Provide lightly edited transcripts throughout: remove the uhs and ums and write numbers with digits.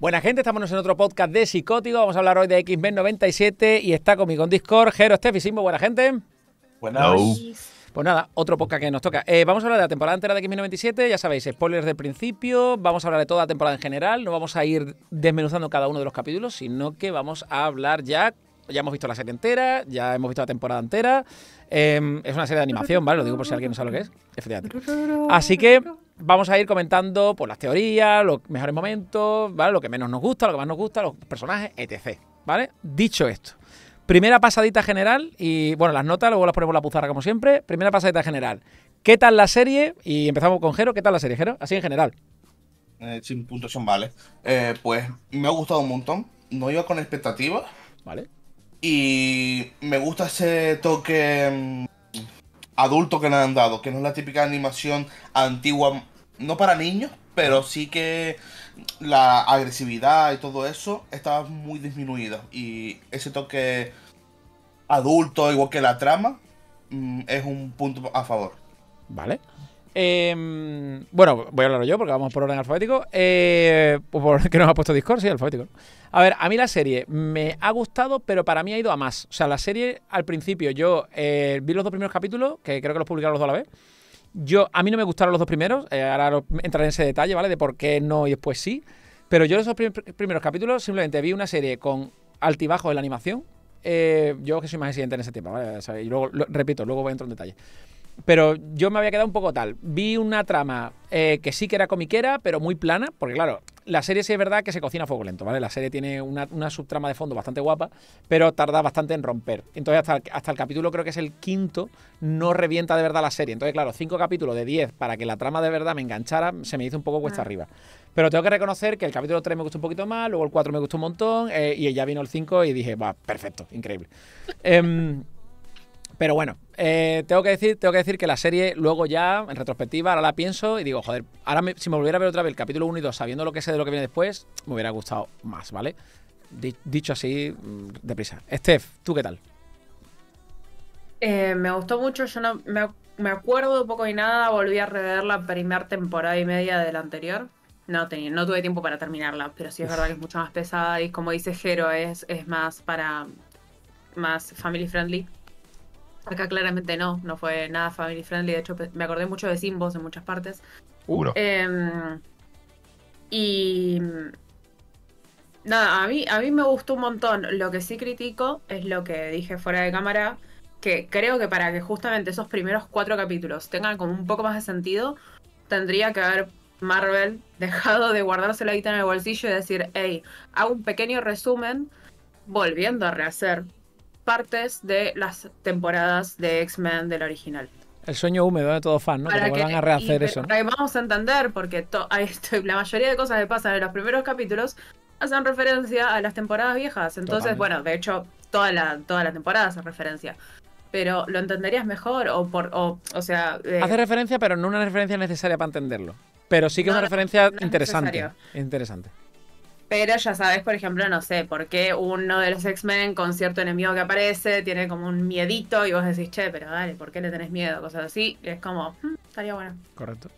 Buena gente, estamos en otro podcast de Psicótico. Vamos a hablar hoy de X-Men 97 y está conmigo en Discord Gero, Steph y Simbo. Buena gente. Buenas. No. Pues nada, otro podcast que nos toca. Vamos a hablar de la temporada entera de X-Men 97, ya sabéis, spoilers del principio. Vamos a hablar de toda la temporada en general. No vamos a ir desmenuzando cada uno de los capítulos, sino que vamos a hablar ya. Ya hemos visto la serie entera, ya hemos visto la temporada entera. Es una serie de animación, ¿vale? Lo digo por si alguien no sabe lo que es. Efectivamente. Así que vamos a ir comentando pues, las teorías, los mejores momentos, ¿vale? Lo que menos nos gusta, lo que más nos gusta, los personajes, etc. ¿Vale? Dicho esto, primera pasadita general y, bueno, las notas, luego las ponemos en la pizarra como siempre. Primera pasadita general. ¿Qué tal la serie? Y empezamos con Gero. ¿Qué tal la serie, Gero? Así en general. Sin puntuación, vale. Pues me ha gustado un montón. No iba con expectativas. Vale. Y me gusta ese toque adulto que le han dado, que no es la típica animación antigua, no para niños, pero sí que la agresividad y todo eso está muy disminuida. Y ese toque adulto, igual que la trama, es un punto a favor. Vale. Bueno, voy a hablarlo yo porque vamos por orden alfabético. Porque nos ha puesto Discord, sí, alfabético. A ver, a mí la serie me ha gustado, pero para mí ha ido a más. O sea, la serie al principio yo vi los dos primeros capítulos, que creo que los publicaron los dos a la vez. A mí no me gustaron los dos primeros, ahora entraré en ese detalle, ¿vale? De por qué no y después sí. Pero yo los dos primeros capítulos simplemente vi una serie con altibajos en la animación. Yo que soy más exigente en ese tema, ¿vale? O sea, y luego, repito, luego voy a entrar en detalle. Pero yo me había quedado un poco tal. Vi una trama que sí que era comiquera, pero muy plana, porque claro, la serie sí es verdad que se cocina a fuego lento, ¿vale? La serie tiene una subtrama de fondo bastante guapa, pero tarda bastante en romper. Entonces hasta el capítulo, creo que es el quinto, no revienta de verdad la serie. Entonces claro, 5 capítulos de 10 para que la trama de verdad me enganchara, se me hizo un poco cuesta arriba. Pero tengo que reconocer que el capítulo 3 me gustó un poquito más, luego el 4 me gustó un montón, y ya vino el 5 y dije, va, perfecto, increíble. Pero bueno, tengo que decir que la serie luego ya, en retrospectiva, ahora la pienso y digo, joder, ahora si me volviera a ver otra vez el capítulo 1 y 2, sabiendo lo que sé de lo que viene después, me hubiera gustado más, ¿vale? Dicho así, deprisa. Steph, ¿tú qué tal? Me gustó mucho, yo no me acuerdo poco y nada, volví a rever la primera temporada y media de la anterior. No tuve tiempo para terminarla, pero sí es verdad que es mucho más pesada y como dice Gero, es más para más family friendly. Acá claramente no fue nada family friendly. De hecho, me acordé mucho de Simbo en muchas partes. Y nada, a mí me gustó un montón. Lo que sí critico es lo que dije fuera de cámara, que creo que para que justamente esos primeros 4 capítulos tengan como un poco más de sentido, tendría que haber Marvel dejado de guardarse la guita en el bolsillo y decir, hey, hago un pequeño resumen volviendo a rehacer partes de las temporadas de X-Men del original. El sueño húmedo de todo fan, ¿no? Para que van a rehacer eso. Para que vamos a entender, porque la mayoría de cosas que pasan en los primeros capítulos hacen referencia a las temporadas viejas. Entonces, bueno, de hecho, toda la temporada hace referencia. Pero lo entenderías mejor o sea... Hace referencia, pero no una referencia necesaria para entenderlo. Pero sí que es una referencia interesante. Pero ya sabes, por ejemplo, no sé, por qué uno de los X-Men con cierto enemigo que aparece tiene como un miedito y vos decís, che, pero dale, ¿por qué le tenés miedo? Cosas así, y es como, estaría bueno. Correcto.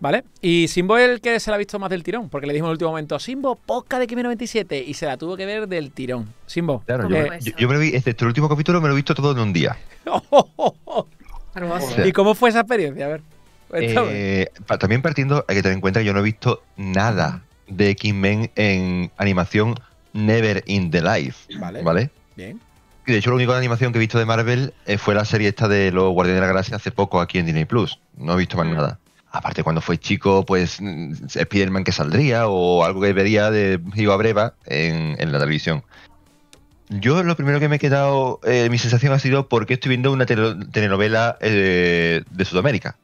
Vale, y Simbo es el que se la ha visto más del tirón, porque le dijimos en el último momento, Simbo, podcast de X-Men 97, y se la tuvo que ver del tirón. Simbo. Claro, yo me lo vi, el último capítulo me lo he visto todo en un día. Hermoso. O sea, ¿y cómo fue esa experiencia? A ver. También partiendo, hay que tener en cuenta que yo no he visto nada de X-Men en animación Never in the Life. Vale. Bien. De hecho, la única animación que he visto de Marvel fue la serie esta de los Guardianes de la Galaxia hace poco aquí en Disney Plus. No he visto más nada. Aparte, cuando fue chico, pues Spider-Man que saldría o algo que vería de Iba Breva en la televisión. Yo lo primero que me he quedado, mi sensación ha sido porque estoy viendo una telenovela de Sudamérica.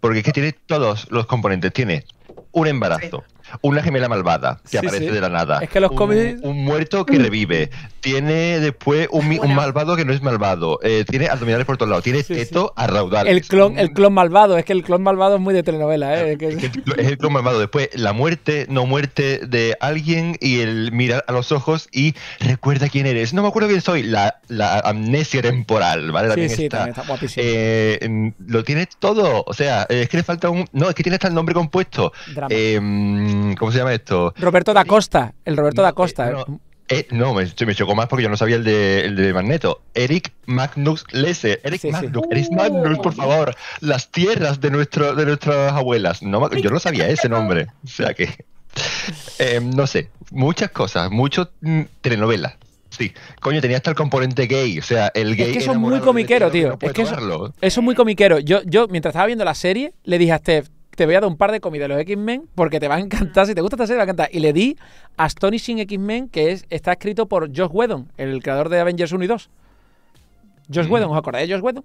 Porque es que tiene todos los componentes. Tiene un embarazo, una gemela malvada que aparece de la nada, es que los un muerto que revive, tiene después un malvado que no es malvado, tiene abdominales por todos lados, tiene teto a raudales. El clon malvado, es que el clon malvado es muy de telenovela, ¿eh? Es el clon malvado. Después la muerte, no muerte de alguien y él mira a los ojos y recuerda quién eres. No me acuerdo quién soy, la amnesia temporal, ¿vale? También está guapísimo. Lo tiene todo, o sea, es que le falta es que tiene hasta el nombre compuesto. ¿Cómo se llama esto? Roberto da Costa, el Roberto da Costa. No, me chocó más porque yo no sabía el de Magneto. Eric Magnus Lesse. Eric, sí, Magnus, sí. Eric Magnus, por favor. Las tierras de nuestras abuelas. No, yo no sabía ese nombre. O sea que... no sé. Muchas cosas. Muchas telenovelas. Sí. Coño, tenía hasta el componente gay. O sea, el gay... Es que eso es muy comiquero, tío. No, es que eso es muy comiquero. Yo, mientras estaba viendo la serie, le dije a Steph, te voy a dar un par de comidas de los X-Men porque te va a encantar. Si te gusta esta serie, te va a encantar. Y le di Astonishing X-Men, que está escrito por Joss Whedon, el creador de Avengers 1 y 2. Joss Whedon, ¿os acordáis de Joss Whedon?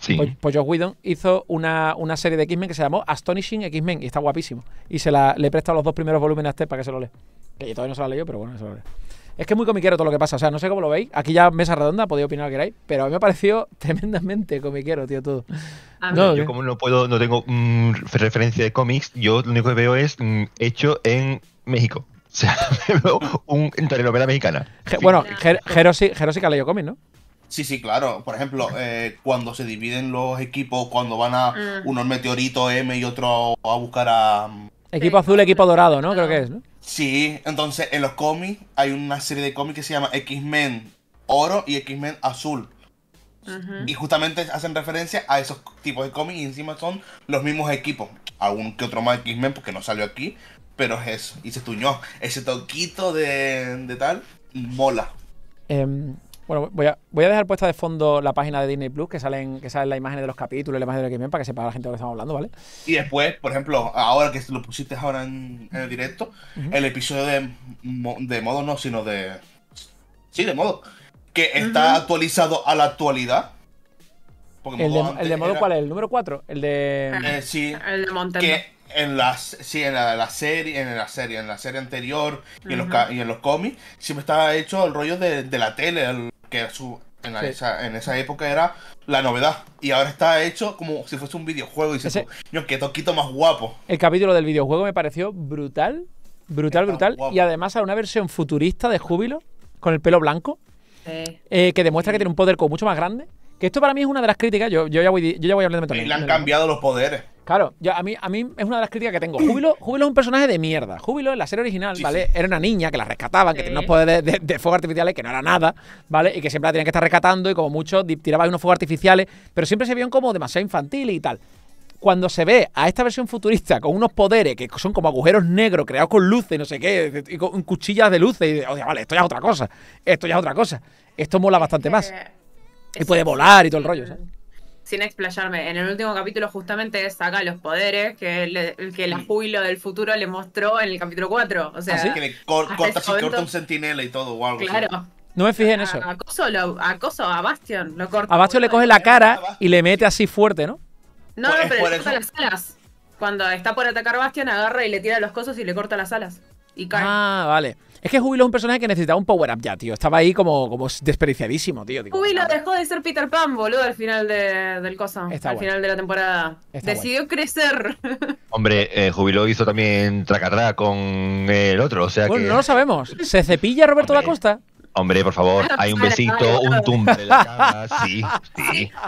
Sí. Pues Joss Whedon hizo una serie de X-Men que se llamó Astonishing X-Men y está guapísimo. Y le presta los dos primeros volúmenes a Steph para que se lo lea. Que yo todavía no se lo he leído, pero bueno, se lo leo. Es que es muy comiquero todo lo que pasa. O sea, no sé cómo lo veis. Aquí ya mesa redonda, podéis opinar lo que queráis. Pero a mí me pareció tremendamente comiquero, tío, todo. No, yo como no tengo referencia de cómics, yo lo único que veo es hecho en México. O sea, veo una telenovela mexicana. Bueno, Gero sí que ha leído cómics, ¿no? Sí, sí, claro. Por ejemplo, cuando se dividen los equipos, cuando van a unos meteoritos M y otros a buscar a... Equipo azul, equipo dorado, ¿no? Creo que es, ¿no? Sí, entonces en los cómics hay una serie de cómics que se llama X-Men Oro y X-Men Azul. Y justamente hacen referencia a esos tipos de cómics y encima son los mismos equipos. Algún que otro más X-Men porque no salió aquí, pero es eso. Y se tuñó. Ese toquito de tal, mola. Bueno, voy a dejar puesta de fondo la página de Disney Plus, que salen las imágenes de los capítulos, la imagen de los X-Men, para que sepa la gente de lo que estamos hablando, ¿vale? Y después, por ejemplo, ahora que lo pusiste ahora en el directo, el episodio de modo, no, sino de... Sí, de modo. Que está actualizado a la actualidad. ¿El de modo era... cuál es? ¿El número 4? El de... sí, el de Montendo. Que en la serie anterior y en los cómics siempre estaba hecho el rollo de la tele, en esa época era la novedad y ahora está hecho como si fuese un videojuego y dices, qué toquito más guapo. El capítulo del videojuego me pareció brutal guapo. Y además a una versión futurista de Júbilo con el pelo blanco que demuestra que tiene un poder como mucho más grande. Que esto para mí es una de las críticas, yo ya voy a hablar de Metonel. Y le han cambiado los poderes. Claro, a mí es una de las críticas que tengo. Júbilo es un personaje de mierda. Júbilo en la serie original, ¿vale? Sí. Era una niña que la rescataban, que tenía unos poderes de fuegos artificiales, que no era nada, ¿vale? Y que siempre la tenían que estar rescatando y como mucho tiraba unos fuegos artificiales, pero siempre se vieron como demasiado infantil y tal. Cuando se ve a esta versión futurista con unos poderes que son como agujeros negros creados con luces, no sé qué, y con cuchillas de luces, y o sea, vale, esto ya es otra cosa, esto ya es otra cosa. Esto mola bastante más. Y puede volar y todo el rollo, ¿sabes? Sin explayarme, en el último capítulo justamente saca los poderes que la Júbilo del futuro le mostró en el capítulo 4. O sea, ¿ah, sí? Que le corta un centinela y todo o algo. Claro. Así. No me fijé en eso. Acoso a Bastión. Lo corta. A Bastión le coge la cara y le mete así fuerte, ¿no? No, pues, no, pero le corta las alas. Cuando está por atacar Bastión, agarra y le tira los cosos y le corta las alas. Y cae. Ah, vale. Es que Júbilo es un personaje que necesitaba un power-up ya, tío. Estaba ahí como desperdiciadísimo, tío. Júbilo dejó de ser Peter Pan, boludo, al final del coso. Al final de la temporada. Decidió crecer. Hombre, Júbilo hizo también tracarrá con el otro, o sea que... no lo sabemos. ¿Se cepilla Roberto da Costa? Hombre, por favor, hay un besito, un tumbe en la cama, sí.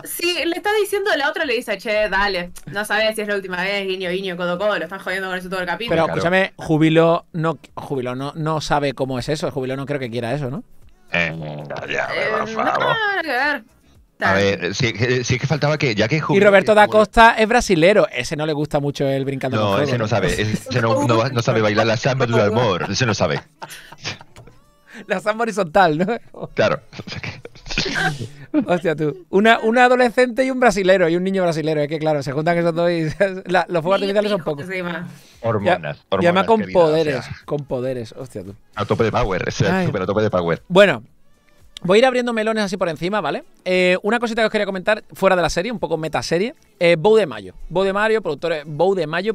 Sí, le está diciendo a la otra, le dice, che, dale, no sabes si es la última vez, guiño, codo, lo están jodiendo con eso todo el capítulo. Pero escúchame, Júbilo no sabe cómo es eso, Júbilo no creo que quiera eso, ¿no? Por favor. A ver, si es que faltaba que ya que Júbilo... Y Roberto da Costa es brasilero. Ese no le gusta mucho el brincando. No, ese no sabe. Ese no sabe bailar la samba del amor. Ese no sabe. La samba horizontal, ¿no? Claro. Hostia, tú. Una adolescente y un brasilero, y un niño brasilero. Es que, claro, se juntan esos dos y los fuegos artificiales son pocos. Hormonas. Y además con poderes. O sea, con poderes, hostia, tú. A tope de power, es súper a tope de power. Bueno, voy a ir abriendo melones así por encima, ¿vale? Una cosita que os quería comentar, fuera de la serie, un poco metaserie. Beau DeMayo. Beau DeMayo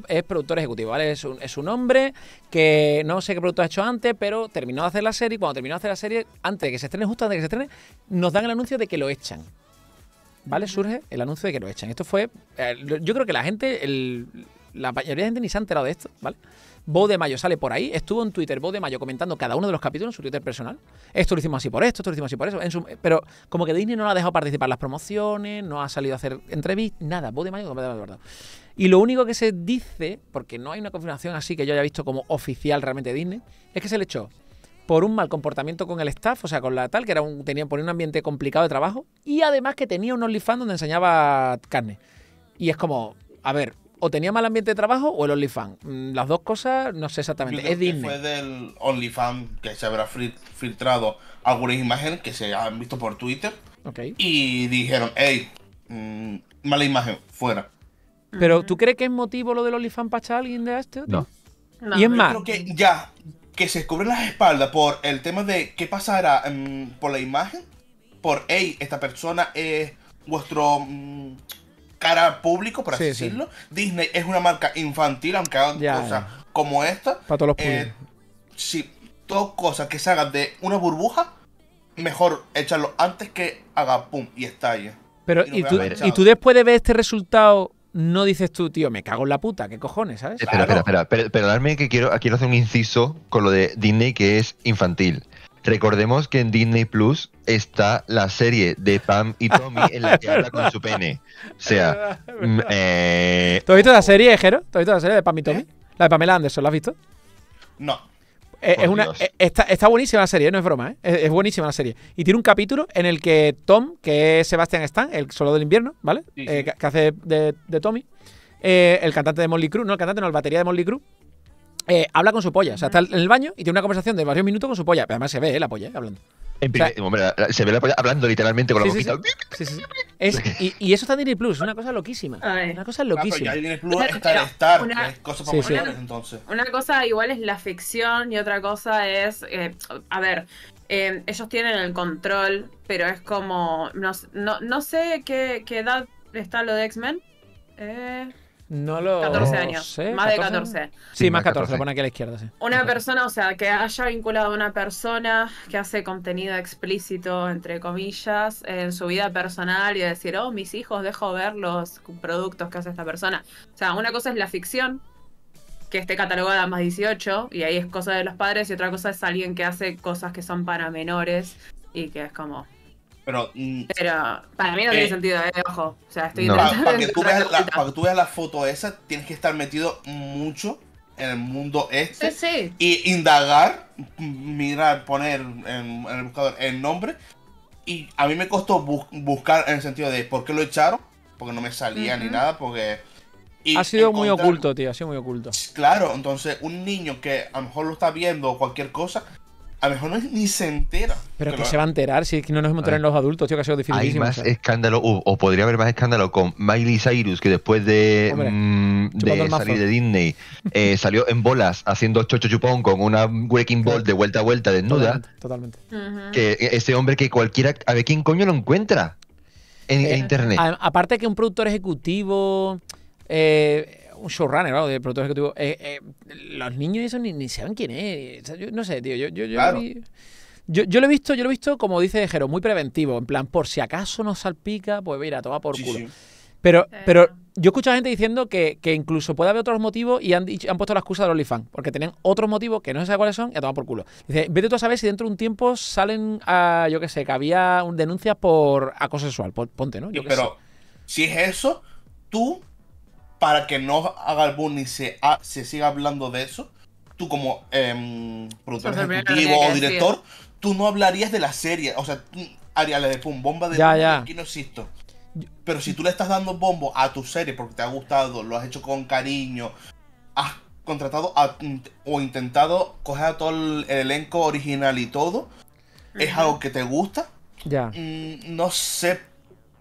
es productor ejecutivo, ¿vale? Es un hombre que no sé qué producto ha hecho antes, pero terminó de hacer la serie. Cuando terminó de hacer la serie, justo antes de que se estrene, nos dan el anuncio de que lo echan. ¿Vale? Surge el anuncio de que lo echan. Esto fue... yo creo que la mayoría de gente ni se ha enterado de esto, ¿vale? Beau DeMayo sale por ahí, estuvo en Twitter Beau DeMayo comentando cada uno de los capítulos en su Twitter personal. Esto lo hicimos así por esto, esto lo hicimos así por eso. Pero como que Disney no la ha dejado participar en las promociones, no ha salido a hacer entrevistas, nada. Beau DeMayo completamente de acuerdo. Y lo único que se dice, porque no hay una confirmación así que yo haya visto como oficial realmente de Disney, es que se le echó por un mal comportamiento con el staff, o sea, con la tal, que era ponía un ambiente complicado de trabajo, y además que tenía un OnlyFans donde enseñaba carne. Y es como, a ver, o tenía mal ambiente de trabajo o el OnlyFans. Las dos cosas, no sé exactamente. Yo creo que Disney fue del OnlyFans que se habrá filtrado algunas imágenes que se han visto por Twitter. Okay. Y dijeron, hey, mala imagen, fuera. ¿Pero tú crees que es motivo lo del OnlyFans para echar a alguien de este? No. No. Y es más, yo creo que ya que se cubren las espaldas por el tema de qué pasará por la imagen, por, hey, esta persona es vuestro cara público, por así decirlo. Sí. Disney es una marca infantil, aunque hagan cosas como esta. Para todos los sí, todas cosas que se hagan de una burbuja, mejor echarlo antes que haga pum y estalle. Pero, ¿y tú después de ver este resultado no dices tú, tío, me cago en la puta, qué cojones, ¿sabes? Espera, claro. Espera, perdonadme que quiero hacer un inciso con lo de Disney, que es infantil. Recordemos que en Disney Plus está la serie de Pam y Tommy en la que habla con su pene. O sea, ¿tú has visto la serie, Gero? ¿Tú has visto la serie de Pam y Tommy? La de Pamela Anderson, ¿la has visto? No. Está buenísima la serie, no es broma, ¿eh? Es buenísima la serie. Y tiene un capítulo en el que Tom, que es Sebastián Stan, el solo del invierno, ¿vale? Sí, sí. Que hace de Tommy, el cantante de Motley Crue, el batería de Motley Crue, habla con su polla. O sea, está en el baño y tiene una conversación de varios minutos con su polla. Pero además se ve la polla hablando. Se ve la polla hablando literalmente con la boquita. Y eso está en Disney Plus, una cosa loquísima. Una cosa loquísima. Ah, Disney Plus está Star, cosas populares, entonces. Una cosa igual es la ficción y otra cosa es, a ver, ellos tienen el control, pero es como, no sé qué edad está lo de X-Men. No lo 14 años, sé, más 14. De 14. Sí, más 14, lo pone aquí a la izquierda, sí. Una 14. Persona, o sea, que haya vinculado a una persona que hace contenido explícito, entre comillas, en su vida personal y decir, oh, mis hijos, dejo ver los productos que hace esta persona. O sea, una cosa es la ficción, que esté catalogada más 18, y ahí es cosa de los padres, y otra cosa es alguien que hace cosas que son para menores y que es como... Pero para mí no tiene sentido, ojo. O sea, estoy para que tú veas la foto esa, tienes que estar metido mucho en el mundo este. Sí, sí. Y indagar, mirar, poner en el buscador el nombre. Y a mí me costó buscar en el sentido de por qué lo echaron, porque no me salía ni nada, porque... Ha sido muy oculto, tío, ha sido muy oculto. Claro, entonces un niño que a lo mejor lo está viendo o cualquier cosa... A lo mejor ni se entera. Pero que se va a enterar, si es que no nos hemos enterado en los adultos, tío, que ha sido dificilísimo. Hay más escándalo, o podría haber más escándalo con Miley Cyrus, que después de salir de Disney, salió en bolas haciendo chocho chupón con una wrecking ball de vuelta a vuelta desnuda. Totalmente. Que ese hombre que cualquiera, a ver quién coño lo encuentra en internet. Aparte que un productor ejecutivo... un showrunner, claro, de productor ejecutivo. Los niños esos ni saben quién es. O sea, yo no sé, tío. Yo lo he visto, como dice Jero, muy preventivo. En plan, por si acaso nos salpica, pues mira, toma por culo. Sí. Pero yo escucho a gente diciendo que incluso puede haber otros motivos y han puesto la excusa de los OnlyFans, porque tenían otros motivos que no se sabe cuáles son y a tomar por culo. Dice, vete tú a saber si dentro de un tiempo salen a, yo qué sé, que había denuncias por acoso sexual. Ponte, ¿no? Yo si es eso, tú... Para que no haga el boom y se siga hablando de eso, tú como productor ejecutivo o director, tú no hablarías de la serie. O sea, harías la de bomba de aquí no existo. Pero si tú le estás dando bombo a tu serie porque te ha gustado, lo has hecho con cariño, has contratado o intentado coger a todo el elenco original y todo, es algo que te gusta, no sé.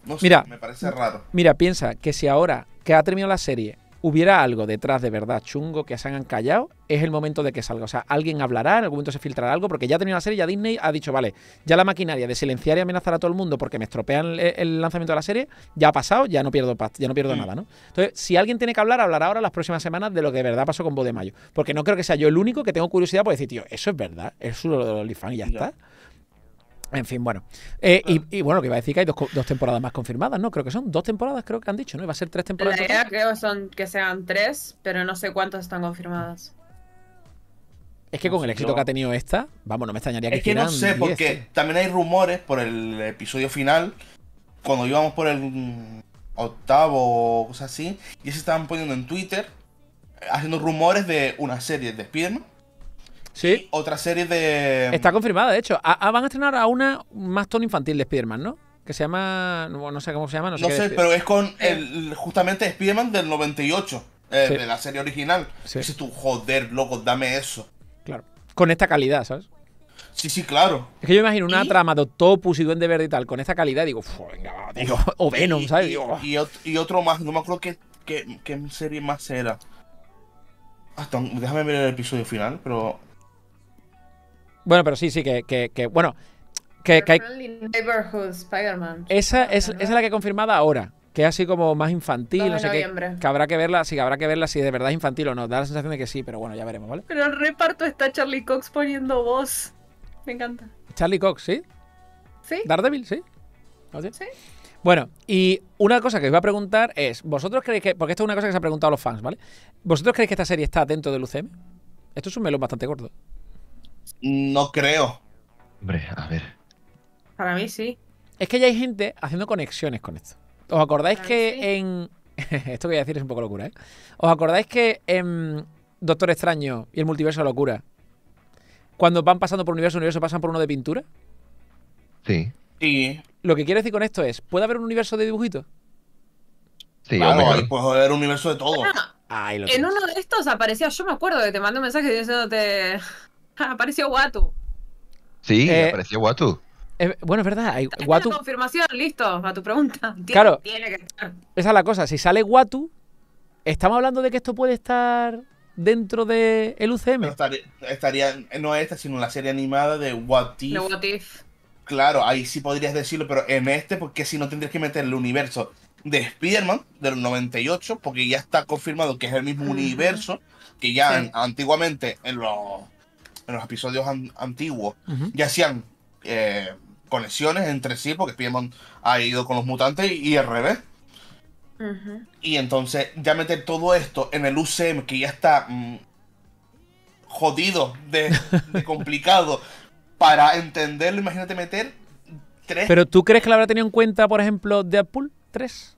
No sé, mira, me parece raro. Mira, piensa que si ahora que ha terminado la serie hubiera algo detrás de verdad chungo que se han callado, es el momento de que salga. O sea, alguien hablará, en algún momento se filtrará algo, porque ya ha terminado la serie, ya Disney ha dicho, vale, ya la maquinaria de silenciar y amenazar a todo el mundo porque me estropean el lanzamiento de la serie, ya ha pasado, ya no pierdo nada, ¿no? Entonces, si alguien tiene que hablar, hablará ahora las próximas semanas de lo que de verdad pasó con Beau DeMayo. Porque no creo que sea yo el único que tengo curiosidad por decir, tío, eso es verdad, eso es lo de los OnlyFans y ya está. En fin, bueno. Y bueno, que iba a decir que hay dos temporadas más confirmadas, ¿no? Creo que son dos temporadas, creo que han dicho, ¿no? Iba a ser tres temporadas. La idea creo que sean tres, pero no sé cuántas están confirmadas. Es que no, con el éxito que ha tenido esta, vamos, no me extrañaría que... Es que no sé, porque también hay rumores por el episodio final, cuando íbamos por el octavo o cosas así, y se estaban poniendo en Twitter, haciendo rumores de una serie de Spiderman. Sí. Otra serie de... Está confirmada, de hecho. Van a estrenar a una más tono infantil de Spiderman, ¿no? Que se llama... No sé cómo se llama, no sé pero es con el justamente Spiderman del 98, de la serie original. Sí. Dices tú, joder, loco, dame eso. Claro. Con esta calidad, ¿sabes? Sí, sí, claro. Es que yo imagino una trama de Octopus y Duende Verde y tal, con esta calidad, digo, venga, va, tío. O Venom, ¿sabes? Y otro más, no me acuerdo qué serie más era. Hasta, déjame ver el episodio final, pero... Bueno, pero sí, que bueno... Que hay... Neighborhood Spider-Man. Esa es la que he confirmada ahora, que es así como más infantil, no sé qué, que habrá que verla, sí, habrá que verla si de verdad es infantil o no. Da la sensación de que sí, pero bueno, ya veremos, ¿vale? Pero el reparto está Charlie Cox poniendo voz. Me encanta. Charlie Cox, ¿sí? ¿Sí? Daredevil, ¿sí? ¿No? ¿Sí? Bueno, y una cosa que os voy a preguntar es, ¿vosotros creéis que...? Porque esto es una cosa que se ha preguntado a los fans, ¿vale? ¿Vosotros creéis que esta serie está dentro del UCM? Esto es un melón bastante gordo. No creo. Hombre, a ver... Para mí sí. Es que ya hay gente haciendo conexiones con esto. ¿Os acordáis en... esto que voy a decir es un poco locura, ¿eh? ¿Os acordáis que en Doctor Extraño y el Multiverso de Locura, cuando van pasando por universo, pasan por uno de pintura? Sí. Sí. Lo que quiero decir con esto es, ¿puede haber un universo de dibujitos? Sí, claro, ahí puede haber un universo de todo. Ah, en uno de estos aparecía, yo me acuerdo que te mandé un mensaje diciéndote... apareció Watu. Sí, apareció Watu. Bueno, es verdad. Hay Watu... La confirmación, listo, a tu pregunta. Claro, tiene que estar. Esa es la cosa. Si sale Watu, estamos hablando de que esto puede estar dentro del UCM. Estaría, no esta, sino la serie animada de What If. No, What If. Claro, ahí sí podrías decirlo, pero en este, porque si no tendrías que meter el universo de Spider-Man del 98, porque ya está confirmado que es el mismo universo que ya antiguamente en los episodios antiguos ya hacían conexiones entre sí, porque Spiderman ha ido con los mutantes y al revés. Y entonces ya meter todo esto en el UCM, que ya está jodido de complicado para entenderlo, imagínate meter tres. ¿Pero tú crees que lo habrá tenido en cuenta, por ejemplo, Deadpool 3?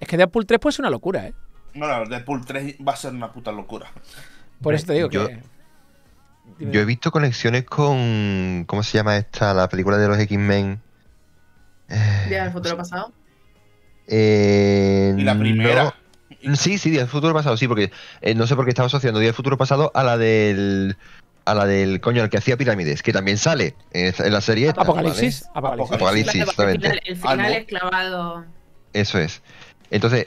Es que Deadpool 3 puede ser una locura, ¿eh? No, Deadpool 3 va a ser una puta locura. Por eso te digo que... Yo he visto conexiones con... ¿Cómo se llama esta? La película de los X-Men. ¿Días del Futuro Pasado? ¿Y la primera? No. Sí, Días del Futuro Pasado, sí, porque no sé por qué estaba asociando Días del Futuro Pasado a la del coño, al que hacía pirámides, que también sale en la serie. Apocalipsis. Esta, ¿vale? Apocalipsis, exactamente. El final es clavado. Eso es. Entonces,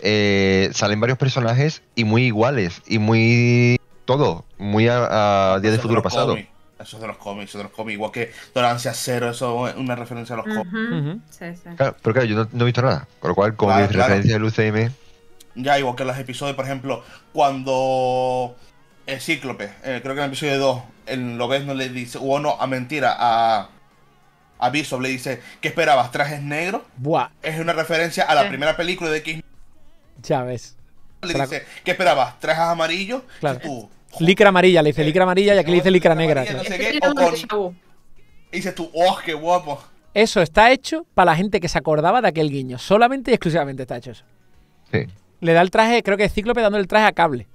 salen varios personajes y muy iguales, y muy... Todo, muy a Días del Futuro Pasado. Eso es de los cómics, igual que Tolerancia Cero, eso es una referencia a los cómics. Sí. Claro, pero claro, yo no he visto nada, con lo cual, como referencia del UCM... Ya, igual que en los episodios, por ejemplo, cuando Cíclope, creo que en el episodio 2, lo ves, no le dice, o no, a Bishop le dice, ¿qué esperabas? ¿Trajes negros? Buah. Es una referencia a la primera película de X-Men. Ya ves. Le dice, ¿qué esperabas? ¿Trajes amarillos? Claro. Licra amarilla, le dice licra amarilla y aquí le dice licra negra. Claro. No sé qué, dices tú, ¡oh, qué guapo! Eso está hecho para la gente que se acordaba de aquel guiño. Solamente y exclusivamente está hecho eso. Sí. Le da el traje, creo que es Cíclope dándole el traje a Cable.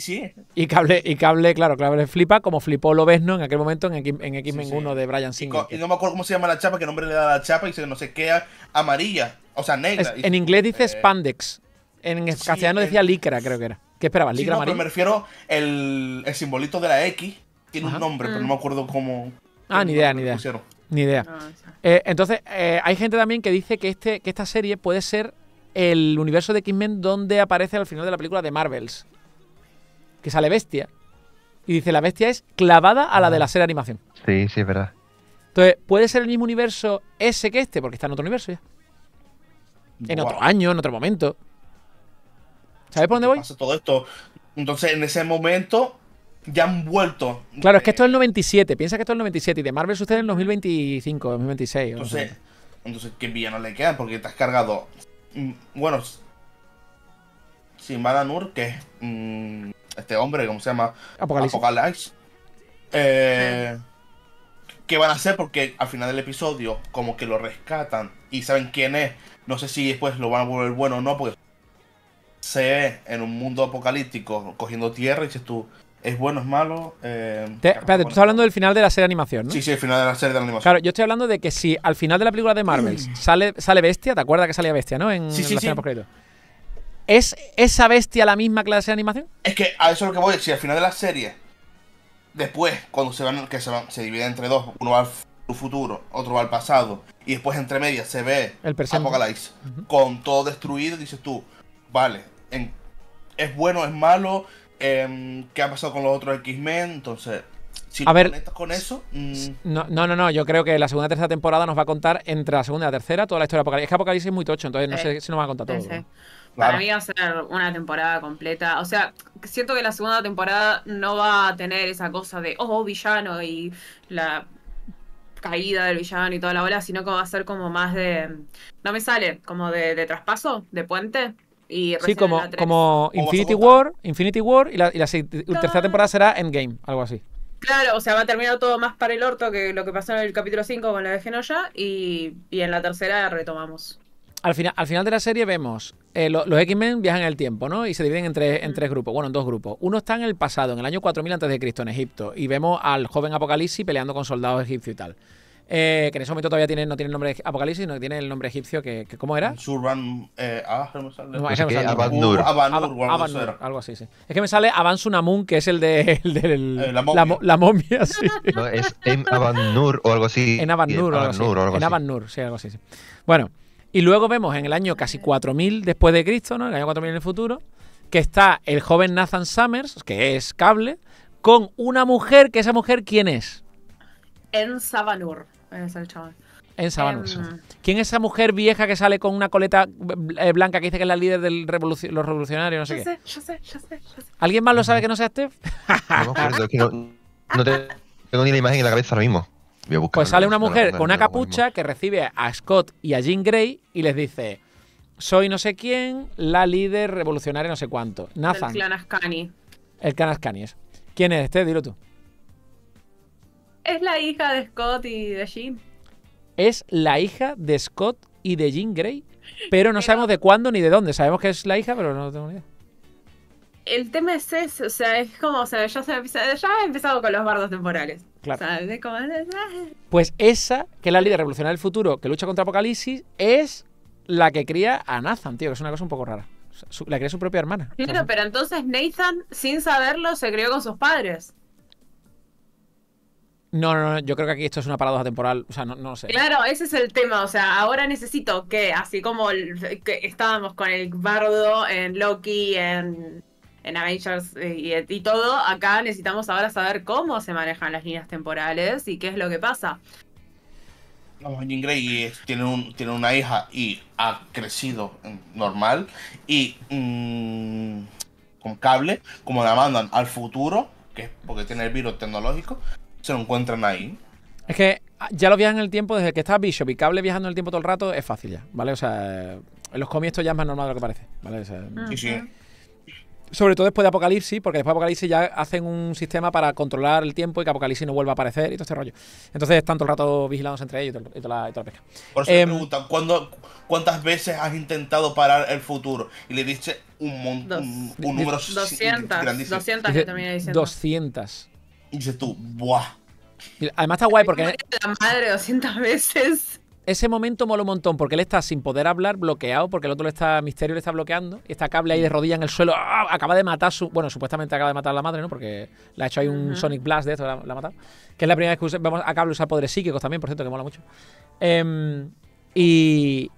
Sí. Y Cable, claro, Cable flipa como flipó Lobezno en aquel momento en X-Men 1 de Bryan Singer. Y no me acuerdo cómo se llama la chapa, qué nombre le da a la chapa y dice, no sé qué, amarilla, o sea, negra. En inglés dice spandex. En castellano decía licra, creo que era. ¿Qué esperabas? ¿Licra amarilla? Pero me refiero el simbolito de la X. Tiene un nombre, pero no me acuerdo cómo... Ah, ni idea. Ni idea. Entonces, hay gente también que dice que esta serie puede ser el universo de X-Men donde aparece al final de la película de Marvels. Que sale Bestia. Y dice, la Bestia es clavada a la de la serie de animación. Sí, es verdad. Entonces, puede ser el mismo universo ese que este, porque está en otro universo ya. En otro año, en otro momento. ¿Sabes por dónde voy? Pasa todo esto. Entonces, en ese momento, ya han vuelto. Claro, es que esto es el 97. Piensa que esto es el 97. Y de Marvel sucede en el 2025, 2026. Entonces, ¿qué villanos le quedan? Porque te has cargado... Bueno... En Sabah Nur, que es... este hombre, ¿cómo se llama? Apocalipsis. ¿Qué van a hacer? Porque al final del episodio como que lo rescatan y saben quién es. No sé si después lo van a volver bueno o no, porque se ve en un mundo apocalíptico cogiendo tierra y dices tú, ¿es bueno, es malo? Espérate, tú estás hablando del final de la serie de animación, ¿no? Sí, sí, el final de la serie de animación. Claro, yo estoy hablando de que si al final de la película de Marvel sale Bestia, ¿te acuerdas que salía Bestia, no? En sí, sí, la escena post-crédito. ¿Es esa Bestia la misma clase de animación? Es que a eso es lo que voy, si al final de la serie, después, cuando se divide entre dos, uno va al futuro, otro va al pasado, y después entre medias se ve el Apocalipsis con todo destruido, dices tú, vale, es bueno, es malo. ¿Qué ha pasado con los otros X-Men? Entonces, si lo conectas con eso... No, yo creo que la segunda y tercera temporada nos va a contar, entre la segunda y la tercera, toda la historia de Apocalipsis. Es que Apocalipsis es muy tocho, entonces no sé si nos va a contar todo. Sí. Para mí va a ser una temporada completa. O sea, siento que la segunda temporada no va a tener esa cosa de villano y la caída del villano y toda la ola, sino que va a ser como más de... No me sale, como de traspaso, de puente. Y sí, como Infinity War y la tercera temporada será Endgame, algo así. Claro, o sea, va a terminar todo más para el orto que lo que pasó en el capítulo 5 con la de Genosha y en la tercera retomamos. Al final de la serie vemos los X-Men viajan en el tiempo, ¿no? Y se dividen en tres grupos, bueno, en dos grupos. Uno está en el pasado, en el año 4000 a.C., en Egipto, y vemos al joven Apocalipsis peleando con soldados egipcios y tal. Que en ese momento todavía no tiene el nombre de Apocalipsis, sino que tiene el nombre egipcio que ¿cómo era? Surban... Abanur, algo así, sí. Es que me sale Aban Sunamun, que es la momia, sí. No, es En Sabah Nur o algo así. En Sabah Nur algo así, sí. Bueno, y luego vemos en el año casi 4000 después de Cristo, ¿no? En el año 4000 en el futuro, que está el joven Nathan Summers, que es Cable, con una mujer, que esa mujer, ¿quién es? En Sabah Nur. Es el chaval. En Sabah Nur. ¿Quién es esa mujer vieja que sale con una coleta blanca que dice que es la líder de los revolucionarios? No sé qué. Yo sé. ¿Alguien más lo sabe que no sea Steph? No tengo ni la imagen en la cabeza ahora mismo. Voy a buscar. Pues sale una mujer con una capucha que recibe a Scott y a Jean Grey y les dice: soy no sé quién, la líder revolucionaria no sé cuánto. Nathan. El clan Ascani. El clan Ascani es. ¿Quién es este? Dilo tú. Es la hija de Scott y de Jean. Es la hija de Scott y de Jean Grey. Pero no sabemos de cuándo ni de dónde. Sabemos que es la hija, pero no tengo ni idea. El tema es ese, o sea, es como, o sea, ya he empezado con los bardos temporales. Claro. O sea, es como... Pues esa, que es la líder revolucionaria del futuro, que lucha contra Apocalipsis, es la que cría a Nathan, tío, que es una cosa un poco rara. La cría su propia hermana. Claro, pero entonces Nathan, sin saberlo, se crió con sus padres. No, yo creo que aquí esto es una paradoja temporal, o sea, no sé. Claro, ese es el tema, o sea, ahora necesito que, así como que estábamos con el bardo en Loki, en Avengers y todo, acá necesitamos ahora saber cómo se manejan las líneas temporales y qué es lo que pasa. Vamos, Jean Grey tiene una hija y ha crecido normal y con Cable, como la mandan al futuro, que es porque tiene el virus tecnológico, se lo encuentran ahí. Es que ya lo viajan en el tiempo desde que está Bishop y Cable viajando en el tiempo todo el rato, es fácil ya, ¿vale? O sea, en los cómics esto ya es más normal de lo que parece, ¿vale? O sea, sí. Sobre todo después de Apocalipsis, porque después de Apocalipsis ya hacen un sistema para controlar el tiempo y que Apocalipsis no vuelva a aparecer y todo este rollo. Entonces están todo el rato vigilados entre ellos y toda la pesca. Por eso me preguntan, ¿cuántas veces has intentado parar el futuro? Y le diste un número 200, grandísimo. 200, yo también he dicho. 200. Y dices tú, ¡buah! Además está guay porque... La madre 200 veces. Ese momento mola un montón porque él está sin poder hablar, bloqueado, porque el otro Misterio le está bloqueando. Y está Cable ahí de rodillas en el suelo. ¡Ah! Acaba de matar Bueno, supuestamente acaba de matar a la madre, ¿no? Porque le ha hecho ahí un Sonic Blast de esto, la ha matado. Que es la primera vez que vamos a Cable usar poderes psíquicos también, por cierto, que mola mucho. Y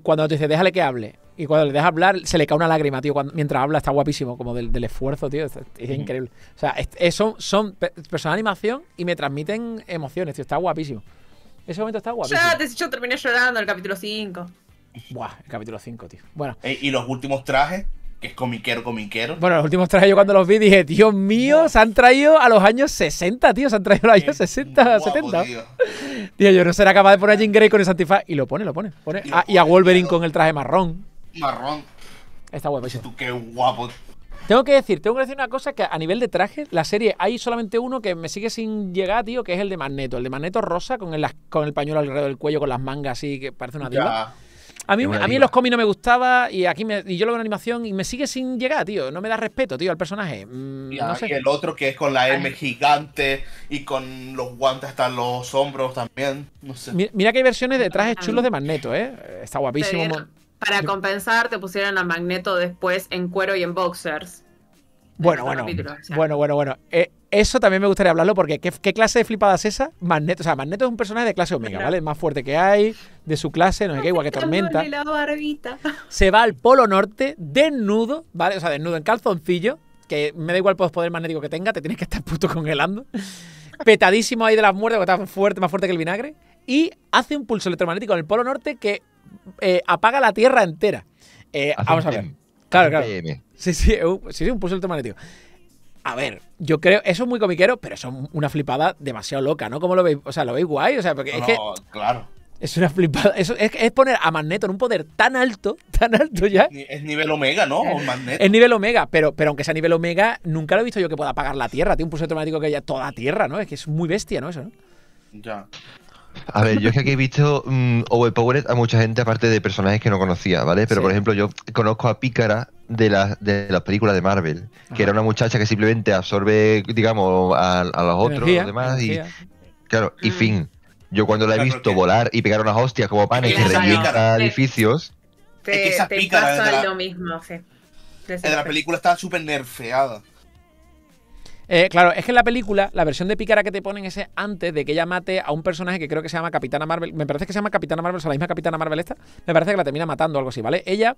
cuando te dice, déjale que hable. Y cuando le dejas hablar, se le cae una lágrima, tío. Mientras habla, está guapísimo, como del esfuerzo, tío. Es increíble. O sea, son personas de animación y me transmiten emociones, tío. Está guapísimo. Ese momento está guapísimo. Ya, yo terminé llorando en el capítulo 5. Buah, el capítulo 5, tío. Bueno. Y los últimos trajes, que es comiquero. Bueno, los últimos trajes yo cuando los vi dije, Dios mío, se han traído a los años 60, tío. Se han traído a los años 60, guapo, 70. Tío, yo no será capaz de poner a Jean Grey con el antifaz. Y lo pone. Y a Wolverine con el traje marrón. Está guapo. Tú, qué guapo. Tengo que decir una cosa, que a nivel de traje, la serie hay solamente uno que me sigue sin llegar, tío, que es el de Magneto. El de Magneto rosa, con el pañuelo alrededor del cuello, con las mangas así, que parece una diva. A mí los cómics no me gustaba y aquí yo lo veo en animación y me sigue sin llegar, tío. No me da respeto, tío, al personaje. No sé. Y el otro que es con la M gigante y con los guantes hasta los hombros también. No sé. Mira que hay versiones de trajes chulos de Magneto, ¿eh? Está guapísimo. Para compensar, te pusieron a Magneto después en cuero y en boxers. Bueno. Eso también me gustaría hablarlo, porque ¿qué clase de flipada es esa? Magneto. O sea, Magneto es un personaje de clase omega, ¿vale? El más fuerte que hay, de su clase, no sé qué, igual que Tormenta. Se va al Polo Norte, desnudo, ¿vale? O sea, desnudo en calzoncillo, que me da igual el poder magnético que tenga, te tienes que estar puto congelando. Petadísimo ahí de las muertes, porque está fuerte, más fuerte que el vinagre. Y hace un pulso electromagnético en el Polo Norte que apaga la Tierra entera. Vamos a ver. Claro. Sí, un pulso electromagnético. A ver, yo creo, eso es muy comiquero, pero eso es una flipada demasiado loca, ¿no? ¿Cómo lo veis? O sea, ¿lo veis guay? O sea, porque es que… Claro. Es una flipada. Eso es poner a Magneto en un poder tan alto ya. Es nivel omega, ¿no? Magneto. Es nivel omega, pero aunque sea nivel omega, nunca lo he visto yo que pueda apagar la Tierra. Tiene un pulso automático que haya toda la Tierra, ¿no? Es que es muy bestia, ¿no? Eso, ¿no? Ya. A ver, yo es que aquí he visto overpowered a mucha gente, aparte de personajes que no conocía, ¿vale? Pero, por ejemplo, yo conozco a Pícara de las películas de Marvel, que era una muchacha que simplemente absorbe, digamos, a los otros, energía, los demás, y claro, y fin. Yo cuando la he visto volar y pegar unas hostias como panes que revienta edificios… Te pasa lo mismo, sí. De la película está súper nerfeada. Claro, es que en la película, la versión de Pícara que te ponen es antes de que ella mate a un personaje que creo que se llama Capitana Marvel. Me parece que se llama Capitana Marvel, o sea, la misma Capitana Marvel esta. Me parece que la termina matando o algo así, ¿vale? Ella,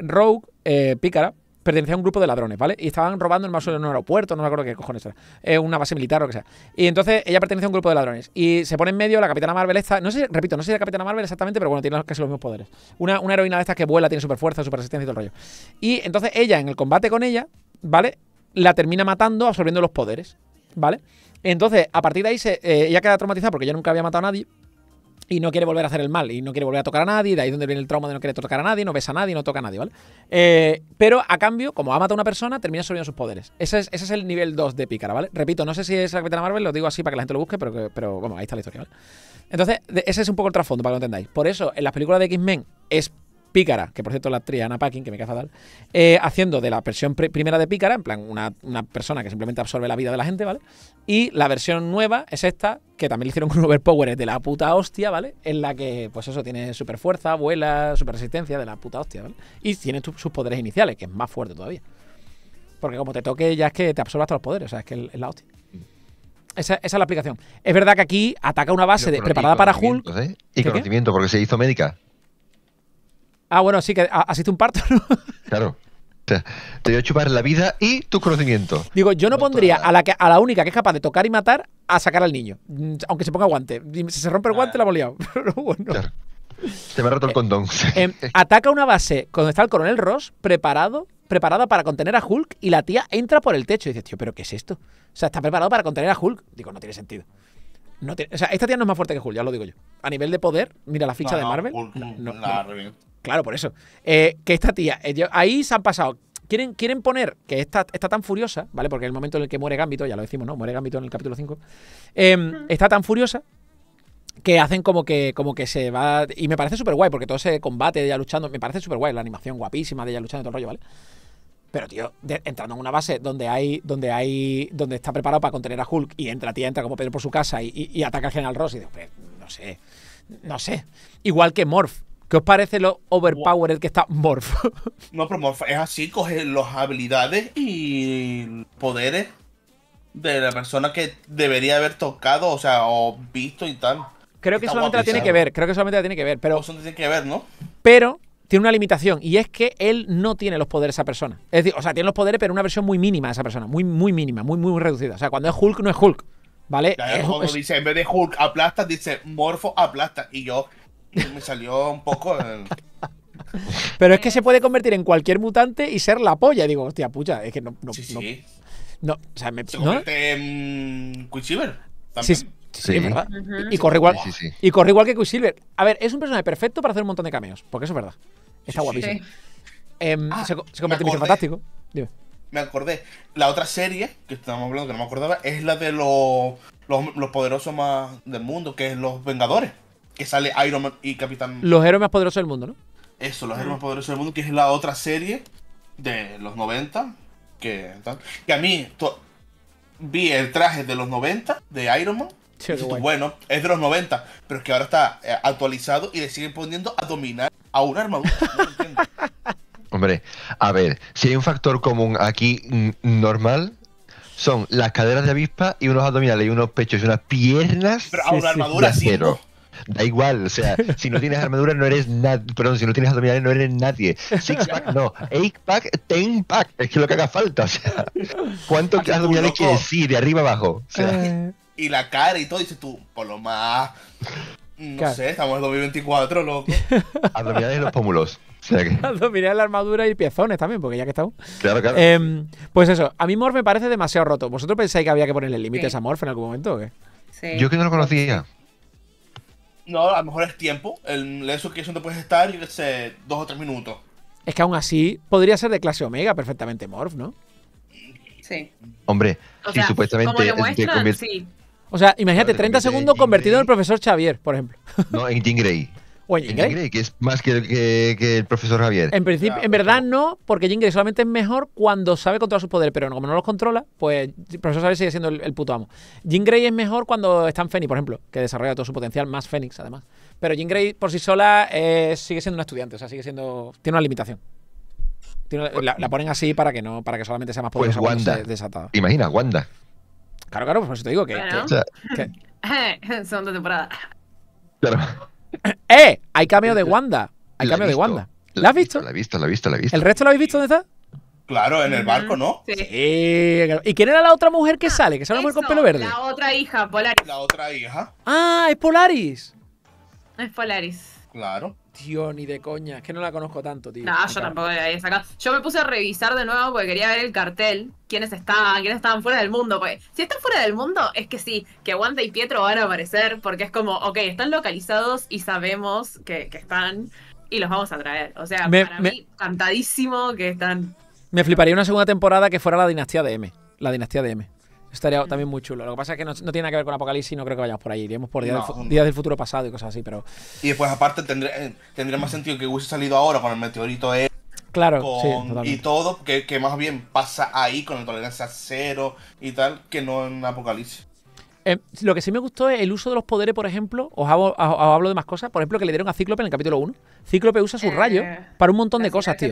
Rogue, Pícara, pertenecía a un grupo de ladrones, ¿vale? Y estaban robando el mausoleo en un aeropuerto, no me acuerdo qué cojones era. Una base militar o lo que sea. Y entonces ella pertenece a un grupo de ladrones. Y se pone en medio la Capitana Marvel esta. No sé, repito, no sé si la Capitana Marvel exactamente, pero bueno, tiene casi los mismos poderes. Una heroína de estas que vuela, tiene super fuerza, super resistencia y todo el rollo. Y entonces ella, en el combate con ella, ¿vale? La termina matando, absorbiendo los poderes, ¿vale? Entonces, a partir de ahí, ella queda traumatizada porque ella nunca había matado a nadie y no quiere volver a hacer el mal, y no quiere volver a tocar a nadie, de ahí es donde viene el trauma de no querer tocar a nadie, no besa a nadie, no toca a nadie, ¿vale? Pero, a cambio, como ha matado a una persona, termina absorbiendo sus poderes. Ese es el nivel 2 de Pícara, ¿vale? Repito, no sé si es la Capitana Marvel, lo digo así para que la gente lo busque, pero bueno, ahí está la historia, ¿vale? Entonces, ese es un poco el trasfondo, para que lo entendáis. Por eso, en las películas de X-Men es Pícara, que por cierto la actriz Anna Paquin, que me cae fatal, haciendo de la versión primera de Pícara, en plan una persona que simplemente absorbe la vida de la gente, ¿vale? Y la versión nueva es esta, que también le hicieron un overpower de la puta hostia, ¿vale? En la que, pues eso, tiene super fuerza, vuela, super resistencia de la puta hostia, ¿vale? Y tiene sus poderes iniciales, que es más fuerte todavía. Porque como te toque ya es que te absorbe hasta los poderes, o sea, es que es la hostia. Esa es la aplicación. Es verdad que aquí ataca una base preparada para Hulk. Y conocimiento, porque se hizo médica. Ah, bueno, sí, que asiste un parto, ¿no? Claro. O sea, te voy a chupar la vida y tus conocimientos. Digo, yo no pondría a la única que es capaz de tocar y matar a sacar al niño. Aunque se ponga guante. Si se rompe el guante, la hemos liado. Pero bueno. Claro. Se me ha roto el condón. Ataca una base donde está el coronel Ross preparada para contener a Hulk, y la tía entra por el techo y dice, tío, ¿pero qué es esto? O sea, está preparado para contener a Hulk. Digo, no tiene sentido. O sea, esta tía no es más fuerte que Hulk, ya lo digo yo. A nivel de poder, mira la ficha de Marvel. Claro, por eso. Que esta tía, ahí se han pasado. Quieren poner que está tan furiosa, ¿vale? Porque en el momento en el que muere Gambito, ya lo decimos, ¿no? Muere Gambito en el capítulo 5. Está tan furiosa que hacen como que se va. Y me parece súper guay, porque todo ese combate de ella luchando, me parece súper guay, la animación guapísima de ella luchando y todo el rollo, ¿vale? Pero, tío, entrando en una base donde está preparado para contener a Hulk, y entra, tía, entra como Pedro por su casa y ataca al general Ross, y digo, no sé. Igual que Morph. ¿Qué os parece lo overpowered que está Morph? No, pero Morph es así, coge las habilidades y poderes de la persona que debería haber tocado, o sea, o visto y tal. Creo que solamente la tiene que ver, pero… Eso no tiene que ver, ¿no? Pero… Tiene una limitación, y es que él no tiene los poderes de esa persona. Es decir, o sea, tiene los poderes, pero una versión muy mínima de esa persona. Muy mínima, muy reducida. O sea, cuando es Hulk, no es Hulk, ¿vale? Cuando dice, en vez de Hulk aplasta, dice Morpho aplasta. Y yo, me salió un poco… Pero es que se puede convertir en cualquier mutante y ser la polla. Digo, hostia, pucha, es que no… Sí, sí. No, o sea, se convierte en Quicksilver también. Sí, ¿verdad? Y corre igual, y corre igual que Quicksilver. A ver, es un personaje perfecto para hacer un montón de cameos, porque eso es verdad. Está guapísimo. Se convierte en Mister Fantástico. Dime. me acordé. La otra serie que estábamos hablando, que no me acordaba, es la de los poderosos más del mundo, que es Los Vengadores. Que sale Iron Man y Capitán... Los héroes más poderosos del mundo, ¿no? Eso, los héroes más poderosos del mundo, que es la otra serie de los 90. Que a mí vi el traje de los 90 de Iron Man. Sí, y tú, bueno, es de los 90, pero es que ahora está actualizado y le siguen poniendo a dominar a una armadura. No lo entiendo. Hombre, a ver, si hay un factor común aquí normal, son las caderas de avispa y unos abdominales y unos pechos y unas piernas. Pero a una armadura sí. Da igual, o sea, si no tienes armadura no eres nadie, perdón, si no tienes abdominales no eres nadie. Six-pack no, eight-pack, ten-pack, es que lo que haga falta, o sea, ¿cuántos abdominales quieres? Sí, de arriba abajo, o sea... Y la cara y todo, dices tú, por lo más... No sé, estamos en 2024, loco. Abdominales y los pómulos. O sea que... Abdominales, la armadura y piezones también, porque ya que estamos... Claro, claro. Pues eso, a mí Morph me parece demasiado roto. ¿Vosotros pensáis que había que ponerle límites a Morph en algún momento o qué? Sí. Yo que no lo conocía. No, a lo mejor es tiempo. Eso que eso te puedes estar, yo qué sé, 2 o 3 minutos. Es que aún así, podría ser de clase Omega perfectamente Morph, ¿no? Sí. Hombre, o sea, si supuestamente... O sea, imagínate, 30 segundos convertido en el profesor Xavier, por ejemplo. No, en Jean Grey. O en Jean Grey. Jean Grey, que es más que el profesor Xavier. En principio, en verdad no, porque Jean Grey solamente es mejor cuando sabe controlar sus poderes, pero como no los controla, pues el profesor Xavier sigue siendo el puto amo. Jean Grey es mejor cuando está en Fénix, por ejemplo, que desarrolla todo su potencial, más Fénix, además. Pero Jean Grey por sí sola sigue siendo una estudiante, o sea, sigue siendo... Tiene una limitación. Tiene una, la ponen así para que no, para que solamente sea más poderosa. Pues Wanda. Desatado. Imagina, Wanda. Claro, claro, por eso te digo que... Bueno. que... Segunda temporada. Claro. Hay cameo de Wanda. Hay cameo de Wanda. ¿La has visto? La he visto, la he visto, la he visto. ¿El resto lo habéis visto dónde está? Claro, en el barco, ¿no? Sí. ¿Y quién era la otra mujer que sale? Que sale una mujer con pelo verde. La otra hija, Polaris. La otra hija. Ah, es Polaris. Es Polaris. Claro. Tío, ni de coña. Es que no la conozco tanto, tío. No, yo tampoco la había sacado. Yo me puse a revisar de nuevo porque quería ver el cartel. ¿Quiénes estaban fuera del mundo? Pues si están fuera del mundo, es que sí, que Wanda y Pietro van a aparecer porque es como, ok, están localizados y sabemos que están y los vamos a traer. O sea, para mí, cantadísimo que están. Me fliparía una segunda temporada que fuera la dinastía de M. La dinastía de M. Estaría también muy chulo. Lo que pasa es que no tiene nada que ver con Apocalipsis, no creo que vayamos por ahí. Iríamos por Días del Futuro Pasado y cosas así, pero... Y después, aparte, tendría más sentido que hubiese salido ahora con el meteorito E. Claro, sí, y todo, que más bien pasa ahí con la tolerancia cero y tal, que no en Apocalipsis. Lo que sí me gustó es el uso de los poderes, por ejemplo, os hablo de más cosas, por ejemplo, que le dieron a Cíclope en el capítulo 1. Cíclope usa sus rayos para un montón de cosas, tío.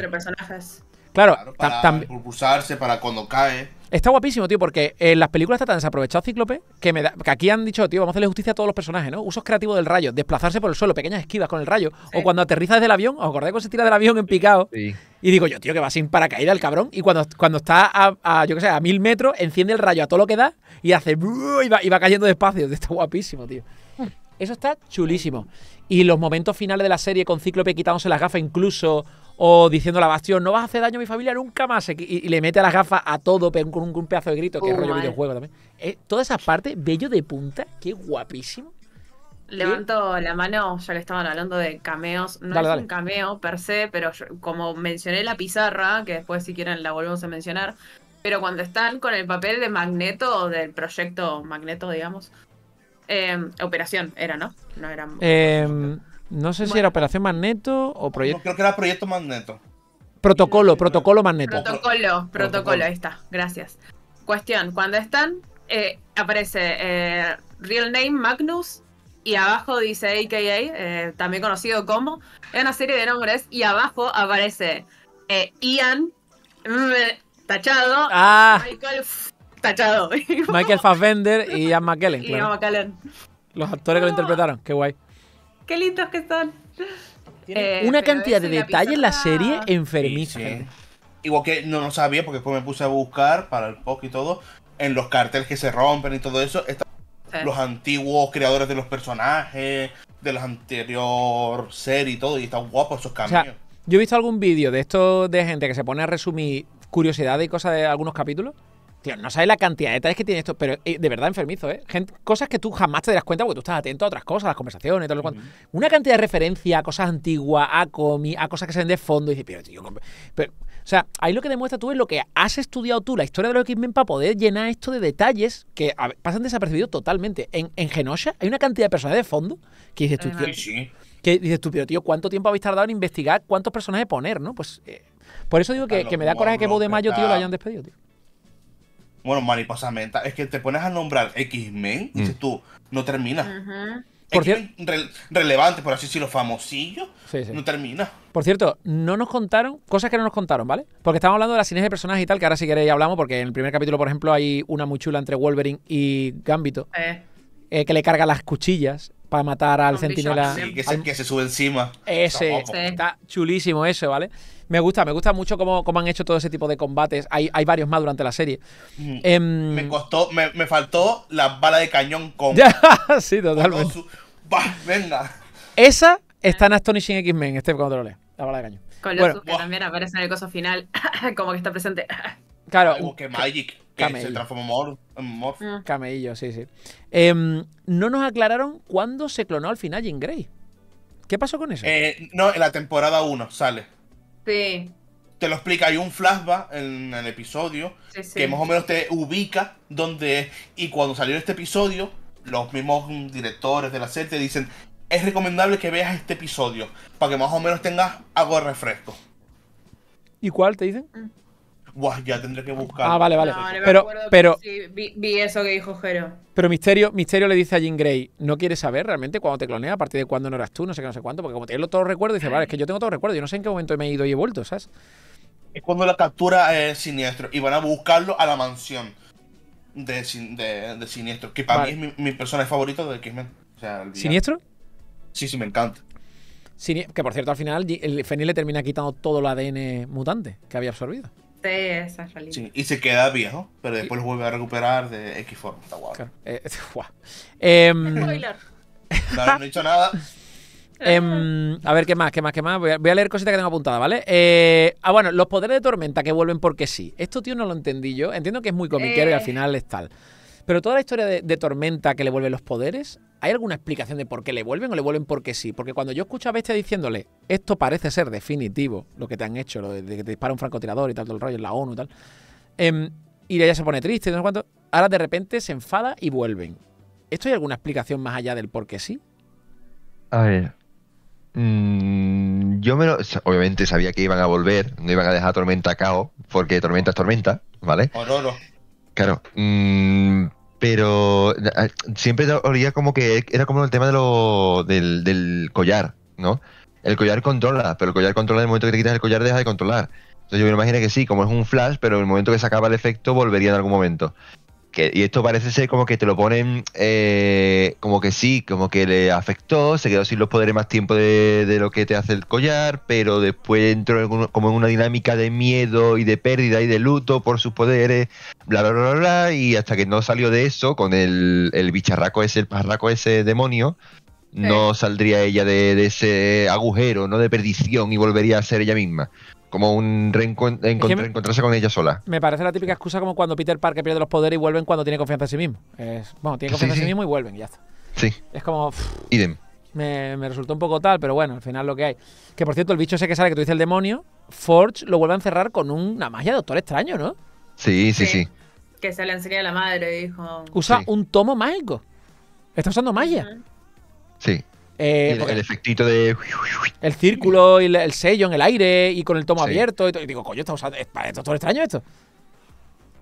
Claro, para impulsarse, para cuando cae. Está guapísimo, tío, porque en las películas está tan desaprovechado Cíclope que aquí han dicho, tío, vamos a hacerle justicia a todos los personajes, ¿no? Usos creativos del rayo, desplazarse por el suelo, pequeñas esquivas con el rayo, o cuando aterriza desde el avión, ¿os acordáis cuando se tira del avión en picado? Sí. Y digo yo, tío, que va sin paracaídas el cabrón, y cuando está yo qué sé, a 1000 metros, enciende el rayo a todo lo que da y hace... Y va cayendo despacio. Está guapísimo, tío. Eso está chulísimo. Y los momentos finales de la serie con Cíclope quitándose las gafas incluso... O diciéndole a Bastión, no vas a hacer daño a mi familia nunca más. Y le mete a las gafas a todo con un pedazo de grito, que es rollo videojuego también. Todas esas partes, bello de punta, qué guapísimo. Levanto la mano, ya que estaban hablando de cameos. No es un cameo per se, pero yo, como mencioné la pizarra, que después si quieren la volvemos a mencionar. Pero cuando están con el papel de Magneto, del proyecto Magneto, digamos. Operación era, ¿no? No era... No sé si era Operación Magneto o Proyecto... No, creo que era Proyecto Magneto. Protocolo Magneto. Protocolo, ahí está, gracias. Cuestión, cuando están, aparece Real Name Magnus y abajo dice AKA, también conocido como, es una serie de nombres, y abajo aparece Ian, tachado, Michael, tachado. Michael Fassbender y Ian McKellen. Claro. Ian McKellen. Los actores que lo interpretaron, qué guay. ¡Qué lindos que son! Una cantidad de detalles en la serie enfermiza. Sí. Igual que no sabía, porque después me puse a buscar para el post y todo, en los carteles que se rompen y todo eso, están los antiguos creadores de los personajes, de las anteriores series y todo, y están guapos esos cambios. O sea, yo he visto algún vídeo de esto de gente que se pone a resumir curiosidades y cosas de algunos capítulos. Tío, no sabes la cantidad de detalles que tiene esto, pero de verdad enfermizo, ¿eh? Cosas que tú jamás te das cuenta porque tú estás atento a otras cosas, las conversaciones, todo lo cual. Una cantidad de referencias a cosas antiguas, a cosas que se ven de fondo. Y dices, pero tío, sea, ahí lo que demuestra tú es lo que has estudiado tú, la historia de los X-Men, para poder llenar esto de detalles que pasan desapercibidos totalmente. En Genosha hay una cantidad de personajes de fondo que dices tú, tío, que dices tú, pero tío, ¿cuánto tiempo habéis tardado en investigar cuántos personajes poner, no? Pues por eso digo que me da coraje que Beau DeMayo, tío, lo hayan despedido, tío. Bueno, mariposa mental, es que te pones a nombrar X-Men y dices tú, no termina. Por cierto, relevante, por así decirlo, famosillo, no termina. Por cierto, no nos contaron, cosas que no nos contaron, ¿vale? Porque estábamos hablando de las sinergias de personajes y tal, que ahora si queréis hablamos, porque en el primer capítulo, por ejemplo, hay una muy chula entre Wolverine y Gambito, que le carga las cuchillas para matar al centinela. Sí, que se sube encima. Ese, está chulísimo eso, ¿vale? Me gusta mucho cómo han hecho todo ese tipo de combates. Hay varios más durante la serie. Me faltó la bala de cañón con... sí, totalmente. Venga. Esa está en Astonishing X-Men, Steph, cuando te lo lees. La bala de cañón. Con lo que también aparece en el coso final, como que está presente. Claro. Que Magic, que se transformó en Morph. Camello, sí, sí. No nos aclararon cuándo se clonó al final Jean Grey. ¿Qué pasó con eso? No, en la temporada 1 sale. Sí. Te lo explica, hay un flashback en el episodio que más o menos te ubica dónde es. Y cuando salió este episodio, los mismos directores de la serie te dicen: es recomendable que veas este episodio para que más o menos tengas algo de refresco. ¿Y cuál te dicen? Buah, ya tendré que buscar. Ah, vale, vale. No, pero sí, vi eso que dijo Gero. Pero Misterio le dice a Jean Grey, no quieres saber realmente cuándo te clonea, a partir de cuándo no eras tú, no sé qué, no sé cuánto, porque como tienes todos los recuerdos, dice, vale, es que yo tengo todos los recuerdos, yo no sé en qué momento me he ido y he vuelto, ¿sabes? Es cuando la captura es Siniestro y van a buscarlo a la mansión de Siniestro, que para mí es mi personaje favorito de X-Men. O sea, ¿Siniestro? Sí, sí, me encanta. Que por cierto, al final, el Fenil le termina quitando todo el ADN mutante que había absorbido. Sí, y se queda viejo, pero después lo vuelve a recuperar de X forma. Está guau. Claro. No he dicho nada. A ver, ¿qué más? Voy a leer cositas que tengo apuntadas, ¿vale? Bueno, los poderes de Tormenta que vuelven porque sí. Esto, tío, no lo entendí yo. Entiendo que es muy comiquero y al final es tal. Pero toda la historia de Tormenta que le vuelven los poderes, ¿hay alguna explicación de por qué le vuelven o le vuelven porque sí? Porque cuando yo escucho a Bestia diciéndole, esto parece ser definitivo, lo que te han hecho, lo de que te dispara un francotirador y tal, todo el rollo en la ONU y tal, y ella se pone triste, no sé cuánto, ahora de repente se enfada y vuelven. ¿Esto hay alguna explicación más allá del por qué sí? A ver, yo obviamente sabía que iban a volver, no iban a dejar a Tormenta a caos, porque Tormenta es Tormenta, ¿vale? Claro, pero siempre olía como que era como el tema de del collar, ¿no? El collar controla, pero el collar controla en el momento que te quitas el collar deja de controlar. Entonces yo me imagino que sí, como es un flash, pero en el momento que se acaba el efecto volvería en algún momento. Y esto parece ser como que te lo ponen como que sí, como que le afectó, se quedó sin los poderes más tiempo de lo que te hace el collar, pero después entró como en una dinámica de miedo y de pérdida y de luto por sus poderes, bla, bla, bla, bla, bla, y hasta que no salió de eso, con el bicharraco ese, el pajarraco ese demonio, no saldría ella de ese agujero, ¿no? De perdición y volvería a ser ella misma. Como un reencontrarse con ella sola. Me parece la típica excusa como cuando Peter Parker pierde los poderes y vuelven cuando tiene confianza en sí mismo. Bueno, tiene confianza en sí mismo y vuelven y ya está. Sí. Es como... idem. Me resultó un poco tal, pero bueno, al final lo que hay. Que por cierto, el bicho ese que sale, que tú dices el demonio, Forge lo vuelve a encerrar con una magia de Doctor Extraño, ¿no? Sí, sí, sí. Que se la enseña a la madre, dijo. Usa un tomo mágico. Está usando magia. Sí. El efectito de... el círculo y el sello en el aire y con el tomo abierto. Y digo, coño, está usando... ¿Esto es todo extraño esto?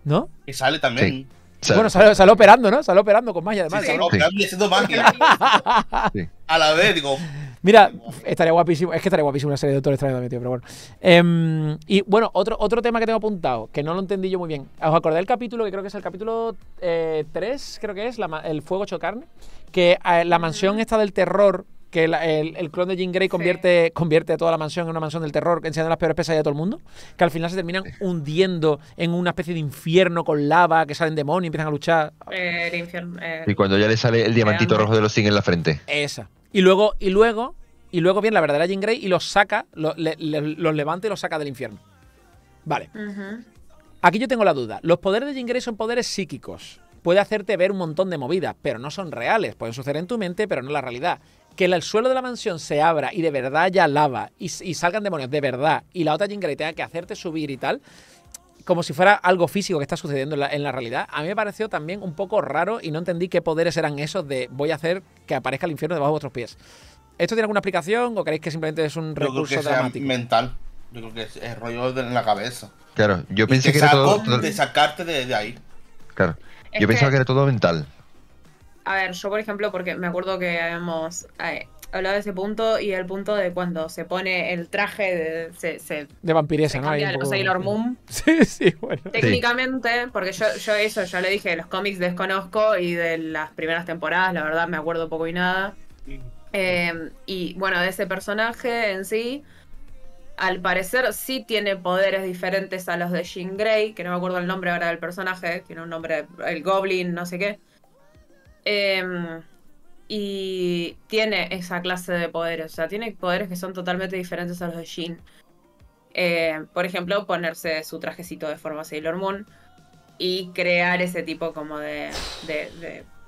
¿No? Y sale también. Bueno, sale operando, ¿no? Sale operando con magia, además. Sale operando y haciendo magia. A la vez, digo... Mira, estaría guapísimo. Es que estaría guapísimo una serie de Doctor Extraño también, tío, pero bueno. Y bueno, otro tema que tengo apuntado, que no lo entendí yo muy bien. Os acordé del capítulo, que creo que es el capítulo 3, creo que es, el fuego hecho carne, que la mansión esta del terror, que el clon de Jean Grey convierte a toda la mansión en una mansión del terror, enseñando las peores pesadillas de todo el mundo, que al final se terminan hundiendo en una especie de infierno con lava, que salen demonios y empiezan a luchar. El infierno, y cuando ya le sale el diamantito rojo de los Singh en la frente. Esa. Y luego viene la verdadera Jean Grey y los saca, los levanta y los saca del infierno. Vale. Aquí yo tengo la duda. Los poderes de Jean Grey son poderes psíquicos. Puede hacerte ver un montón de movidas, pero no son reales. Pueden suceder en tu mente, pero no en la realidad. que el suelo de la mansión se abra y de verdad haya lava y salgan demonios de verdad y la otra Jean Grey tenga que hacerte subir y tal, como si fuera algo físico que está sucediendo en la realidad, a mí me pareció también un poco raro y no entendí qué poderes eran esos de voy a hacer que aparezca el infierno debajo de vuestros pies. ¿Esto tiene alguna explicación o creéis que simplemente es un recurso dramático? Mental. Yo creo que es rollo en la cabeza. Claro, yo pensé que era todo... de sacarte de ahí. Claro, yo pensaba que era todo mental. A ver, yo por ejemplo, porque me acuerdo que habíamos hablado de ese punto y el punto de cuando se pone el traje de vampiresa, ¿no? Hay un poco... Sailor Moon. Sí, sí, bueno. Técnicamente, porque yo eso ya le dije, los cómics desconozco y de las primeras temporadas, la verdad, me acuerdo poco y nada. Y bueno, de ese personaje en sí, al parecer sí tiene poderes diferentes a los de Jean Grey, que no me acuerdo el nombre ahora del personaje, tiene un nombre, el Goblin, no sé qué. Y tiene esa clase de poderes, o sea, tiene poderes que son totalmente diferentes a los de Jean. Por ejemplo, ponerse su trajecito de forma Sailor Moon y crear ese tipo como de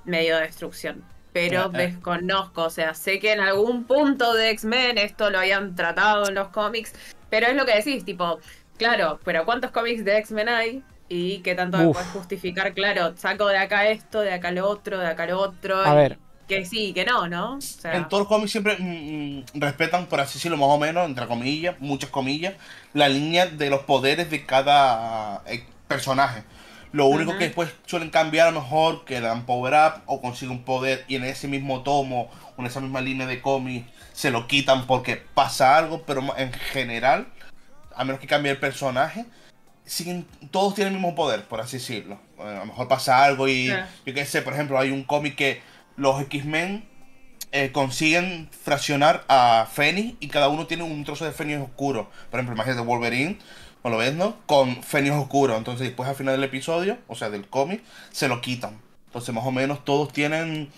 medio de destrucción. Pero desconozco, o sea, sé que en algún punto de X-Men esto lo habían tratado en los cómics, pero es lo que decís, tipo, claro, pero ¿cuántos cómics de X-Men hay? Y que tanto me puedes justificar, claro, saco de acá esto, de acá lo otro, de acá lo otro. A ver. Que sí, que no, ¿no? O sea, en todos los cómics siempre respetan, por así decirlo, más o menos, entre comillas, muchas comillas, la línea de los poderes de cada personaje. Lo único que después suelen cambiar, a lo mejor, que dan power-up o consiguen un poder y en ese mismo tomo, en esa misma línea de cómic, se lo quitan porque pasa algo, pero en general, a menos que cambie el personaje, todos tienen el mismo poder, por así decirlo. A lo mejor pasa algo y, yo qué sé, por ejemplo, hay un cómic que los X-Men consiguen fraccionar a Fénix y cada uno tiene un trozo de Fénix oscuro. Por ejemplo, imagínate Wolverine, o lo ves, ¿no? Con Fénix oscuro. Entonces, después al final del episodio, o sea, del cómic, se lo quitan. Entonces, más o menos, todos tienen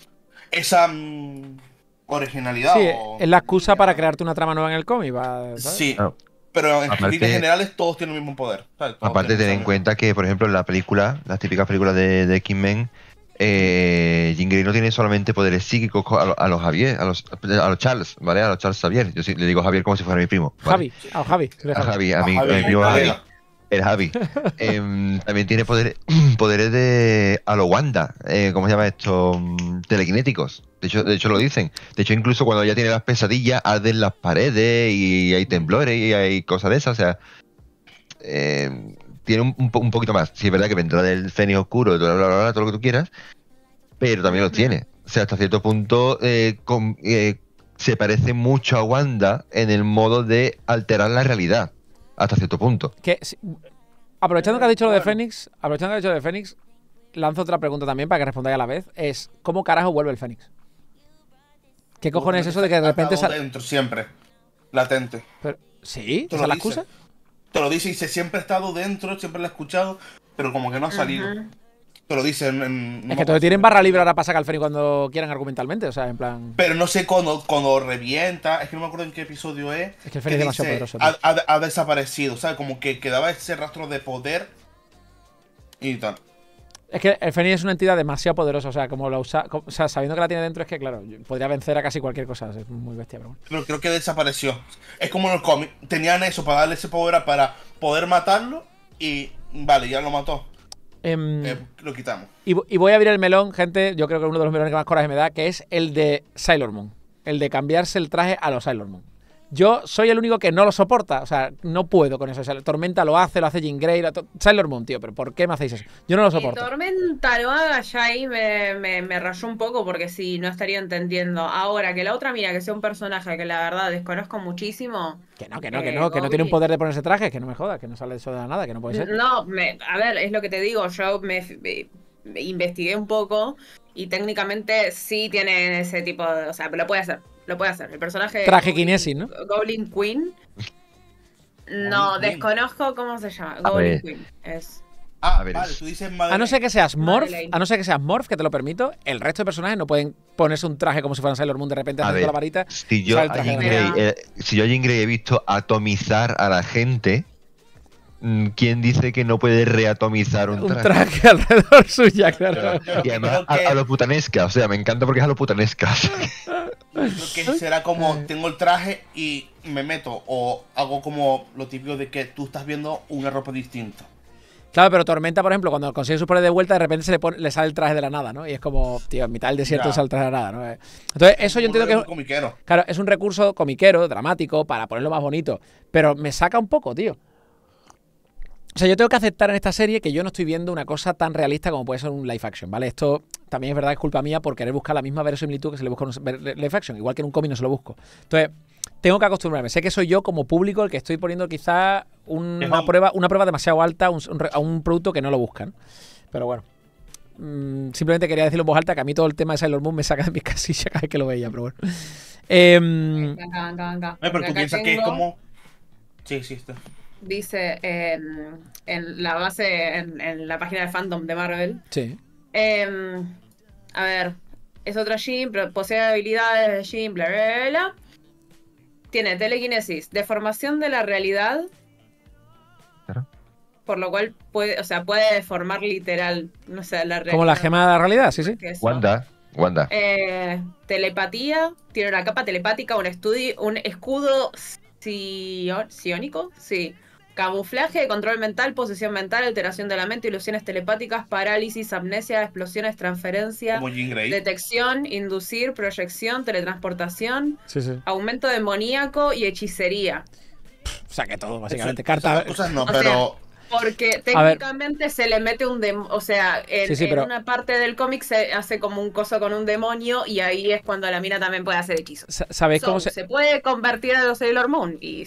esa originalidad. Sí, o... es la excusa para crearte una trama nueva en el cómic, ¿sabes? Sí. Oh. Pero en líneas generales todos tienen el mismo poder. Aparte, ten en cuenta que, por ejemplo, en la película, las típicas películas de X-Men, Jean Grey no tiene solamente poderes psíquicos a los Charles, ¿vale? A los Charles Xavier. Yo sí, le digo Javier como si fuera mi primo. ¿Vale? Javi, a Javi. A Javi, a mi primo Javi. El Javi. También tiene poderes de a lo Wanda, ¿cómo se llama esto? Telequinéticos. De hecho lo dicen. De hecho, incluso cuando ella tiene las pesadillas, arden las paredes y hay temblores y hay cosas de esas. O sea, tiene un poquito más. Sí, es verdad que vendrá del Fénix oscuro, bla, bla, bla, todo lo que tú quieras, pero también lo tiene. O sea, hasta cierto punto se parece mucho a Wanda en el modo de alterar la realidad. Hasta cierto punto. Aprovechando que has dicho lo de Fénix, lanzo otra pregunta también para que respondáis a la vez. Es, ¿cómo carajo vuelve el Fénix? ¿Qué cojones es eso de que de repente sale? Dentro siempre, latente. Pero, ¿sí? ¿Esa es la excusa? Te lo dice y dice, siempre ha estado dentro, siempre lo he escuchado, pero como que no ha salido. Te lo dice en es que todos tienen barra libre ahora para sacar el Fénix cuando quieran argumentalmente, o sea, en plan... Pero no sé cuando revienta, es que no me acuerdo en qué episodio es. Es que el Fénix es demasiado poderoso. Ha desaparecido, o sea, como que quedaba ese rastro de poder y tal. Es que el Fénix es una entidad demasiado poderosa, o sea, como la usa, o sea, sabiendo que la tiene dentro, es que, claro, podría vencer a casi cualquier cosa, es muy bestia, pero bueno. Pero creo que desapareció. Es como en los cómics, tenían eso para darle ese poder para poder matarlo y, vale, ya lo mató. Lo quitamos. Y voy a abrir el melón, gente, yo creo que uno de los melones que más coraje me da, que es el de Sailor Moon, el de cambiarse el traje a los Sailor Moon. Yo soy el único que no lo soporta, o sea, no puedo con eso. O sea, Tormenta lo hace Jean Grey, Sailor Moon, tío, pero ¿por qué me hacéis eso? Yo no lo soporto. Si Tormenta lo haga, ya ahí me rayó un poco porque sí, no estaría entendiendo. Ahora, que la otra, mira, que sea un personaje que la verdad desconozco muchísimo. Que no tiene un poder de ponerse traje, que no me jodas, que no sale eso de la nada, que no puede ser. No, a ver, es lo que te digo, yo me investigué un poco y técnicamente sí tiene ese tipo de... O sea, lo puede hacer. Lo puede hacer. El personaje... Traje Kinesis, ¿no? Goblin Queen. No, desconozco cómo se llama. Goblin Queen. Es... Ah, vale, tú dices Madeleine. A no ser que seas Morph, que te lo permito, el resto de personajes no pueden ponerse un traje como si fueran Sailor Moon de repente haciendo la varita. Si yo a Jean Grey he visto atomizar a la gente, ¿Quién dice que no puede reatomizar un traje? Un traje alrededor suya, claro. Y además que... a lo putanesca, o sea, me encanta porque es a lo putanesca. Creo que será como, tengo el traje y me meto, o hago como lo típico de que tú estás viendo una ropa distinta. Claro, pero Tormenta, por ejemplo, cuando consigue su poder de vuelta, de repente se le, le sale el traje de la nada, ¿no? Y es como, tío, en mitad del desierto sale el traje de la nada, ¿no? Entonces, eso yo entiendo que es comiquero. Claro, es un recurso comiquero, dramático, para ponerlo más bonito. Pero me saca un poco, tío. O sea, yo tengo que aceptar en esta serie que yo no estoy viendo una cosa tan realista como puede ser un live action, ¿vale? Esto también es verdad, es culpa mía por querer buscar la misma verosimilitud que se le busca en un live action. Igual que en un cómic no se lo busco. Entonces, tengo que acostumbrarme. Sé que soy yo como público el que estoy poniendo quizá una prueba demasiado alta a un producto que no lo buscan. Pero bueno, simplemente quería decirlo en voz alta, que a mí todo el tema de Sailor Moon me saca de mis casillas cada vez que lo veía, pero bueno. Pero tú piensas que es como... Sí, sí, está. Dice en la base, en la página de fandom de Marvel. Sí. A ver, es otra Jean, pero posee habilidades de Jean, bla, bla, bla. Tiene telequinesis, deformación de la realidad. Claro. Por lo cual puede, o sea, puede deformar literal, no sé, la realidad. Como la gema de la realidad, sí, sí. Wanda. Wanda. Telepatía, tiene una capa telepática, un escudo psiónico, sí. Camuflaje, control mental, posesión mental, alteración de la mente, ilusiones telepáticas, parálisis, amnesia, explosiones, transferencia, detección, inducir, proyección, teletransportación, sí, sí, aumento demoníaco y hechicería. O sea que todo, básicamente. Carta. Cosas no, pero... porque técnicamente se le mete un demonio, o sea, en una parte del cómic se hace como un coso con un demonio y ahí es cuando la mina también puede hacer hechizos. ¿Sabéis cómo se puede convertir a los Sailor Moon? Y...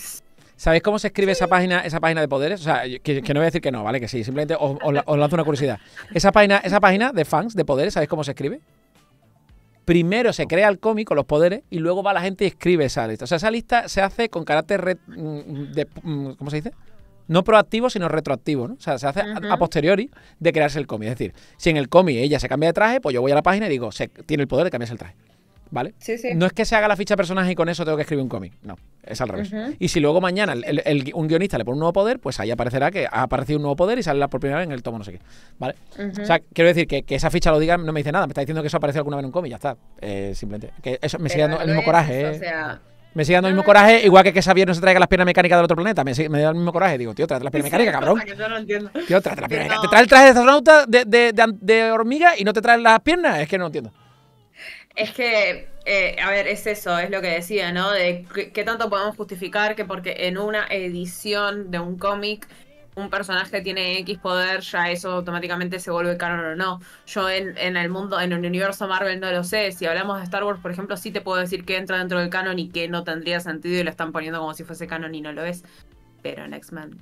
¿Sabéis cómo se escribe esa página de poderes? O sea, que no voy a decir que no, ¿vale? Que sí, simplemente os lanzo una curiosidad. Esa página de fans de poderes, ¿sabéis cómo se escribe? Primero se crea el cómic con los poderes y luego va la gente y escribe esa lista. O sea, esa lista se hace con carácter de... ¿Cómo se dice? No proactivo, sino retroactivo, ¿no? O sea, se hace a posteriori de crearse el cómic. Es decir, si en el cómic ella se cambia de traje, pues yo voy a la página y digo, tiene el poder de cambiarse el traje, ¿vale? Sí, sí. No es que se haga la ficha de personaje y con eso tengo que escribir un cómic. No, es al revés. Y si luego mañana un guionista le pone un nuevo poder, pues ahí aparecerá que ha aparecido un nuevo poder y sale por primera vez en el tomo no sé qué, ¿vale? O sea, quiero decir que esa ficha lo diga no me dice nada. Me está diciendo que eso apareció alguna vez en un cómic, ya está. Simplemente. Que eso me sigue dando el mismo coraje, O sea... Me sigue dando el mismo coraje, igual que Xavier no se traiga las piernas mecánicas del otro planeta. Me da el mismo coraje. Digo, tío, tráete las piernas mecánicas, cabrón. Yo no entiendo. Tío, tráete las piernas mecánicas. Te trae el traje de astronauta de hormiga y no te traen las piernas. Es que no entiendo. Es que, a ver, es eso, es lo que decía, ¿no? De qué tanto podemos justificar que porque en una edición de un cómic un personaje tiene X poder, ya eso automáticamente se vuelve canon o no. Yo en el mundo, en el universo Marvel no lo sé. Si hablamos de Star Wars, por ejemplo, sí te puedo decir que entra dentro del canon y que no tendría sentido y lo están poniendo como si fuese canon y no lo es. Pero en X-Men...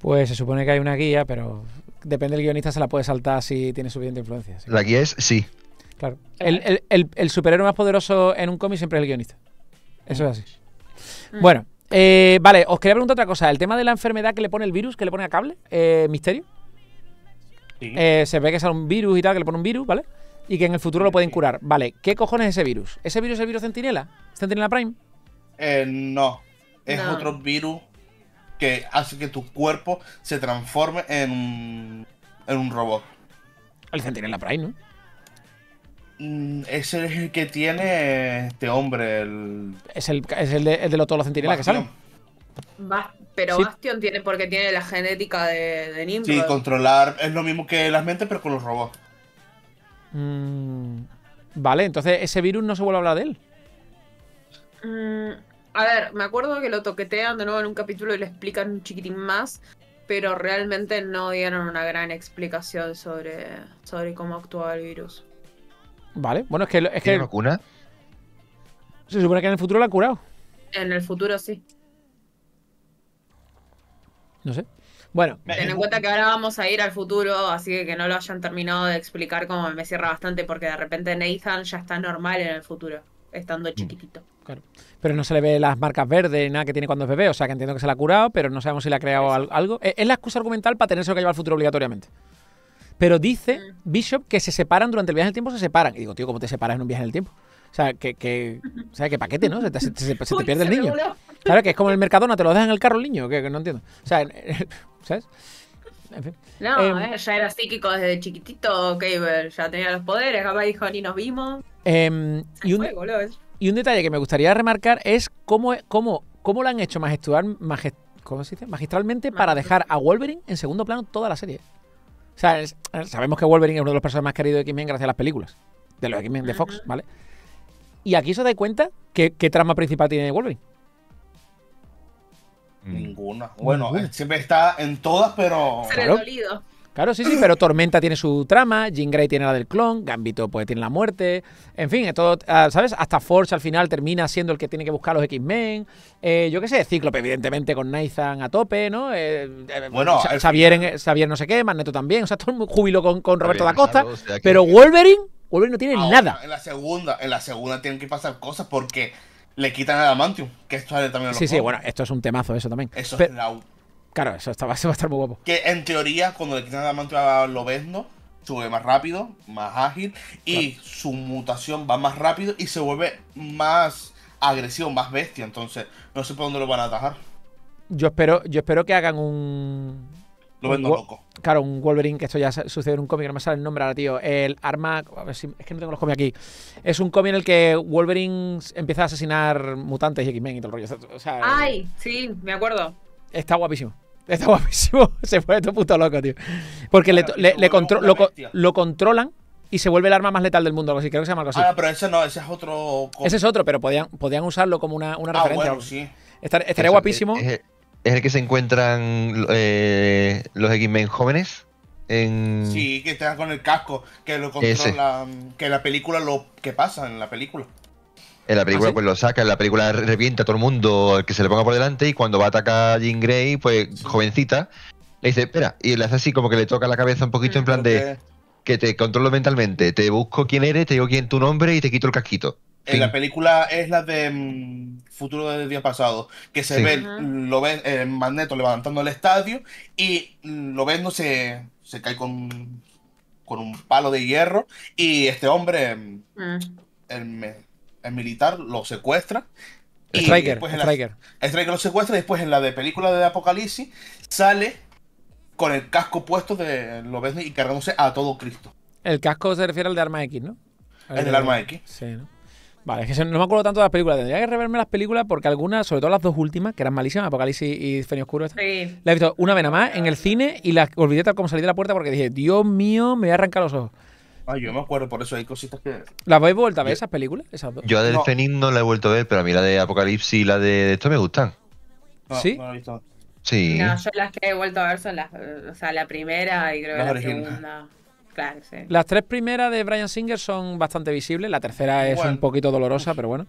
Pues se supone que hay una guía, pero depende del guionista, se la puede saltar si tiene suficiente influencia. ¿Sí? La guía es sí. Claro. El superhéroe más poderoso en un cómic siempre es el guionista. Eso es así. Bueno. Vale, os quería preguntar otra cosa. El tema de la enfermedad que le pone el virus, que le pone a Cable, Misterio. Sí. Se ve que es un virus y tal, que le pone un virus, ¿vale? Y que en el futuro lo pueden curar. Vale, ¿qué cojones es ese virus? ¿Ese virus es el virus Centinela? ¿Centinela Prime? No. Es otro virus que hace que tu cuerpo se transforme en un robot. El Centinela Prime, ¿no? Ese es el que tiene este hombre, el de los todos los centinelas que salen. Pero sí. Bastión tiene porque tiene la genética de Nimrod. Sí, controlar es lo mismo que las mentes, pero con los robots. Vale, entonces ese virus no se vuelve a hablar de él. A ver, me acuerdo que lo toquetean de nuevo en un capítulo y le explican un chiquitín más, pero realmente no dieron una gran explicación sobre cómo actúa el virus. Vale, bueno, es que ¿tiene vacuna? Se supone que en el futuro la ha curado. En el futuro sí. No sé. Bueno. Ten en cuenta que ahora vamos a ir al futuro, así que no lo hayan terminado de explicar como me cierra bastante, porque de repente Nathan ya está normal en el futuro, estando chiquitito. Claro. Pero no se le ve las marcas verdes, nada que tiene cuando es bebé, o sea que entiendo que se la ha curado, pero no sabemos si le ha creado algo. Es la excusa argumental para tenerse que llevar al futuro obligatoriamente. Pero dice Bishop que se separan durante el viaje en el tiempo, se separan. Y digo, tío, ¿cómo te separas en un viaje en el tiempo? O sea, o sea, que paquete, ¿no? Se te pierde el niño. Claro, que es como en el Mercadona, te lo dejan en el carro el niño, que no entiendo. O sea, ¿sabes? En fin. No, ya era psíquico desde chiquitito, Cable, ya tenía los poderes, capaz dijo, ni nos vimos. Y un detalle que me gustaría remarcar es cómo lo han hecho magistralmente para dejar a Wolverine en segundo plano toda la serie. O sea, sabemos que Wolverine es uno de los personajes más queridos de X-Men gracias a las películas de los X-Men de Fox, ¿vale? Y aquí se da cuenta qué trama principal tiene Wolverine. Ninguna. Bueno, siempre está en todas, pero... Claro, claro, sí, pero Tormenta tiene su trama, Jean Grey tiene la del clon, Gambito pues tiene la muerte, en fin, es todo, ¿sabes? Hasta Forge al final termina siendo el que tiene que buscar a los X-Men, yo qué sé, Cíclope evidentemente con Nathan a tope, ¿no? Bueno, Xavier no sé qué, Magneto también, o sea, todo muy júbilo con Roberto da Costa, claro, o sea, pero Wolverine no tiene nada. En la segunda tienen que pasar cosas porque... Le quitan el adamantium, que esto sale también. Sí, bueno, esto es un temazo, eso también. Eso es la... Claro, eso va a estar muy guapo. Que en teoría, cuando le quitan el adamantium a Lobezno, sube más rápido, más ágil, y claro, su mutación va más rápido y se vuelve más agresivo, más bestia. Entonces, no sé por dónde lo van a atajar. Yo espero que hagan un... Lobezno loco. Claro, un Wolverine, que esto ya sucede en un cómic, no me sale el nombre ahora, tío. El arma... A ver si, es que no tengo los cómics aquí. Es un cómic en el que Wolverine empieza a asesinar mutantes y X-Men y todo el rollo. O sea, ¡ay! Sí, me acuerdo. Está guapísimo. Está guapísimo. Se pone todo puto loco, tío. Porque claro, lo controlan y se vuelve el arma más letal del mundo. Así, creo que se llama algo así. Ah, pero ese no, ese es otro cómic. Ese es otro, pero podían usarlo como una referencia. Bueno, sí. Estaría guapísimo. ¿Es el que se encuentran los X-Men jóvenes? Sí, que están con el casco, que lo controla, que la película lo que pasa en la película. En la película, ¿ah, sí? Pues lo saca, en la película revienta a todo el mundo el que se le ponga por delante, y cuando va a atacar a Jean Grey, pues sí, jovencita, le dice, espera, y le hace así como que le toca la cabeza un poquito, en plan de que te controlo mentalmente, te busco quién eres, te digo quién tu nombre y te quito el casquito. En la película es la de Futuro del Día Pasado, que se ve, lo ves, Magneto levantando el estadio y lo ves, no sé, se cae con un palo de hierro y este hombre, el militar, lo secuestra. Striker lo secuestra, y después en la de película de Apocalipsis sale con el casco puesto de Lobezno y cargándose a todo Cristo. El casco se refiere al de Arma X, ¿no? Es del Arma X. Sí, ¿no? Vale, es que no me acuerdo tanto de las películas. Tendría que reverme las películas porque algunas, sobre todo las dos últimas, que eran malísimas, Apocalipsis y Fenio Oscuro, sí, la he visto una vez nada más en el cine y la olvidé tal como salí de la puerta porque dije, Dios mío, me voy a arrancar los ojos. Ay, yo me acuerdo, por eso hay cositas que... ¿Las habéis vuelto a ver esas películas? Esas dos. Yo la del Fenin no la he vuelto a ver, pero a mí la de Apocalipsis y la de esto me gustan. No, ¿sí? No la he visto. Sí. No, yo las que he vuelto a ver son las... O sea, la primera y creo que la segunda... Claro, sí. Las tres primeras de Bryan Singer son bastante visibles. La tercera es un poquito dolorosa, pero bueno.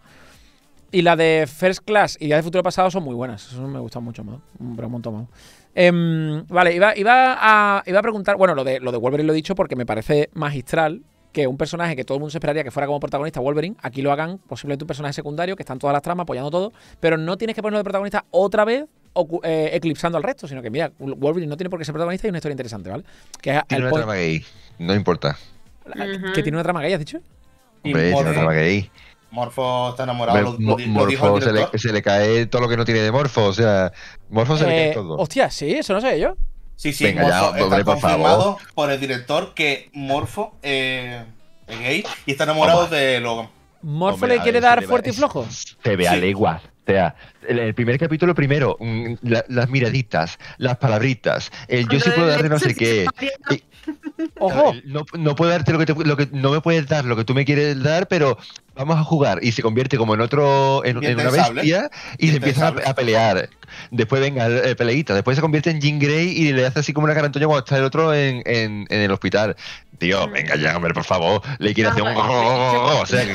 Y la de First Class y Días del Futuro Pasado son muy buenas. Eso me gusta mucho más. Pero un montón más. Vale, iba a preguntar. Bueno, lo de Wolverine lo he dicho porque me parece magistral que un personaje que todo el mundo se esperaría que fuera como protagonista, Wolverine, aquí lo hagan posiblemente un personaje secundario que está en todas las tramas apoyando todo. Pero no tienes que ponerlo de protagonista otra vez, eclipsando al resto, sino que mira, Wolverine no tiene por qué ser protagonista y una historia interesante, ¿vale? Que tiene una trama gay, no importa. ¿Que tiene una trama gay, has dicho? Hombre, tiene una trama gay. Morpho está enamorado. Morpho se le cae todo lo que no tiene de Morpho, o sea, Morpho se le cae todo. Hostia, sí, eso no sé yo. Sí, sí, venga, Morpho ya, está confirmado por el director que Morpho es gay y está enamorado de Logan. ¿Morpho le quiere dar fuerte y flojo? Te vea la igual. O sea, el primer capítulo primero, las miraditas, las palabritas, el yo sí puedo darte no sé qué. Ojo. No puedo darte no me puedes dar lo que tú me quieres dar, pero vamos a jugar. Y se convierte como en una bestia y se empiezan a pelear. Después venga peleita, después se convierte en Jean Grey y le hace así como una cara a Antonio cuando está el otro en el hospital. Tío, venga ya, hombre, por favor, le quiere hacer un... O sea, que...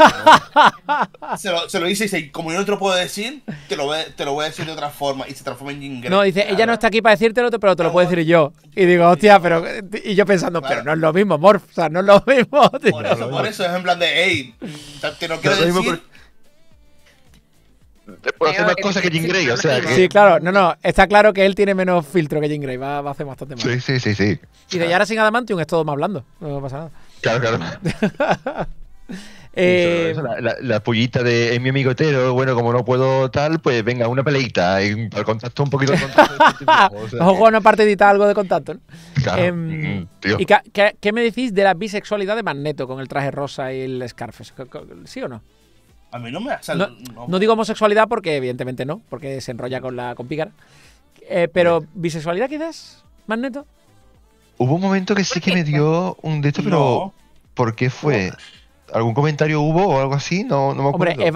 se lo dice y dice, como yo no te lo puedo decir, te lo voy a decir de otra forma, y se transforma en Jean Grey. No, dice, ella no está aquí para decírtelo, pero te lo puedo decir yo. Y digo, hostia, pero... Y yo pensando, pero no es lo mismo, Morph, o sea, no es lo mismo, tío. Por eso es en plan de, hey, te lo quiero decir... Puedo hacer más cosas que Jean Grey, o sea que... Sí, claro, no, está claro que él tiene menos filtro que Jean Grey, va a hacer bastante más. Sí. Y de ahora sin adamantium es todo más blando, no pasa nada. Claro. La pullita de mi amigo Tero, bueno, como no puedo tal, pues venga, una peleita, al contacto, un poquito de contacto. O sea, ojo, una partidita, algo de contacto, ¿no? Claro, ¿y qué me decís de la bisexualidad de Magneto con el traje rosa y el scarf? ¿Sí o no? A mí no me ha salido. No digo homosexualidad porque evidentemente no, porque se enrolla con Pícara. Pero bisexualidad quizás, Magneto. Hubo un momento que sí que me dio un de esto, pero ¿por qué fue? ¿Algún comentario hubo o algo así? No me acuerdo. Hombre, es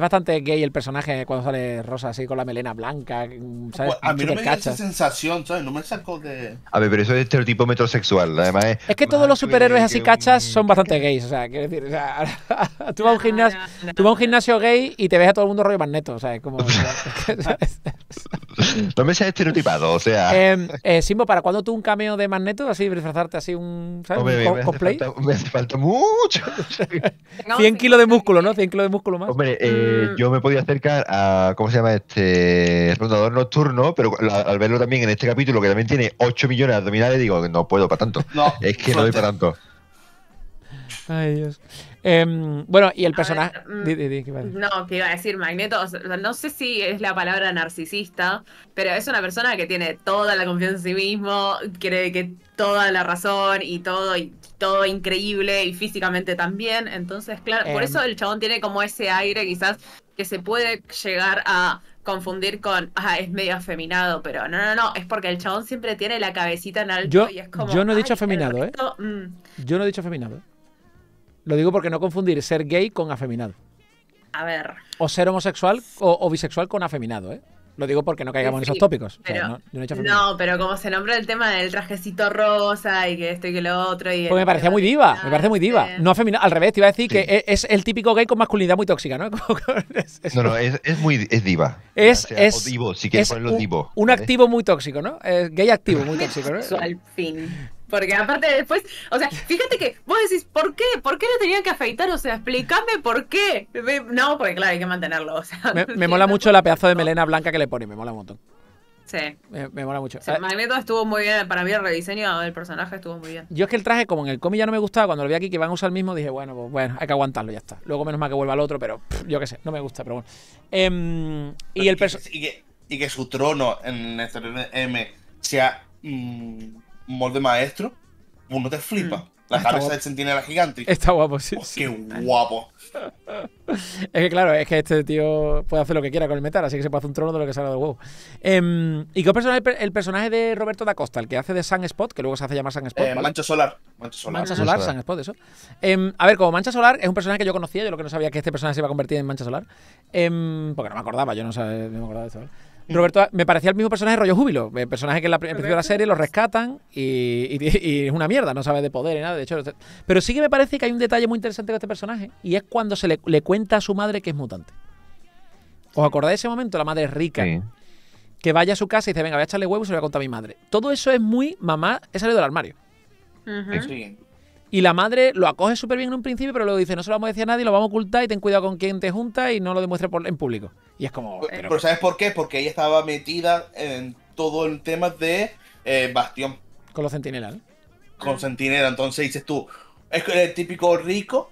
bastante gay el personaje cuando sale rosa así con la melena blanca, ¿sabes? A mí no me da esa sensación, ¿sabes? No me sacó de... A ver, pero eso es estereotipo metrosexual. Además es que todos los superhéroes así cachas son bastante gays. O sea, quiero decir, o sea, tú vas a un gimnasio gay y te ves a todo el mundo rollo Magneto. O sea, es como... No me seas estereotipado, o sea... Simbo, ¿para cuándo tú un cameo de Magneto? Así, disfrazarte así un, ¿sabes? Hombre, un cosplay. Me hace falta mucho. 100 kilos de músculo, ¿no? 100 kilos de músculo más. Hombre, yo me podía acercar a... ¿Cómo se llama este? Rondador Nocturno, pero al verlo también en este capítulo, que también tiene 8 millones de abdominales, digo, no puedo para tanto. No, es que no doy para tanto. Ay, Dios. Bueno, y el personaje... No, que iba a decir Magneto, o sea, no sé si es la palabra narcisista, pero es una persona que tiene toda la confianza en sí mismo, cree que toda la razón y todo increíble, y físicamente también, entonces claro, por eso el chabón tiene como ese aire quizás que se puede llegar a confundir con, es medio afeminado, pero no, es porque el chabón siempre tiene la cabecita en alto y es como... Yo no he dicho afeminado, resto, yo no he dicho afeminado. Lo digo porque no confundir ser gay con afeminado. A ver. O ser homosexual o bisexual con afeminado, ¿eh? Lo digo porque no caigamos en esos tópicos. Pero, o sea, no, pero como se nombra el tema del trajecito rosa y que esto y que lo otro. Y pues me parecía muy diva, me parece muy diva. No afeminado, al revés, te iba a decir que es el típico gay con masculinidad muy tóxica, ¿no? No, es diva. O divo, si quieres ponerlo divo. Un activo muy tóxico, ¿no? Gay activo muy tóxico, ¿no? Al fin. Porque aparte después, o sea, fíjate que vos decís, ¿por qué? ¿Por qué lo tenían que afeitar? O sea, explícame por qué. No, porque claro, hay que mantenerlo. O sea, me mola mucho la pedazo de melena blanca que le pone, me mola un montón. Sí. Me mola mucho. O sea, Magneto estuvo muy bien, para mí el rediseño del personaje estuvo muy bien. Yo es que el traje, como en el cómic ya no me gustaba, cuando lo vi aquí que van a usar el mismo, dije, bueno, hay que aguantarlo, ya está. Luego menos mal que vuelva al otro, pero yo qué sé, no me gusta, pero bueno. Y el personaje... Y que su trono en este M sea... molde maestro, uno te flipa. La cabeza de Centinela gigante. Está guapo, sí. ¡Qué guapo! Es que claro, es que este tío puede hacer lo que quiera con el metal, así que se puede hacer un trono de lo que salga de huevo. ¿Y qué personaje el personaje de Roberto da Costa, el que hace de Sun Spot, que luego se hace llamar Sun Spot? ¿Vale? Mancha Solar. Mancha Solar, Sun Spot, eso. A ver, como Mancha Solar es un personaje que yo conocía, yo lo que no sabía que este personaje se iba a convertir en Mancha Solar, porque no me acordaba, yo no me acordaba de esto, ¿vale? Roberto, me parecía el mismo personaje rollo Júbilo, el personaje que en el principio de la serie lo rescatan y es una mierda, no sabe de poder y nada, de hecho. Pero sí que me parece que hay un detalle muy interesante con este personaje y es cuando se le cuenta a su madre que es mutante. ¿Os acordáis de ese momento? La madre es rica, sí. Que vaya a su casa y dice, venga, voy a echarle huevos y se lo voy a contar a mi madre. Todo eso es muy, mamá, he salido del armario. Sí. Y la madre lo acoge súper bien en un principio, pero luego dice, no se lo vamos a decir a nadie, lo vamos a ocultar y ten cuidado con quién te juntas y no lo demuestres en público. Y es como... Pero ¿sabes por qué? Porque ella estaba metida en todo el tema de Bastión. Con los centinelas, ¿no? Con centinelas, entonces dices tú, es el típico rico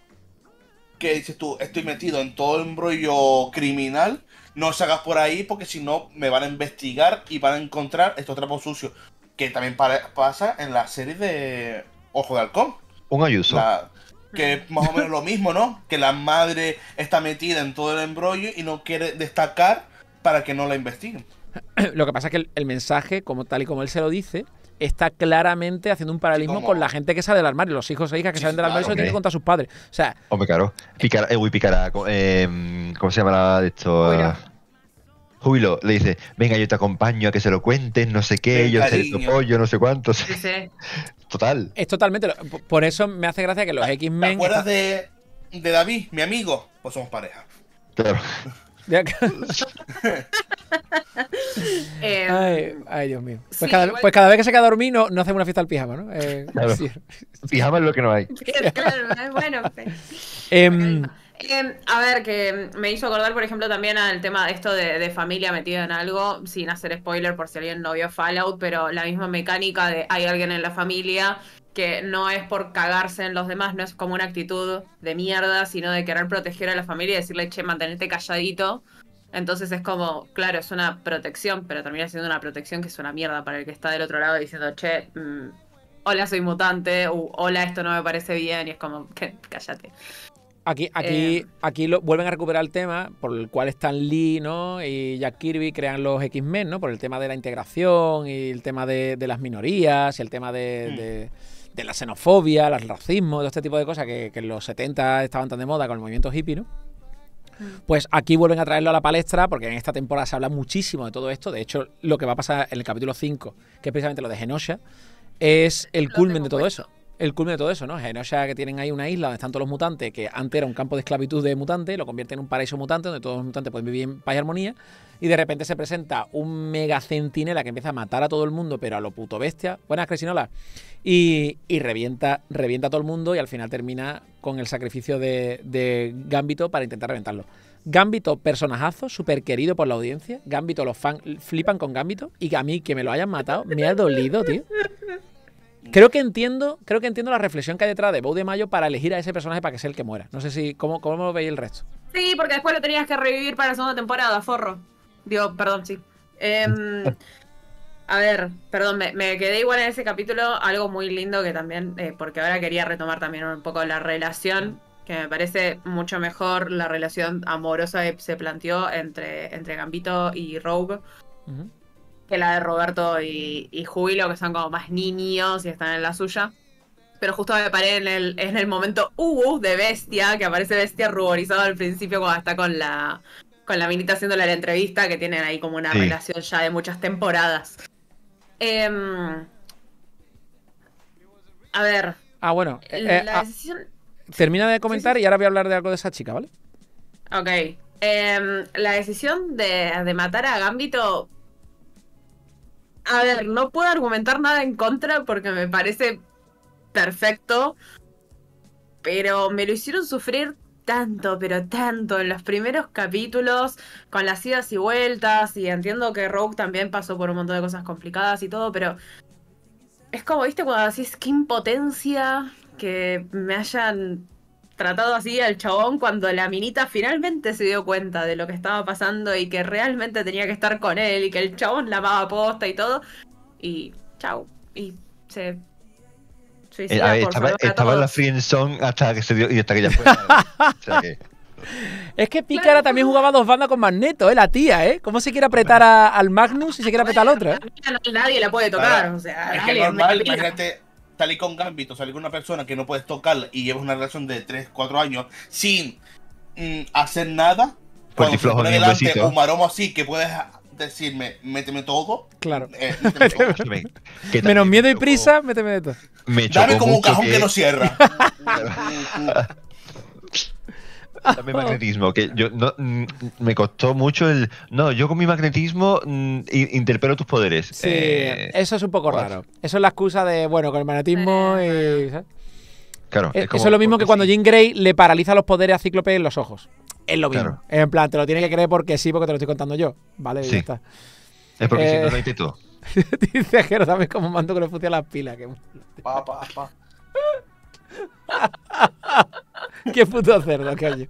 que dices tú, estoy metido en todo el embrollo criminal, no salgas por ahí porque si no me van a investigar y van a encontrar estos trapos sucios. Que también pasa en la serie de Ojo de Halcón. Un Ayuso. Que es más o menos lo mismo, ¿no? Que la madre está metida en todo el embrollo y no quiere destacar para que no la investiguen. Lo que pasa es que el mensaje, como tal y como él se lo dice, está claramente haciendo un paralelismo con la gente que sale del armario. Los hijos e hijas que salen del armario se lo tienen que contar a sus padres. O sea... Hombre, claro. Pícara. ¿Cómo se llama de esto? Júbilo le dice, venga, yo te acompaño a que se lo cuentes, no sé qué, yo te apoyo, no sé cuánto. Sí. Total. Es totalmente. Por eso me hace gracia que los X-Men. ¿Te acuerdas de David, mi amigo? Pues somos pareja. Claro. Ay, Dios mío. Pues, sí, cada vez que se queda a dormir no hacemos una fiesta al pijama, ¿no? Claro. Sí. Pijama es lo que no hay. Claro, no es bueno. A ver, que me hizo acordar, por ejemplo, también al tema de esto de familia metida en algo, sin hacer spoiler por si alguien no vio Fallout, pero la misma mecánica de hay alguien en la familia que no es por cagarse en los demás, no es como una actitud de mierda, sino de querer proteger a la familia y decirle, che, mantenete calladito. Entonces es como, claro, es una protección, pero termina siendo una protección que es una mierda para el que está del otro lado diciendo, che, hola, soy mutante, o hola, esto no me parece bien, y es como, cállate. Aquí vuelven a recuperar el tema por el cual Stan Lee, ¿no?, y Jack Kirby crean los X-Men, ¿no?, por el tema de la integración y el tema de las minorías y el tema de la xenofobia, el racismo, todo este tipo de cosas que en los 70 estaban tan de moda con el movimiento hippie, ¿no? Pues aquí vuelven a traerlo a la palestra porque en esta temporada se habla muchísimo de todo esto. De hecho, lo que va a pasar en el capítulo 5, que es precisamente lo de Genosha, es el culmen de todo eso. El culmen de todo eso, ¿no? Genosha, que tienen ahí una isla donde están todos los mutantes, que antes era un campo de esclavitud de mutantes, lo convierten en un paraíso mutante donde todos los mutantes pueden vivir en paz y armonía, y de repente se presenta un mega centinela que empieza a matar a todo el mundo, pero a lo puto bestia. Buenas, Cresinola. Y revienta a todo el mundo y al final termina con el sacrificio de Gambito para intentar reventarlo. Gambito, personajazo, súper querido por la audiencia. Gambito, los fans flipan con Gambito, y a mí que me lo hayan matado me ha dolido, tío. Creo que entiendo la reflexión que hay detrás de Beau DeMayo para elegir a ese personaje para que sea el que muera. No sé si cómo veis el resto. Sí, porque después lo tenías que revivir para la segunda temporada, forro. Digo, perdón, sí. A ver, perdón, me quedé igual en ese capítulo. Algo muy lindo que también, porque ahora quería retomar también un poco la relación, que me parece mucho mejor la relación amorosa que se planteó entre Gambito y Rogue. Uh-huh. Que la de Roberto y Júbilo, que son como más niños y están en la suya. Pero justo me paré en el momento de Bestia, que aparece Bestia ruborizado al principio cuando está con la minita haciéndole la entrevista, que tienen ahí como una relación ya de muchas temporadas. A ver. Ah, bueno. La decisión... Termina de comentar sí. Y ahora voy a hablar de algo de esa chica, ¿vale? Ok. La decisión de matar a Gambito... A ver, no puedo argumentar nada en contra porque me parece perfecto, pero me lo hicieron sufrir tanto, pero tanto en los primeros capítulos, con las idas y vueltas, y entiendo que Rogue también pasó por un montón de cosas complicadas y todo, pero es como, ¿viste? Cuando decís, qué impotencia que me hayan tratado así al chabón cuando la minita finalmente se dio cuenta de lo que estaba pasando y que realmente tenía que estar con él y que el chabón la amaba posta y todo. Y chau. Y se... Estaba en la friendzone hasta que se dio... Y hasta que ya fue. O sea que... Es que Pícara también jugaba dos bandas con Magneto, la tía, ¿Cómo se quiere apretar al Magnus y se quiere apretar al otro, Nadie la puede tocar, claro. O sea, es que normal, imagínate... Salí con Gambito, salí con una persona que no puedes tocar y llevas una relación de 3-4 años sin hacer nada. Pues cuando se pone delante un maromo así que puedes decirme, méteme todo. Claro. Méteme todo. Menos miedo y prisa, méteme de todo. Dame como un cajón que no cierra. Dame magnetismo, que yo no, me costó mucho el... No, yo con mi magnetismo interpelo tus poderes. Sí, eso es un poco raro. Eso es la excusa de, bueno, con el magnetismo y... ¿sabes? Claro, es como, eso es lo mismo que cuando Jean Grey le paraliza los poderes a Cíclope en los ojos. Es lo mismo. Claro. En plan, te lo tienes que creer porque sí, porque te lo estoy contando yo. Vale, sí. Ya está. Es porque si no, no hay teto. Dice Gero también como mando que le funciona las pilas. Que... Pa. Qué puto cerdo, coño.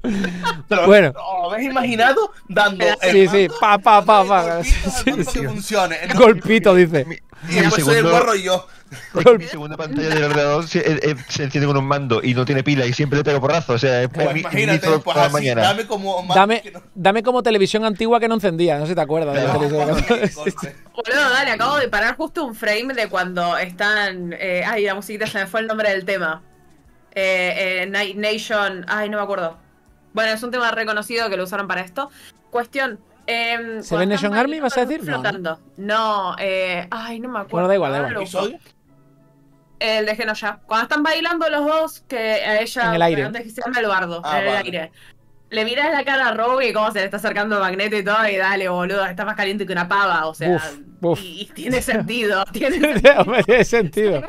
Bueno, ¿lo habéis imaginado? Dando pa. Que funcione. Golpito, dice. Y después soy el gorro y yo. Mi segunda pantalla del ordenador se enciende con un mando y no tiene pila y siempre le pego porrazo. O sea, es pues imagínate, pues así, mañana. Dame como televisión antigua que no encendía. No sé si te acuerdas de la televisión. Boludo, dale, acabo de parar justo un frame de cuando están. Ay, la musiquita se me fue el nombre del tema. Night Nation, ay, no me acuerdo. Bueno, es un tema reconocido que lo usaron para esto. Cuestión. ¿Seven Nation Army vas a decir? Flotando. No, ay, no me acuerdo. Bueno, da igual. El de Genosha. Cuando están bailando los dos, que a ella. En el aire. Antes que se llama el bardo, en el aire. Le miras la cara a Rogue y cómo se le está acercando Magneto y todo, y dale, boludo, está más caliente que una pava, o sea, uf. Y tiene sentido, tiene sentido.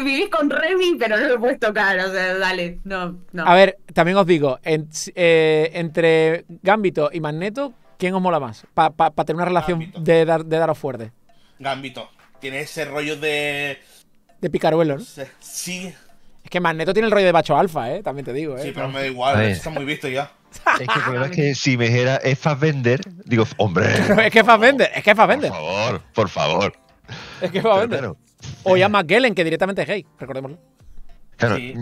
Vivís con Remy, pero no lo puedes tocar, o sea, dale, no. A ver, también os digo, entre Gambito y Magneto, ¿quién os mola más? Para tener una relación de daros fuerte. Gambito, tiene ese rollo de... de picaruelo, ¿no? Sí. Es que Magneto tiene el rollo de macho alfa, ¿eh? También te digo, ¿eh? Sí, pero me da igual, eso está muy visto ya. Es que el problema es que si me dijera es Fassbender, digo, hombre. Pero es que Fassbender, es que Fassbender. Por favor. Es que Fassbender. Claro. O ya McGellen, que directamente es gay, recordémoslo. Claro. Sí.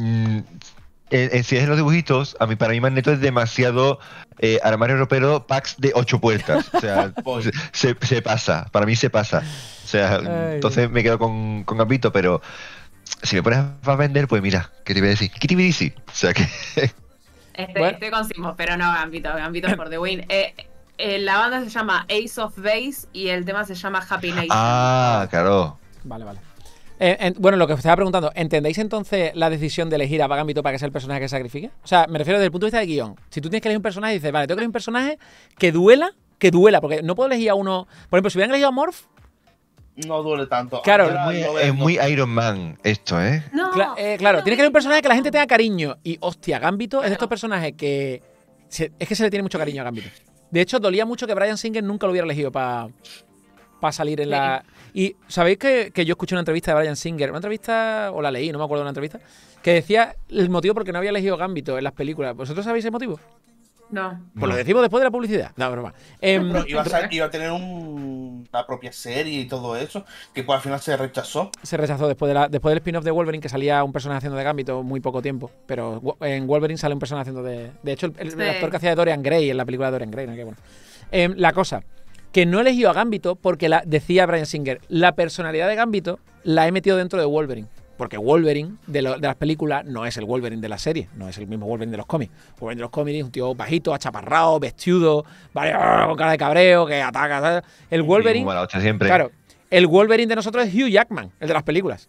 Si es en los dibujitos, para mí Magneto es demasiado armario ropero, packs de 8 puertas. O sea, se pasa. Para mí se pasa. O sea, ay, entonces me quedo con Gambito, pero si me pones a Fassbender, pues mira, ¿qué te voy a decir? ¿Qué te voy a decir? O sea que... Estoy con Simbo, pero no Gambito por The Win. La banda se llama Ace of Base y el tema se llama Happy Nation. Ah, claro. Vale, vale. Bueno, lo que os estaba preguntando, ¿entendéis entonces la decisión de elegir a Gambito para que sea el personaje que sacrifique? O sea, me refiero desde el punto de vista de guión. Si tú tienes que elegir un personaje y dices, vale, tengo que elegir un personaje que duela, porque no puedo elegir a uno... Por ejemplo, si hubieran elegido a Morph... No duele tanto. Claro, es muy Iron Man esto, ¿eh? No, claro, tiene que haber un personaje que la gente tenga cariño. Y hostia, Gambito es de estos personajes que... Es que se le tiene mucho cariño a Gambito. De hecho, dolía mucho que Bryan Singer nunca lo hubiera elegido para salir en la... Y sabéis que yo escuché una entrevista de Bryan Singer, o la leí, no me acuerdo de una entrevista, que decía el motivo por el que no había elegido Gambito en las películas. ¿Vosotros sabéis el motivo? No. Pues lo decimos después de la publicidad. No, broma. Pero iba a tener una propia serie y todo eso, que pues al final se rechazó. Se rechazó después del spin-off de Wolverine, que salía un personaje haciendo de Gambito muy poco tiempo. Pero en Wolverine sale un personaje haciendo de... De hecho, el actor que hacía de Dorian Gray en la película de Dorian Gray. ¿No? Qué bueno. La cosa, que no eligió a Gambito porque, decía Bryan Singer, la personalidad de Gambito la he metido dentro de Wolverine. Porque Wolverine de las películas no es el Wolverine de la serie, no es el mismo Wolverine de los cómics. Wolverine de los cómics es un tío bajito, achaparrado, vestido, con cara de cabreo, que ataca. ¿Sabes? El Wolverine. Como la otra siempre. Claro. El Wolverine de nosotros es Hugh Jackman, el de las películas.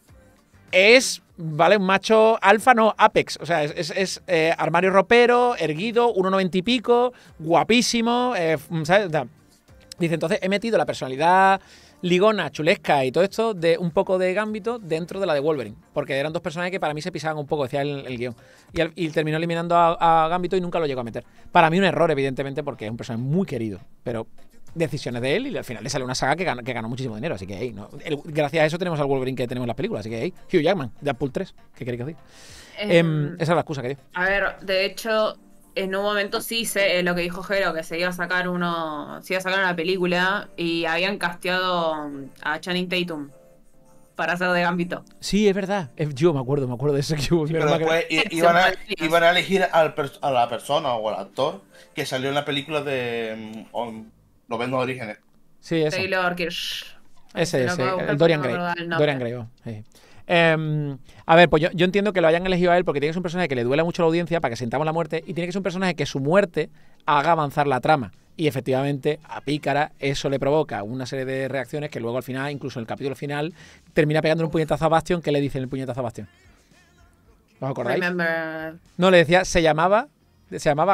Es, ¿vale? Un macho alfa, no, Apex. O sea, es armario ropero, erguido, 1,90 y pico, guapísimo. ¿Sabes? Dice, entonces he metido la personalidad ligona, chulesca y todo esto de un poco de Gambito dentro de la de Wolverine, porque eran dos personajes que para mí se pisaban un poco, decía el guión, y terminó eliminando a Gambito y nunca lo llegó a meter. Para mí un error, evidentemente, porque es un personaje muy querido, pero decisiones de él, y al final le sale una saga que ganó muchísimo dinero, así que ahí, no, gracias a eso tenemos al Wolverine que tenemos en las películas, así que ahí, Hugh Jackman, Deadpool 3, ¿qué queréis que os diga? Esa es la excusa que dio. A ver, de hecho... En un momento sí sé lo que dijo Gero, que se iba a sacar una película y habían casteado a Channing Tatum para hacer de Gambito. Sí, es verdad. Yo me acuerdo de eso. Que hubo, sí, pero después iban a elegir a la persona o al actor que salió en la película de Los Vendos Orígenes. Sí, ese. Taylor Kirsch. Ese. El Dorian Gray. Dorian Gray, sí. A ver, pues yo entiendo que lo hayan elegido a él porque tiene que ser un personaje que le duela mucho a la audiencia para que sintamos la muerte, y tiene que ser un personaje que su muerte haga avanzar la trama. Y efectivamente, a Pícara eso le provoca una serie de reacciones que luego al final, incluso en el capítulo final, termina pegándole un puñetazo a Bastión. ¿Qué le dicen el puñetazo a Bastión? ¿Os acordáis? Remember. No, le decía, se llamaba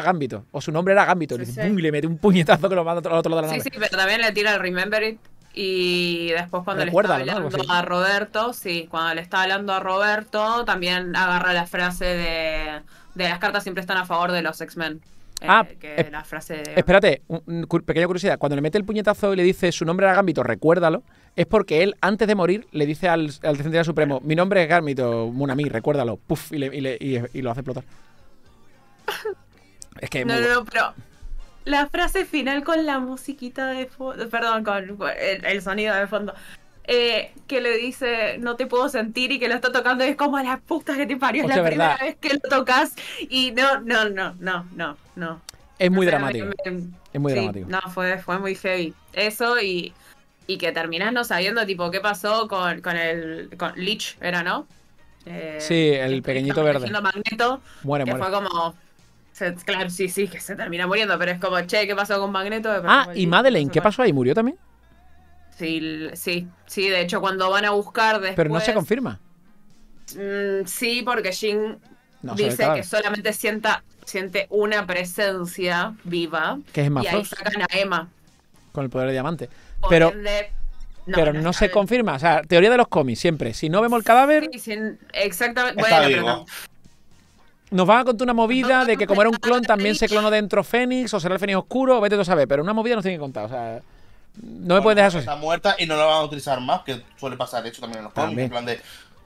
Gambito, o su nombre era Gambito. Sí, y le mete un puñetazo que lo manda al otro lado de la nave. Sí, sí, pero también le tira el Remember It. Y después cuando le está hablando a Roberto, también agarra la frase de las cartas siempre están a favor de los X-Men. La frase de... Espérate, pequeña curiosidad. Cuando le mete el puñetazo y le dice su nombre era Gambito, recuérdalo, es porque él antes de morir le dice al Centinela Supremo, mi nombre es Gambito, Munami, recuérdalo. Puff, y lo hace explotar. Es que... No, pero... La frase final con la musiquita de fondo, perdón, con el sonido de fondo, que le dice no te puedo sentir y que lo está tocando y es como a la puta que te parió, es la primera vez que lo tocas y no. Es muy dramático. Es muy dramático. No, fue muy heavy. Eso y que terminás no sabiendo tipo qué pasó con Leech, ¿era no? Sí, el pequeñito verde. Magneto, muere. Fue como... Claro, sí, que se termina muriendo, pero es como, che, ¿qué pasó con Magneto? Y Madeleine, ¿qué pasó ahí? ¿Murió también? Sí, de hecho, cuando van a buscar después... Pero no se confirma. Sí, porque Jean dice que solamente siente una presencia viva. Que es Emma Frost. Y ahí sacan a Emma. Con el poder de diamante. Pero... No se confirma. O sea, teoría de los cómics, siempre. Si no vemos el cadáver... Sí, exactamente. Bueno, pero no. Nos van a contar una movida de que como era un clon también se clonó dentro Fénix, o será el Fénix oscuro, o vete tú a saber, pero una movida nos tienen que contar, o sea, no me pueden dejar eso. Está muerta y no la van a utilizar más, que suele pasar de hecho también en los cómics, en plan de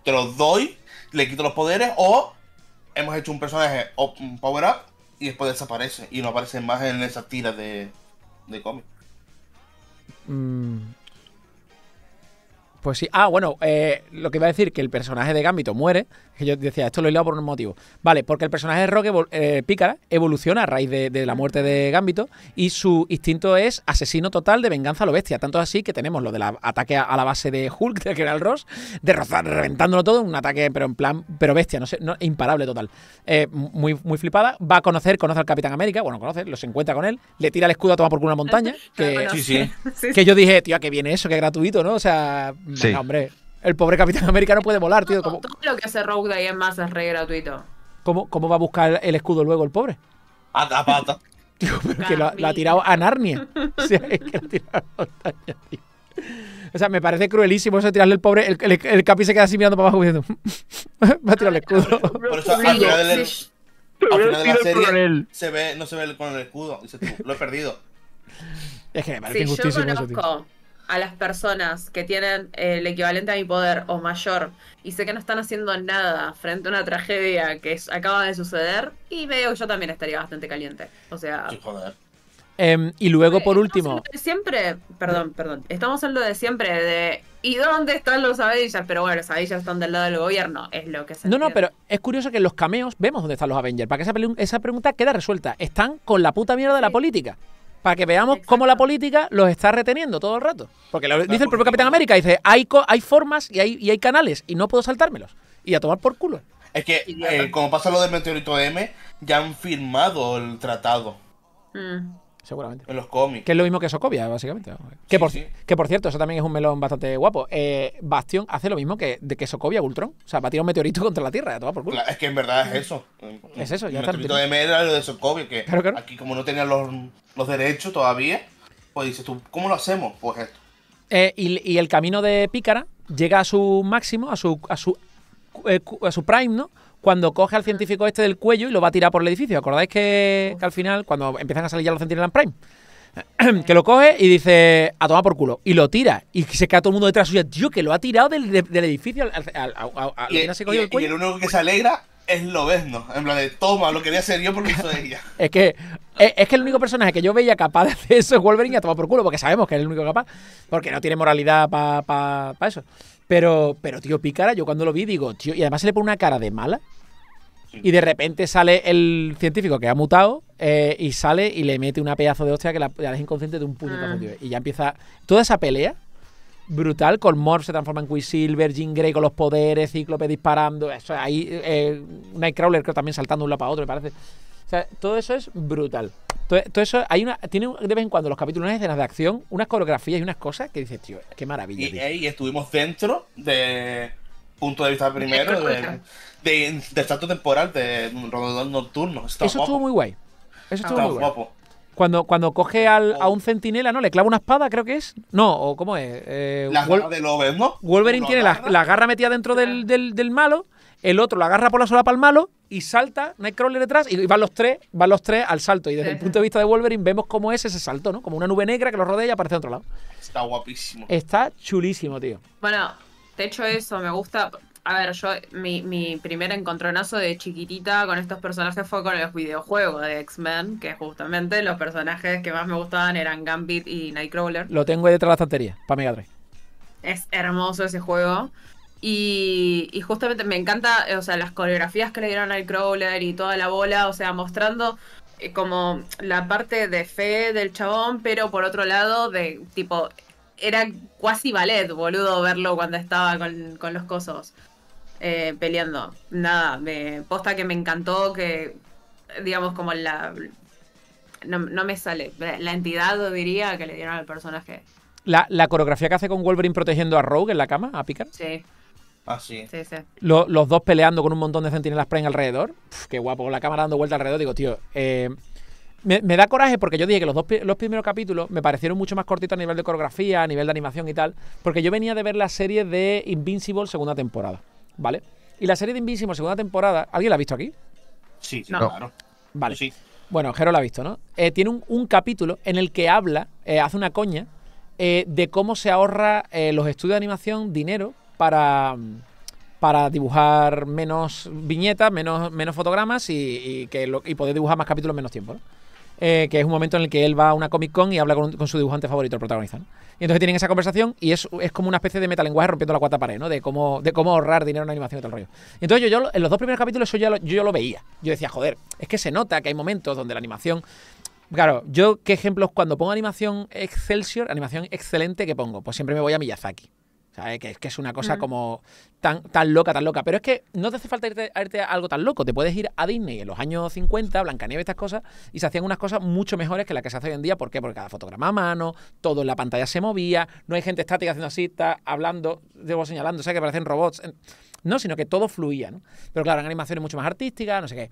te los doy, le quito los poderes, o hemos hecho un personaje power up y después desaparece y no aparece más en esas tiras de cómic. Pues sí. Ah, bueno, lo que iba a decir, que el personaje de Gambito muere. Que yo decía, esto lo he leído por un motivo. Vale, porque el personaje de Rogue, Pícara, evoluciona a raíz de la muerte de Gambito y su instinto es asesino total de venganza a lo bestia. Tanto así que tenemos lo del ataque a la base de Hulk, del General Ross, reventándolo todo, un ataque, pero en plan, pero bestia, no sé, no, imparable total. Muy, muy flipada. Va a conoce al Capitán América, bueno, conoce, los encuentra con él, le tira el escudo a tomar por culo una montaña. Que, sí, sí. Que yo dije, tío, ¿a qué viene eso? Que es gratuito, ¿no? O sea... Sí. Venga, hombre, el pobre Capitán América no puede volar, tío. ¿Cómo? Todo lo que hace Rogue de ahí en más es re gratuito. ¿Cómo va a buscar el escudo luego el pobre? A la pata. Tío, pero que lo ha tirado a Narnia. O sea, es que lo ha tirado a montaña, tío. O sea, me parece cruelísimo eso de tirarle el pobre. El Capi se queda así mirando para abajo diciendo: va a tirar el escudo. Por eso, al final de la serie se ve, no se ve con el escudo. Dices tú, lo he perdido. Es que me parece injustísimo eso, tío. A las personas que tienen el equivalente a mi poder o mayor y sé que no están haciendo nada frente a una tragedia que acaba de suceder, y medio que yo también estaría bastante caliente. O sea... Sí, joder. Y luego, por último... Siempre... Perdón. Estamos en lo de siempre de... ¿Y dónde están los Avengers? Pero bueno, los Avengers están del lado del gobierno, es lo que se entiende. No, pero es curioso que en los cameos vemos dónde están los Avengers. Para que esa pregunta queda resuelta. Están con la puta mierda de la política. Para que veamos cómo la política los está reteniendo todo el rato. Porque lo dice el propio Capitán América, dice, hay formas y hay canales y no puedo saltármelos. Y a tomar por culo. Es que, como pasa lo del meteorito M, ya han firmado el tratado. Seguramente. En los cómics. Que es lo mismo que Sokovia, básicamente. Que por cierto, eso también es un melón bastante guapo. Bastión hace lo mismo que Sokovia Ultron. O sea, va a tirar un meteorito contra la Tierra, a tomar por culo. Es que en verdad es eso. Es eso, ya está. El meteorito M era lo de Sokovia, que claro. Aquí como no tenían los derechos todavía, pues dices tú, ¿cómo lo hacemos? Pues esto. Y el camino de Pícara llega a su máximo, a su prime, ¿no? Cuando coge al científico este del cuello y lo va a tirar por el edificio. ¿Acordáis que al final, cuando empiezan a salir ya los Centinela Prime, que lo coge y dice, a tomar por culo, y lo tira, y se queda todo el mundo detrás suya, tío, que lo ha tirado del edificio y el único que se alegra es Lobezno, en plan de, toma, lo quería hacer yo porque eso de ella. Es que el único personaje que yo veía capaz de hacer eso es Wolverine, a tomar por culo, porque sabemos que es el único capaz, porque no tiene moralidad para eso. Pero, tío, Pícara, yo cuando lo vi digo, tío, y además se le pone una cara de mala. Sí. Y de repente sale el científico que ha mutado y sale y le mete una pedazo de hostia que la deja inconsciente de un puñetazo, tío. Y ya empieza toda esa pelea brutal con Morph se transforma en Quicksilver, Jean Grey con los poderes, Cíclope disparando, eso, ahí Nightcrawler creo también saltando de un lado para otro, me parece. O sea, todo eso es brutal. Todo eso, tiene de vez en cuando los capítulos unas escenas de acción, unas coreografías y unas cosas que dices, tío, qué maravilla. Y, tío. Y estuvimos dentro de punto de vista primero, del salto temporal de Rodador Nocturno. Eso estuvo muy guay. Eso estuvo muy guapo. Cuando coge a un centinela, ¿no? Le clava una espada, creo que es. No, o ¿cómo es? La garra de Lobezno, ¿no? Wolverine tiene la garra metida dentro del malo. El otro la agarra por la solapa al malo y salta Nightcrawler detrás y van los tres al salto. Y desde el punto de vista de Wolverine vemos cómo es ese salto, ¿no? Como una nube negra que los rodea y aparece de otro lado. Está guapísimo. Está chulísimo, tío. Bueno, de hecho eso, me gusta... A ver, yo mi primer encontronazo de chiquitita con estos personajes fue con los videojuegos de X-Men, que justamente los personajes que más me gustaban eran Gambit y Nightcrawler. Lo tengo ahí detrás de la estantería, para Mega Drive. Es hermoso ese juego. Y justamente me encanta, o sea, las coreografías que le dieron al Crawler y toda la bola, o sea, mostrando como la parte de fe del chabón, pero por otro lado, de tipo, era cuasi ballet, boludo, verlo cuando estaba con los cosos peleando. Nada, posta que me encantó que, digamos, como no me sale, la entidad, diría, que le dieron al personaje. La coreografía que hace con Wolverine protegiendo a Rogue en la cama, a Pícara. Sí. Así. Sí. Los dos peleando con un montón de Centinelas Prime alrededor. Uf, qué guapo, con la cámara dando vuelta alrededor. Digo, tío, me da coraje porque yo dije que los primeros capítulos me parecieron mucho más cortitos a nivel de coreografía, a nivel de animación y tal, porque yo venía de ver la serie de Invincible segunda temporada, ¿vale? Y la serie de Invincible segunda temporada, ¿alguien la ha visto aquí? Sí, no. Claro. Vale. Sí. Bueno, Gero la ha visto, ¿no? Tiene un capítulo en el que habla, hace una coña, de cómo se ahorra los estudios de animación dinero para para dibujar menos viñetas, menos fotogramas y poder dibujar más capítulos en menos tiempo, ¿no? Que es un momento en el que él va a una Comic Con y habla con su dibujante favorito, el protagonista, ¿no? Y entonces tienen esa conversación y es como una especie de metalenguaje rompiendo la cuarta pared, ¿no? De cómo ahorrar dinero en animación y todo el rollo. Y entonces yo en los dos primeros capítulos eso yo lo veía. Yo decía, joder, es que se nota que hay momentos donde la animación... Claro, yo, ¿qué ejemplos? Cuando pongo animación Excelsior, animación excelente, ¿qué pongo? Pues siempre me voy a Miyazaki. ¿Sabes? Que es una cosa como tan loca. Pero es que no te hace falta irte a algo tan loco. Te puedes ir a Disney en los años 50, Blancanieves, estas cosas, y se hacían unas cosas mucho mejores que las que se hace hoy en día. ¿Por qué? Porque cada fotograma a mano, todo en la pantalla se movía, no hay gente estática haciendo así, está hablando, debo señalando, o sea, que parecen robots. No, sino que todo fluía, ¿no? Pero claro, en animaciones mucho más artísticas, no sé qué.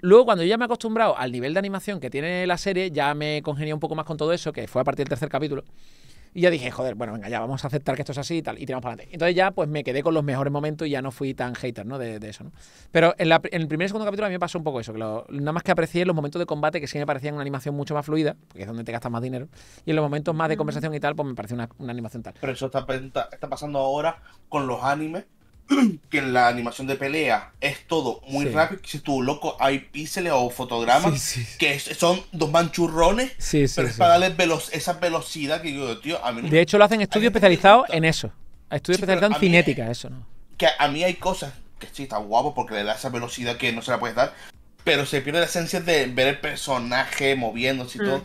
Luego, cuando yo ya me he acostumbrado al nivel de animación que tiene la serie, ya me congenié un poco más con todo eso, que fue a partir del tercer capítulo. Y ya dije, joder, bueno, venga, ya vamos a aceptar que esto es así y tal, y tiramos para adelante. Entonces ya pues me quedé con los mejores momentos y ya no fui tan hater, ¿no? De eso, ¿no? Pero en el primer y segundo capítulo a mí me pasó un poco eso, que nada más que aprecié los momentos de combate que sí me parecían una animación mucho más fluida, porque es donde te gastas más dinero, y en los momentos más de conversación y tal, pues me pareció una animación tal. Pero eso está pasando ahora con los animes, que en la animación de pelea es todo muy rápido, si tú, loco, hay píxeles o fotogramas que son dos manchurrones, pero es para darle esa velocidad que yo, tío, a mí no. De hecho lo hacen estudios especializados en eso, estudios especializados en cinética, eso, ¿no? Que a mí hay cosas que sí, está guapo porque le da esa velocidad que no se la puedes dar, pero se pierde la esencia de ver el personaje moviéndose y todo.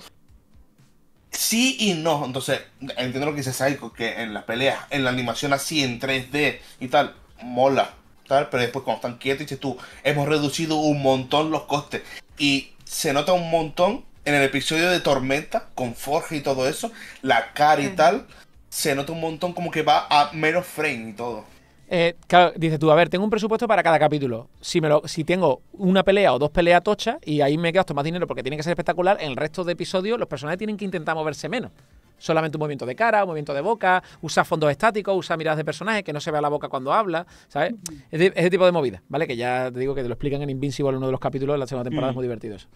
Sí y no, entonces, entiendo lo que dice Psycho, que en las peleas, en la animación así, en 3D y tal, mola, tal, pero después cuando están quietos, dices tú, hemos reducido un montón los costes. Y se nota un montón en el episodio de Tormenta, con Forge y todo eso, la cara y tal, se nota un montón como que va a menos frame y todo. Claro, dices tú, a ver, tengo un presupuesto para cada capítulo. Si tengo una pelea o dos peleas tochas y ahí me gasto más dinero porque tiene que ser espectacular, en el resto de episodios los personajes tienen que intentar moverse menos. Solamente un movimiento de cara, un movimiento de boca, usa fondos estáticos, usa miradas de personajes, que no se vea la boca cuando habla, ¿sabes? Ese tipo de movidas, ¿vale? Que ya te digo que te lo explican en Invincible, uno de los capítulos de la segunda temporada, es muy divertido eso.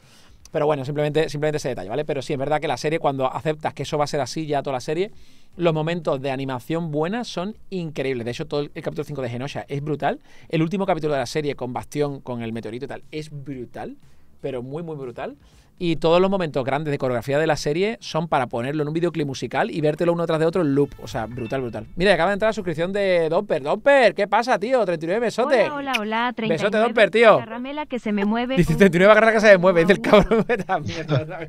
Pero bueno, simplemente ese detalle, ¿vale? Pero sí, es verdad que la serie, cuando aceptas que eso va a ser así ya toda la serie, los momentos de animación buena son increíbles. De hecho, todo el capítulo 5 de Genosha es brutal. El último capítulo de la serie con Bastión, con el meteorito y tal, es brutal, pero muy, muy brutal. Y todos los momentos grandes de coreografía de la serie son para ponerlo en un videoclip musical y vértelo uno tras de otro en loop. O sea, brutal, brutal. Mira, acaba de entrar la suscripción de Domper. Domper, ¿qué pasa, tío? 39 besotes. Hola, hola, 39 besote, Domper, tío. Garramela que se me mueve. Dice 39 garra que se me mueve. Dice el cabrón de la mierda.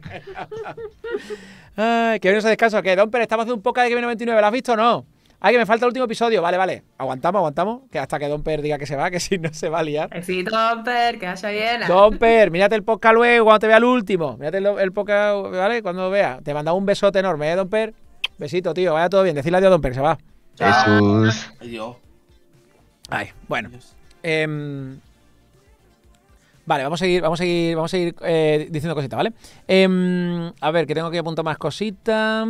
Ay, que hoy no se descansa. Que Domper, estamos haciendo un poco de que viene 99. ¿Lo has visto o no? Ay, que me falta el último episodio. Vale. Aguantamos. Que hasta que Domper diga que se va, que si no se va a liar. Sí, Domper, que vaya bien. Domper, mírate el podcast luego cuando te vea el último. Mírate el podcast, ¿vale? Cuando lo vea. Te manda un besote enorme, ¿eh, Domper? Besito, tío. Vaya todo bien. Decirle adiós a Domper, que se va. Jesús. Adiós. Ay, bueno. Vale, vamos a seguir diciendo cositas, ¿vale? A ver, que tengo que apuntar más cositas.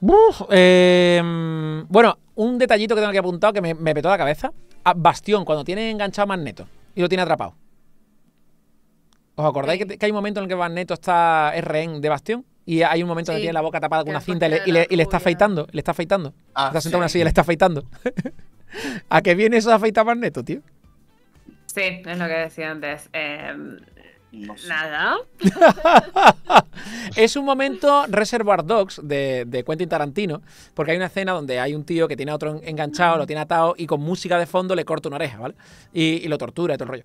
Bueno, un detallito que tengo aquí apuntado que me petó la cabeza. Bastión, cuando tiene enganchado a Magneto y lo tiene atrapado. ¿Os acordáis que hay un momento en el que Magneto es rehén de Bastión? Y hay un momento en el que tiene la boca tapada con una cinta y le está afeitando. Está sentado en una silla y le está afeitando. ¿A qué viene eso de afeitar a Magneto, tío? Sí, es lo que decía antes. No sé. Nada. Es un momento Reservoir Dogs de Quentin Tarantino, porque hay una escena donde hay un tío que tiene a otro enganchado, lo tiene atado y con música de fondo le corta una oreja, ¿vale? Y lo tortura y todo el rollo.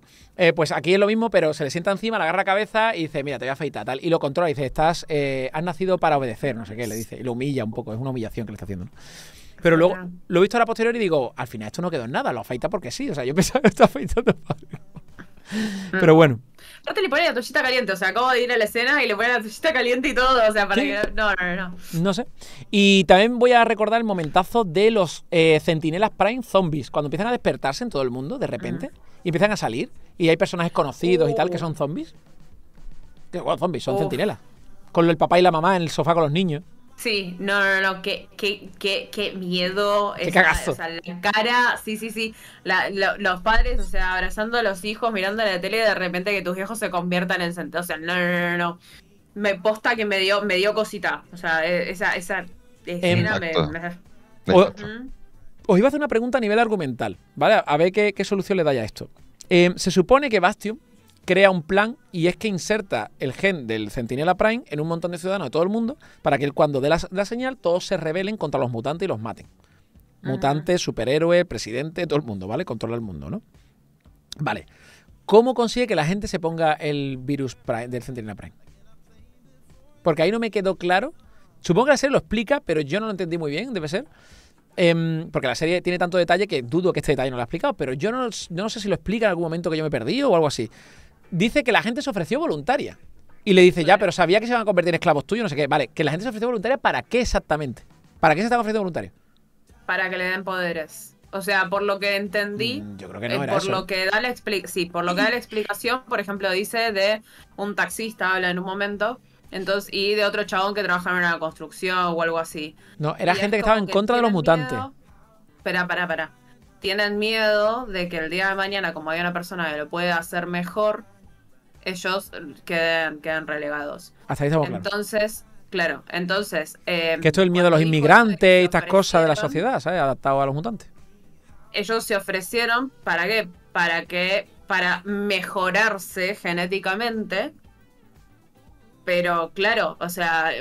Pues aquí es lo mismo, pero se le sienta encima, le agarra la cabeza y dice, mira, te voy a afeitar, tal. Y lo controla y dice, has nacido para obedecer, no sé qué, le dice. Y lo humilla un poco, es una humillación que le está haciendo, ¿no? Pero luego lo he visto a la posterior y digo, al final esto no quedó en nada, lo afeita porque sí. O sea, yo pensaba que está afeitando para pero bueno. No te le ponen la toallita caliente, o sea, acabo de ir a la escena y le ponen la toallita caliente y todo, o sea, para que... No. No sé. Y también voy a recordar el momentazo de los Centinelas Prime zombies, cuando empiezan a despertarse en todo el mundo, de repente, y empiezan a salir, y hay personajes conocidos y tal que son zombies. Que bueno, zombies, son centinelas. Con el papá y la mamá en el sofá con los niños. Sí, no, qué miedo. Qué cagazo. O sea, la cara, sí. Los padres, o sea, abrazando a los hijos, mirando la tele y de repente que tus viejos se conviertan en centro. O sea, no. Me posta que me dio cosita. O sea, esa escena me... Os iba a hacer una pregunta a nivel argumental, ¿vale? A ver qué solución le dais a esto. Se supone que Bastión crea un plan y es que inserta el gen del Centinela Prime en un montón de ciudadanos de todo el mundo para que cuando dé la señal todos se rebelen contra los mutantes y los maten. Mutantes, superhéroes, presidente, todo el mundo, ¿vale? Controla el mundo, ¿no? Vale. ¿Cómo consigue que la gente se ponga el virus Prime, del Centinela Prime? Porque ahí no me quedó claro. Supongo que la serie lo explica, pero yo no lo entendí muy bien, debe ser. Porque la serie tiene tanto detalle que dudo que este detalle no lo ha explicado, pero yo no sé si lo explica en algún momento que yo me perdí o algo así. Dice que la gente se ofreció voluntaria. Y le dice, ya, pero sabía que se iban a convertir en esclavos tuyos, no sé qué. Vale, que la gente se ofreció voluntaria, ¿para qué exactamente? ¿Para qué se están ofreciendo voluntarios? Para que le den poderes. O sea, por lo que entendí, yo creo que no era por eso. Lo que da la explicación, por ejemplo, dice de un taxista, habla en un momento, entonces, y de otro chabón que trabajaba en la construcción o algo así. No, era gente que estaba en contra de los mutantes. Espera. Tienen miedo de que el día de mañana, como hay una persona que lo puede hacer mejor, ellos queden relegados. Hasta ahí estamos claros. Entonces, claro, entonces... que esto es el miedo a los inmigrantes y estas cosas de la sociedad, ¿sabes? Adaptado a los mutantes. Ellos se ofrecieron, ¿para qué? Para mejorarse genéticamente, pero claro, o sea,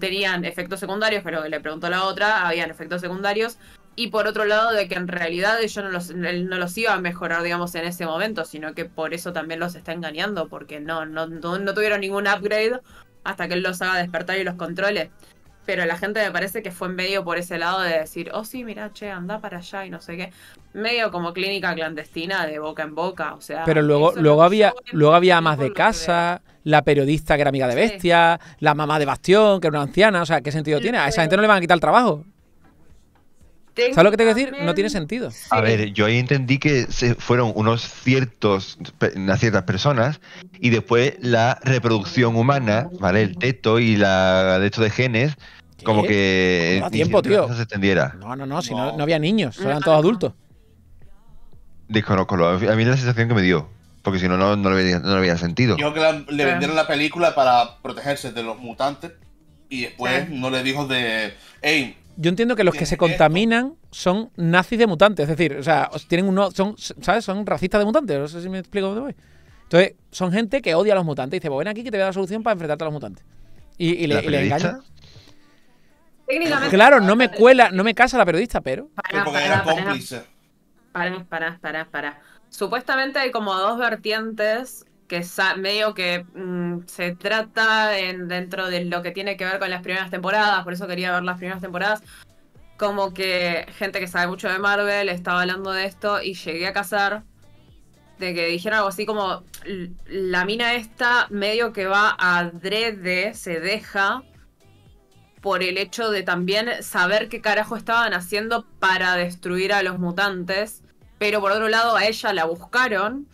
tenían efectos secundarios, pero le preguntó la otra, habían efectos secundarios. Y por otro lado, de que en realidad ellos no los iba a mejorar, digamos, en ese momento, sino que por eso también los está engañando, porque no tuvieron ningún upgrade hasta que él los haga despertar y los controle. Pero la gente me parece que fue medio por ese lado de decir, oh sí, mira, che, anda para allá y no sé qué. Medio como clínica clandestina de boca en boca, o sea... Pero luego había amas de casa, la periodista que era amiga de Bestia, la mamá de Bastión, que era una anciana, o sea, ¿qué sentido tiene? A esa gente no le van a quitar el trabajo. ¿Sabes lo que te quiero decir? No tiene sentido. A ver, yo ahí entendí que fueron unas ciertas personas y después la reproducción humana, ¿vale? El teto y el hecho de genes, ¿qué? Como que... No, tiempo, tío. No se extendiera. No, si no había niños, eran todos adultos. Desconozco, a mí es la sensación que me dio, porque si no, no le había sentido. Yo que le vendieron la película para protegerse de los mutantes y después no le dijo de... Hey, yo entiendo que los que se contaminan son nazis de mutantes, es decir, o sea, tienen ¿sabes? Son racistas de mutantes, no sé si me explico dónde voy. Entonces, son gente que odia a los mutantes y dice, pues ven aquí que te voy a dar la solución para enfrentarte a los mutantes. Y le engañan. Técnicamente, claro, no me casa la periodista, pero... Porque era cómplice. Pará. Supuestamente hay como dos vertientes que medio que se trata dentro de lo que tiene que ver con las primeras temporadas, por eso quería ver las primeras temporadas, como que gente que sabe mucho de Marvel estaba hablando de esto y llegué a cazar de que dijeron algo así como la mina esta medio que va adrede, se deja por el hecho de también saber qué carajo estaban haciendo para destruir a los mutantes, pero por otro lado a ella la buscaron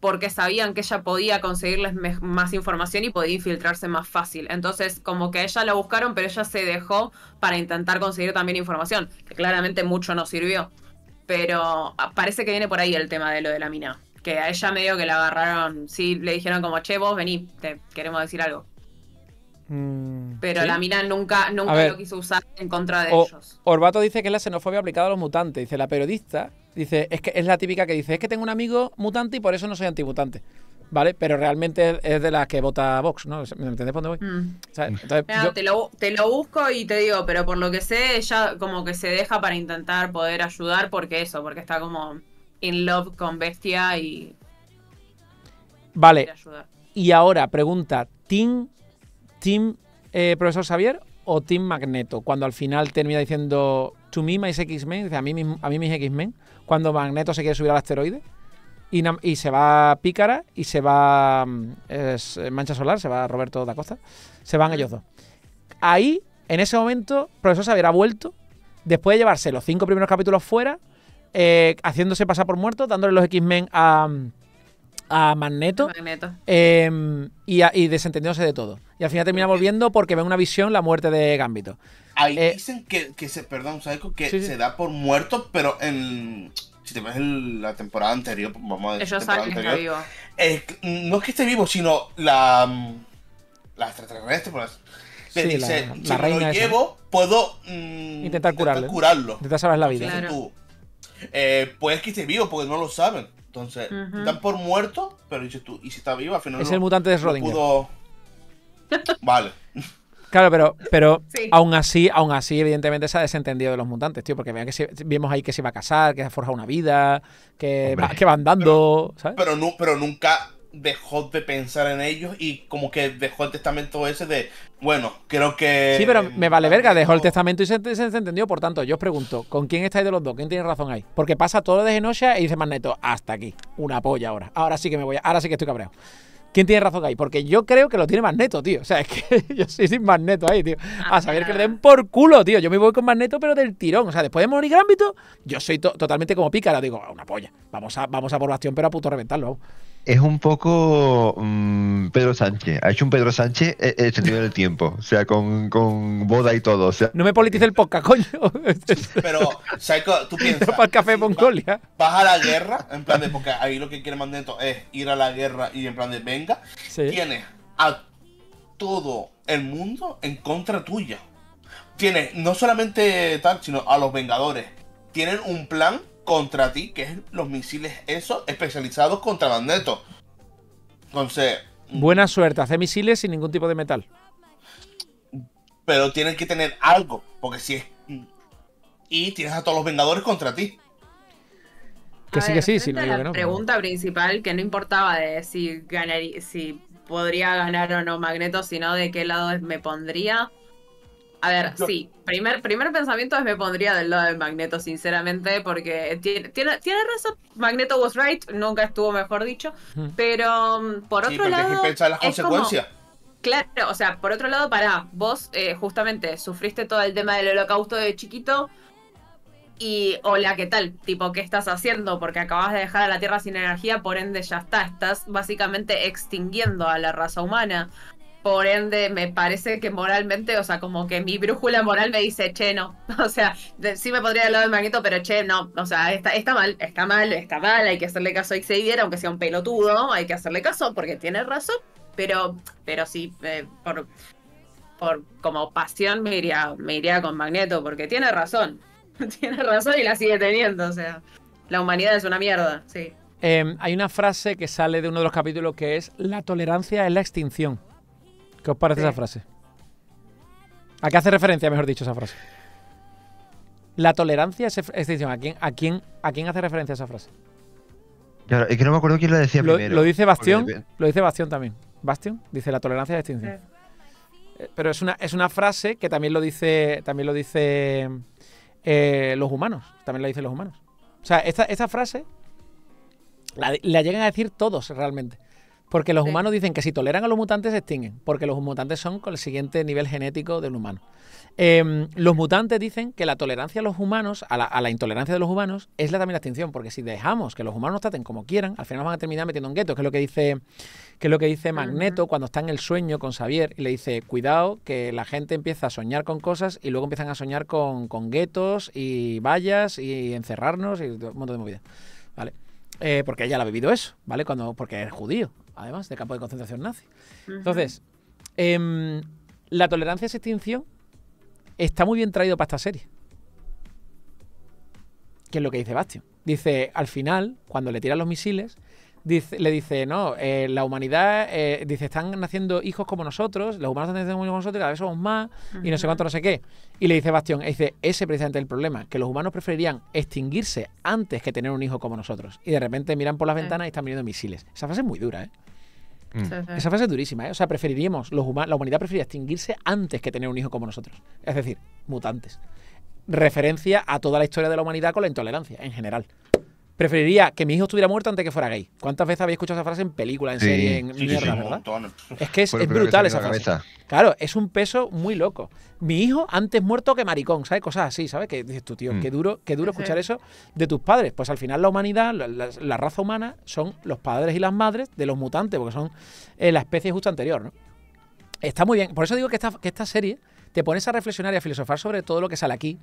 porque sabían que ella podía conseguirles más información y podía infiltrarse más fácil. Entonces, como que a ella la buscaron, pero ella se dejó para intentar conseguir también información, que claramente mucho no sirvió. Pero parece que viene por ahí el tema de lo de la mina, que a ella medio que la agarraron, sí, le dijeron como, che, vos vení, te queremos decir algo. Pero la mina nunca lo quiso usar en contra de ellos. Orbato dice que es la xenofobia aplicada a los mutantes, dice la periodista. Dice, es que es la típica que dice, es que tengo un amigo mutante y por eso no soy antimutante, ¿vale? Pero realmente es de las que vota Vox, ¿no? ¿Me entendés por dónde voy? ¿Sabes? Entonces, mira, yo... te lo busco y te digo, pero por lo que sé, ella como que se deja para intentar poder ayudar porque está como in love con Bestia y... Vale, y ahora pregunta, ¿Team Profesor Xavier o Team Magneto? Cuando al final termina diciendo... To me, my X-Men, dice a mí mis X-Men, cuando Magneto se quiere subir al asteroide y se va Pícara y se va Mancha Solar, se va Roberto da Costa, se van ellos dos. Ahí, en ese momento, Profesor Xavier ha vuelto, después de llevarse los 5 primeros capítulos fuera, haciéndose pasar por muerto, dándole los X-Men a Magneto. Y desentendiéndose de todo. Y al final termina volviendo porque ve una visión la muerte de Gambito. Ahí dicen que se da por muerto, pero si te ves la temporada anterior, vamos a decir, ellos saben que está vivo. No es que esté vivo, sino la extraterrestre, por eso. Sí, dice, si me lo llevo, puedo intentar curarlo. Intentar salvar la vida. Claro. puedes que esté vivo porque no lo saben. Entonces, dan por muerto, pero dices tú, y si está vivo, al final. Es el mutante de Schrödinger. No pudo... Vale. Claro, pero sí. aún así, evidentemente, se ha desentendido de los mutantes, tío. Porque vimos ahí que se iba a casar, que se ha forjado una vida, que va andando, ¿sabes? Pero nunca dejó de pensar en ellos y como que dejó el testamento ese de, bueno, creo que... Sí, pero me vale verga, dejó el testamento y se entendió. Por tanto, yo os pregunto, ¿con quién estáis de los dos? ¿Quién tiene razón ahí? Porque pasa todo de Genosha y dice Magneto, hasta aquí, una polla ahora. Ahora sí que me voy, ahora sí que estoy cabreado. ¿Quién tiene razón ahí? Porque yo creo que lo tiene Magneto, tío. O sea, es que yo soy sin Magneto ahí, tío. A saber que le den por culo, tío. Yo me voy con Magneto, pero del tirón. O sea, después de morir Gambito, yo soy totalmente como Pícara. Digo, una polla. Vamos a por Bastión, pero a puto reventarlo. Es un poco Pedro Sánchez. Ha hecho un Pedro Sánchez en el sentido del tiempo. O sea, con boda y todo. O sea, no me politice el podcast, coño. Pero, Psycho, tú piensas. Para el café de Mongolia. Vas a la guerra, en plan de. Porque ahí lo que quiere Magneto es ir a la guerra y en plan de venga. Sí. Tienes a todo el mundo en contra tuya. Tienes no solamente tal, sino a los Vengadores. Tienen un plan contra ti, que es los misiles esos especializados contra Magneto. Entonces... Buena suerte, hace misiles sin ningún tipo de metal. Pero tienen que tener algo, porque si es... Y tienes a todos los Vengadores contra ti. Que sí, que sí, sí. La pregunta principal, que no importaba de si ganaría, si podría ganar o no Magneto, sino de qué lado me pondría... A ver, sí, primer pensamiento es me pondría del lado de Magneto, sinceramente, porque tiene razón, Magneto was right, nunca estuvo mejor dicho, pero por otro lado... Sí, las consecuencias. Como, claro, o sea, por otro lado, para vos justamente sufriste todo el tema del holocausto de chiquito y hola, ¿qué tal? Tipo, ¿qué estás haciendo? Porque acabas de dejar a la Tierra sin energía, por ende ya está, estás básicamente extinguiendo a la raza humana. Por ende, me parece que moralmente, o sea, como que mi brújula moral me dice, che, no. O sea, sí me podría dar al lado del Magneto, pero che, no. O sea, está mal. Hay que hacerle caso a Xavier, aunque sea un pelotudo. Hay que hacerle caso porque tiene razón. Pero sí, por como pasión me iría con Magneto porque tiene razón. Tiene razón y la sigue teniendo. O sea, la humanidad es una mierda, sí. Hay una frase que sale de uno de los capítulos que es, la tolerancia es la extinción. ¿Qué os parece esa frase? ¿A qué hace referencia, mejor dicho, esa frase? La tolerancia es extinción. ¿A quién hace referencia esa frase? Claro, es que no me acuerdo quién la decía primero. Lo dice Bastión también. Bastión dice la tolerancia es extinción. Pero es una frase que también lo dicen los humanos. También la dicen los humanos. O sea, esta frase la llegan a decir todos realmente. Porque los humanos dicen que si toleran a los mutantes se extinguen, porque los mutantes son con el siguiente nivel genético del humano. Los mutantes dicen que la tolerancia a los humanos, a la intolerancia de los humanos, es la extinción, porque si dejamos que los humanos nos traten como quieran, al final nos van a terminar metiendo en guetos, que es lo que dice Magneto cuando está en el sueño con Xavier y le dice, cuidado, que la gente empieza a soñar con cosas y luego empiezan a soñar con guetos y vallas y encerrarnos y un montón de movidas, ¿vale? Porque ella la ha vivido eso, ¿vale? Porque es judío, además, de campo de concentración nazi. Entonces, la tolerancia a esa extinción está muy bien traído para esta serie. Que es lo que dice Bastión. Dice, al final, cuando le tiran los misiles, le dice, no, la humanidad, dice, están naciendo hijos como nosotros, los humanos están naciendo como nosotros, cada vez somos más, y no sé cuánto, no sé qué. Y le dice Bastión, dice, ese precisamente es el problema, que los humanos preferirían extinguirse antes que tener un hijo como nosotros. Y de repente miran por las ventanas y están viniendo misiles. Esa frase es muy dura, ¿eh? Esa frase es durísima, ¿eh? O sea, preferiríamos, la humanidad preferiría extinguirse antes que tener un hijo como nosotros. Es decir, mutantes. Referencia a toda la historia de la humanidad con la intolerancia, en general. Preferiría que mi hijo estuviera muerto antes que fuera gay. ¿Cuántas veces habéis escuchado esa frase en películas, en series, en mierda, verdad? Es que es brutal esa frase. Claro, es un peso muy loco. Mi hijo antes muerto que maricón, ¿sabes? Cosas así, ¿sabes? Que dices tú, tío, qué duro escuchar eso de tus padres. Pues al final la humanidad, la raza humana, son los padres y las madres de los mutantes, porque son la especie justo anterior, ¿no? Está muy bien. Por eso digo que esta serie te pones a reflexionar y a filosofar sobre todo lo que sale aquí.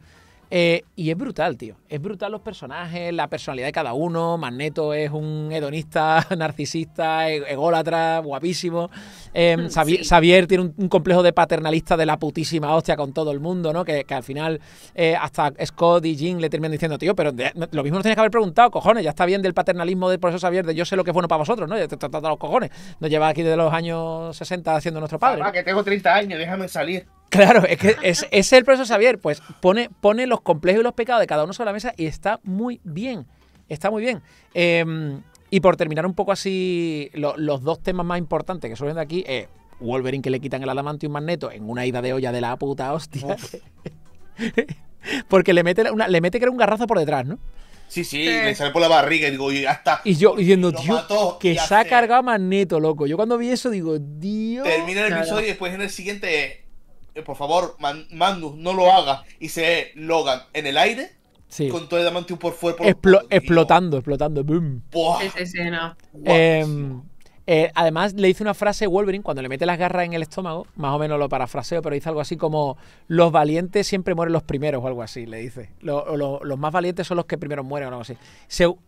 Y es brutal, tío. Es brutal los personajes, la personalidad de cada uno. Magneto es un hedonista, narcisista, ególatra, guapísimo. Xavier tiene un complejo de paternalista de la putísima hostia con todo el mundo, ¿no? Que al final hasta Scott y Jean le terminan diciendo, tío, pero lo mismo nos tienes que haber preguntado, cojones. Ya está bien del paternalismo del profesor Xavier, de yo sé lo que es bueno para vosotros, ¿no? Ya te trata los cojones. Nos lleva aquí desde los años 60 haciendo nuestro padre. Ah, que tengo 30 años, déjame salir. Claro, es que es el profesor Xavier, pues pone los complejos y los pecados de cada uno sobre la mesa y está muy bien, está muy bien. Y por terminar un poco así, los dos temas más importantes que suelen de aquí es Wolverine, que le quitan el adamantium Magneto en una ida de olla de la puta hostia. Porque le mete que era un garrazo por detrás, ¿no? Sí, sí, le sale por la barriga y digo, ya está. Y yo diciendo, tío, que se ha cargado Magneto, loco. Yo cuando vi eso digo, Dios. Termina el episodio y después en el siguiente... Por favor, Magnus, no lo hagas. Y se Logan en el aire, sí, con todo el adamantium por fuera. Explotando. Boom. Esa escena. Además, le hice una frase a Wolverine cuando le mete las garras en el estómago. Más o menos lo parafraseo, pero dice algo así como: los valientes siempre mueren los primeros, o algo así, le dice. Los más valientes son los que primero mueren, o algo así.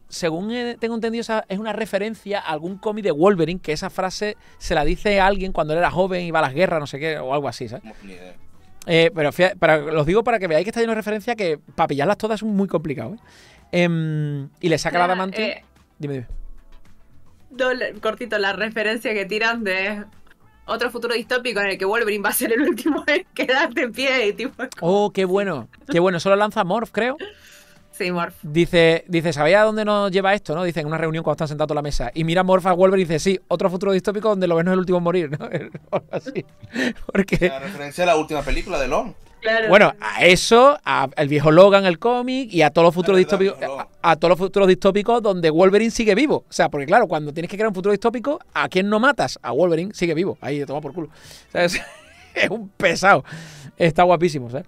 Según tengo entendido, esa es una referencia a algún cómic de Wolverine, que esa frase se la dice a alguien cuando él era joven, iba a las guerras, no sé qué, o algo así, ¿sabes? Ni idea. Pero los digo para que veáis que está lleno de referencias que para pillarlas todas es muy complicado, ¿eh? Y le saca la adamantium. Dime. Cortito, la referencia que tiran de otro futuro distópico en el que Wolverine va a ser el último en quedarte en pie y tipo... Oh, qué bueno, qué bueno. Solo lanza Morph, creo. Sí, Morph. Dice, ¿sabéis a dónde nos lleva esto? ¿No? Dice, en una reunión cuando están sentados a la mesa. Y mira Morph a Wolverine y dice, sí, otro futuro distópico donde lo ves no es el último en morir, ¿no? Así. Porque... La referencia a la última película de Long. Claro. Bueno, a eso, al viejo Logan, el cómic, y a todos los futuros distópicos, a todos los futuros distópicos donde Wolverine sigue vivo. O sea, porque claro, cuando tienes que crear un futuro distópico, ¿a quién no matas? A Wolverine sigue vivo. Ahí, toma por culo. O sea, es un pesado. Está guapísimo, ¿sabes?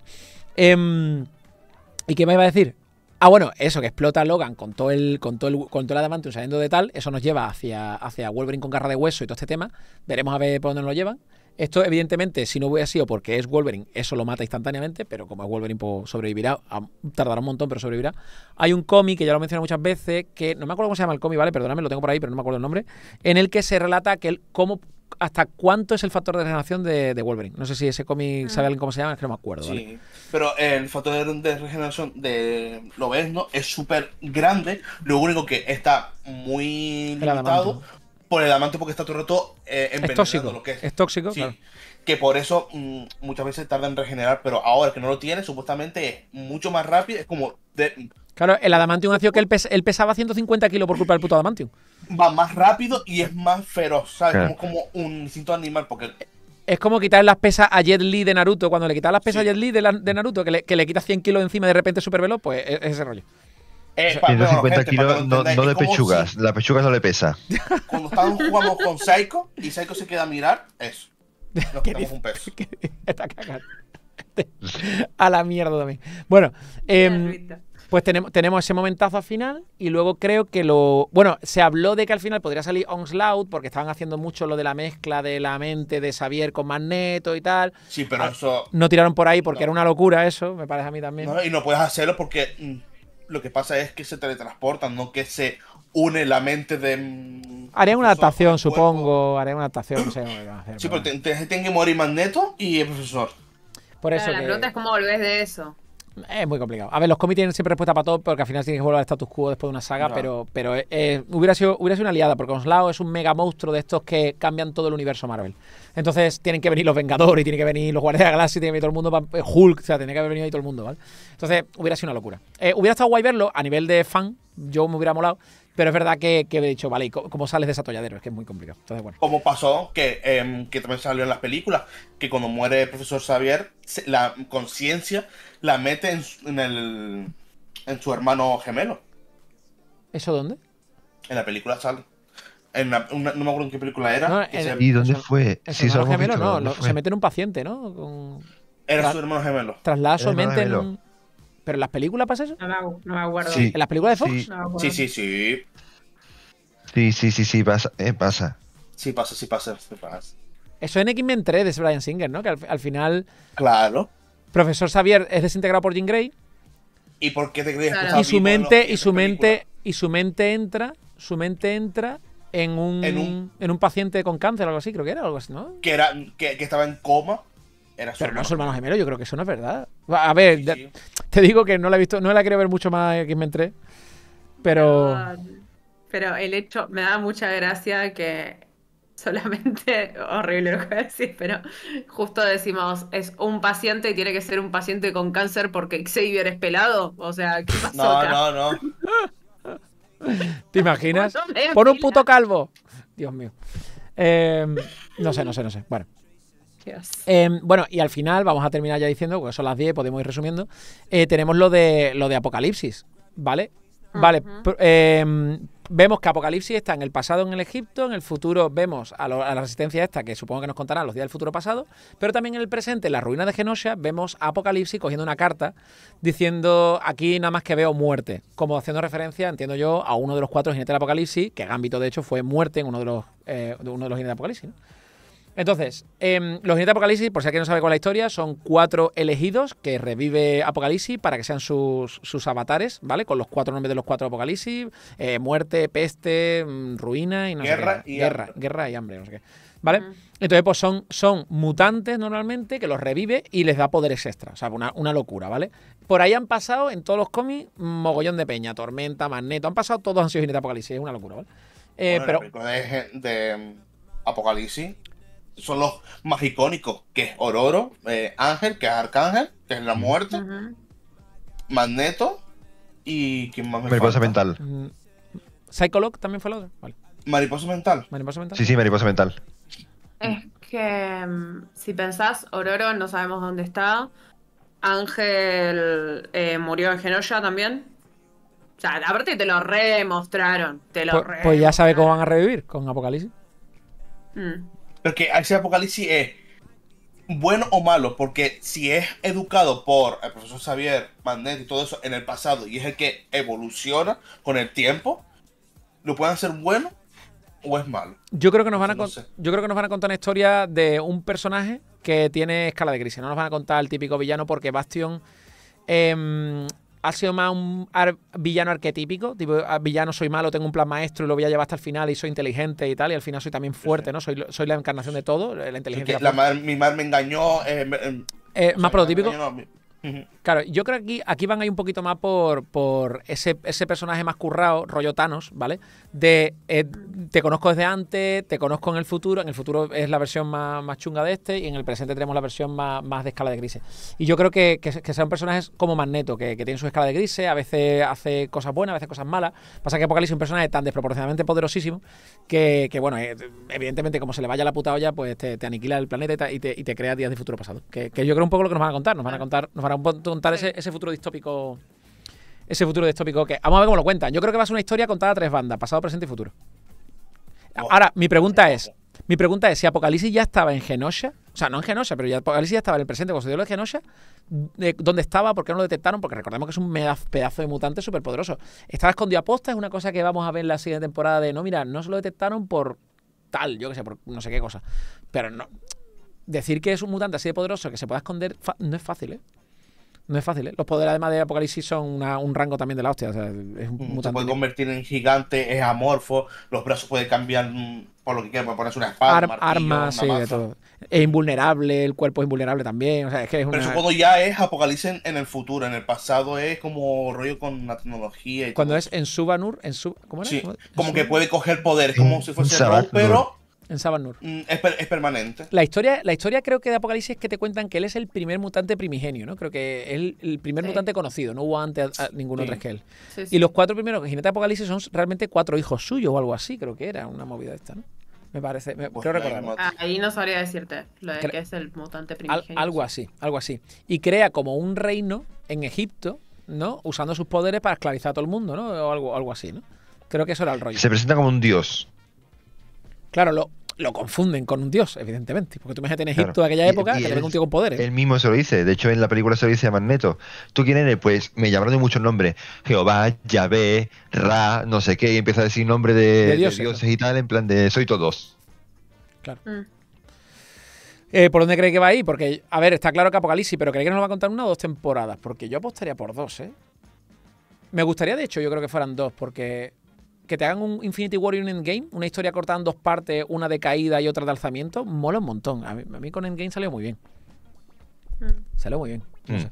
¿Y qué me iba a decir? Ah, bueno, eso, que explota Logan con todo el adamantium saliendo de tal, eso nos lleva hacia Wolverine con garra de hueso y todo este tema. Veremos a ver por dónde nos lo llevan. Esto, evidentemente, si no hubiera sido porque es Wolverine, eso lo mata instantáneamente, pero como es Wolverine, pues sobrevivirá. Tardará un montón, pero sobrevivirá. Hay un cómic, que ya lo he mencionado muchas veces, que no me acuerdo cómo se llama el cómic, ¿vale? Perdóname, lo tengo por ahí, pero no me acuerdo el nombre. En el que se relata que hasta cuánto es el factor de regeneración de Wolverine. No sé si ese cómic sabe alguien cómo se llama, es que no me acuerdo, ¿vale? Sí, pero el factor de regeneración de lo ves, ¿no? Es súper grande. Lo único que está muy limitado por el adamante, porque está todo el rato envenenando, es tóxico, sí, claro. Que por eso muchas veces tarda en regenerar, pero ahora que no lo tiene, supuestamente es mucho más rápido, es como... Claro, el adamantium hacía que él pesaba 150 kilos por culpa del puto adamantium. Va más rápido y es más feroz, ¿sabes? Claro. Como un instinto animal, porque... Es como quitar las pesas a Jet Li de Naruto, cuando le quitas las pesas, sí, a Jet Li de Naruto, que le quitas 100 kilos encima y de repente súper veloz, pues es ese rollo. 150 kilos no de pechugas, la pechuga no le pesa. Cuando jugamos con Psycho y Psycho se queda a mirar, eso. Nos quitamos un peso. Está cagado. A la mierda también. Bueno, pues tenemos ese momentazo al final y luego creo que lo... Bueno, se habló de que al final podría salir Onslaught porque estaban haciendo mucho lo de la mezcla de la mente de Xavier con Magneto y tal. Sí, pero eso... No tiraron por ahí porque era una locura eso, me parece a mí también. No, y no puedes hacerlo porque... Lo que pasa es que se teletransportan, no que se une la mente de... Haría una adaptación, supongo. Haría una adaptación, no sé cómo iba a hacer. Sí, pero tienen que morir Magneto y el profesor. Por eso. Claro, la pregunta es cómo volvés de eso. Es muy complicado. A ver, los cómics tienen siempre respuesta para todo, porque al final tienes que volver al status quo después de una saga, no. Pero hubiera sido una liada, porque Onslaught es un mega monstruo de estos que cambian todo el universo Marvel. Entonces tienen que venir los Vengadores, tienen que venir los Guardianes de la Galaxia, tiene que venir todo el mundo, para Hulk, o sea, tiene que haber venido ahí todo el mundo, ¿vale? Entonces hubiera sido una locura. Hubiera estado guay verlo a nivel de fan, yo me hubiera molado, pero es verdad que he dicho, vale, ¿y cómo sales de ese atolladero? Es que es muy complicado. Entonces, bueno. Como pasó, que también salió en las películas, que cuando muere el profesor Xavier, la conciencia la mete en su hermano gemelo. ¿Eso dónde? En la película sale. No me acuerdo en qué película era. No, ¿y dónde fue? ¿El hermano gemelo? No, se mete en un paciente, ¿no? Era su hermano gemelo. Traslada su mente en un... ¿Pero en las películas pasa eso? No me acuerdo. Sí. ¿En las películas de Fox? Sí, no, sí. Sí, pasa. Sí, pasa. Eso en X-Men 3 de Bryan Singer, ¿no? Que al final... Claro. Profesor Xavier es desintegrado por Jean Grey. ¿Y por qué te crees que está su mente entra en un paciente con cáncer o algo así, creo que era, algo así, ¿no? Que estaba en coma. Era pero no es su hermano gemelo, yo creo que eso no es verdad. A ver, sí, sí. Te digo que no la he visto, no la quiero ver mucho más en X-Men 3. Pero el hecho, me da mucha gracia que solamente, horrible lo que voy a decir, pero justo decimos, es un paciente y tiene que ser un paciente con cáncer porque Xavier es pelado. O sea, ¿qué pasó acá? No, no, no. ¿Te imaginas? Por un puto calvo. Dios mío. No sé. Bueno. Bueno, y al final vamos a terminar ya diciendo, porque son las 10, podemos ir resumiendo. Tenemos lo de Apocalipsis, ¿vale? Vale, vemos que Apocalipsis está en el pasado en el Egipto, en el futuro vemos a la resistencia esta, que supongo que nos contarán los días del futuro pasado, pero también en el presente, en la ruina de Genosha, vemos a Apocalipsis cogiendo una carta diciendo, aquí nada más que veo muerte, como haciendo referencia, entiendo yo, a uno de los 4 jinetes del Apocalipsis, que Gambito de hecho fue muerte en uno de los jinetes del Apocalipsis, ¿no? Entonces, los jinetes de Apocalipsis, por si alguien no sabe cuál es la historia, son 4 elegidos que revive Apocalipsis para que sean sus avatares, ¿vale? Con los 4 nombres de los 4 Apocalipsis, muerte, peste, ruina y no guerra, sé qué. Guerra y hambre, no sé qué. ¿Vale? Entonces, pues son mutantes normalmente que los revive y les da poderes extra. O sea, una locura, ¿vale? Por ahí han pasado en todos los cómics mogollón de peña, Tormenta, Magneto, han pasado todos, han sido jinetes de Apocalipsis, es una locura, ¿vale? Pero la película de Apocalipsis son los más icónicos, que es Ororo, Ángel, que es Arcángel, que es la muerte, Magneto y ¿quién más me Mariposa falta? Mental. Psychologue también fue la otra. Vale. Mariposa mental. Sí, Mariposa mental. Es que si pensás, Ororo no sabemos dónde está. Ángel murió en Genosha también. O sea, aparte te lo remostraron. Pues ya sabe cómo van a revivir con Apocalipsis. Porque ese Apocalipsis es bueno o malo, porque si es educado por el profesor Xavier, Magneto y todo eso en el pasado, y es el que evoluciona con el tiempo, ¿lo pueden hacer bueno o es malo? Yo creo que nos van a contar una historia de un personaje que tiene escala de crisis. No nos van a contar el típico villano, porque Bastión ha sido más un villano arquetípico, tipo villano soy malo, tengo un plan maestro y lo voy a llevar hasta el final y soy inteligente y tal, y al final soy también fuerte, ¿no? Soy la encarnación de todo, la inteligencia. Mi madre me engañó. Más prototípico. Claro, yo creo que aquí van a ir un poquito más por ese personaje más currado, rollo Thanos, ¿vale? De te conozco desde antes, te conozco en el futuro. En el futuro es la versión más chunga de este, y en el presente tenemos la versión más de escala de grises. Y yo creo que son personajes como Magneto, que tienen su escala de grises, a veces hace cosas buenas, a veces cosas malas. Pasa que Apocalipsis es un personaje tan desproporcionadamente poderosísimo que bueno, evidentemente como se le vaya la puta olla, pues te aniquila el planeta y te crea días de futuro pasado. Que yo creo un poco lo que nos van a contar, nos van a contar ese futuro distópico. Ese futuro distópico que vamos a ver cómo lo cuentan. Yo creo que va a ser una historia contada a 3 bandas: pasado, presente y futuro. Ahora, mi pregunta es si Apocalipsis ya estaba en Genosha, o sea, no en Genosha, pero ya Apocalipsis ya estaba en el presente cuando se dio lo de Genosha, ¿dónde estaba? ¿Por qué no lo detectaron? Porque recordemos que es un mega pedazo de mutante súper poderoso. Estaba escondido a posta, es una cosa que vamos a ver en la siguiente temporada de no, mira, no se lo detectaron por tal, yo qué sé, por no sé qué cosa. Pero no. Decir que es un mutante así de poderoso que se pueda esconder no es fácil, ¿eh? No es fácil, ¿eh? Los poderes además de Apocalipsis son un rango también de la hostia. O sea, es un se puede convertir en gigante, es amorfo, los brazos pueden cambiar por lo que quieran, puede ponerse una espada, un martillo, armas, sí, de todo. Es invulnerable, el cuerpo es invulnerable también. O sea, es que es una... Pero supongo ya es Apocalipsis en el futuro, en el pasado es como rollo con la tecnología. Y cuando todo. Es en Sabah Nur, ¿cómo era? Sí, como que puede coger poderes, como si fuese Rogue, pero... En Sabah Nur. Es permanente. La historia creo que de Apocalipsis es que te cuentan que él es el primer mutante primigenio, ¿no? Creo que es el primer mutante conocido. No hubo antes a ningún otro que él. Sí, sí. Y los 4 primeros jinetes de Apocalipsis son realmente 4 hijos suyos o algo así. Creo que era una movida esta, ¿no? Me parece. Creo recordar. Ahí no sabría decirte lo de que es el mutante primigenio. Algo así. Y crea como un reino en Egipto, ¿no? Usando sus poderes para esclavizar a todo el mundo, ¿no? O algo así, ¿no? Creo que eso era el rollo. Se presenta como un dios. Claro, lo confunden con un dios, evidentemente. Porque tú imagínate en Egipto de aquella época que tenía un tío con poderes. Él mismo se lo dice. De hecho, en la película se lo dice a Magneto. ¿Tú quién eres? Pues me llamaron de muchos nombres. Jehová, Yahvé, Ra, no sé qué. Y empieza a decir nombre de dioses y tal, en plan de soy todos. Claro. ¿Por dónde cree que va ahí? Porque, a ver, está claro que Apocalipsis, pero cree que nos lo va a contar una o 2 temporadas. Porque yo apostaría por 2, ¿eh? Me gustaría, de hecho, yo creo que fueran dos, porque que te hagan un Infinity War y un Endgame, una historia cortada en dos partes, una de caída y otra de alzamiento, mola un montón. A mí con Endgame salió muy bien. Salió muy bien. No sé.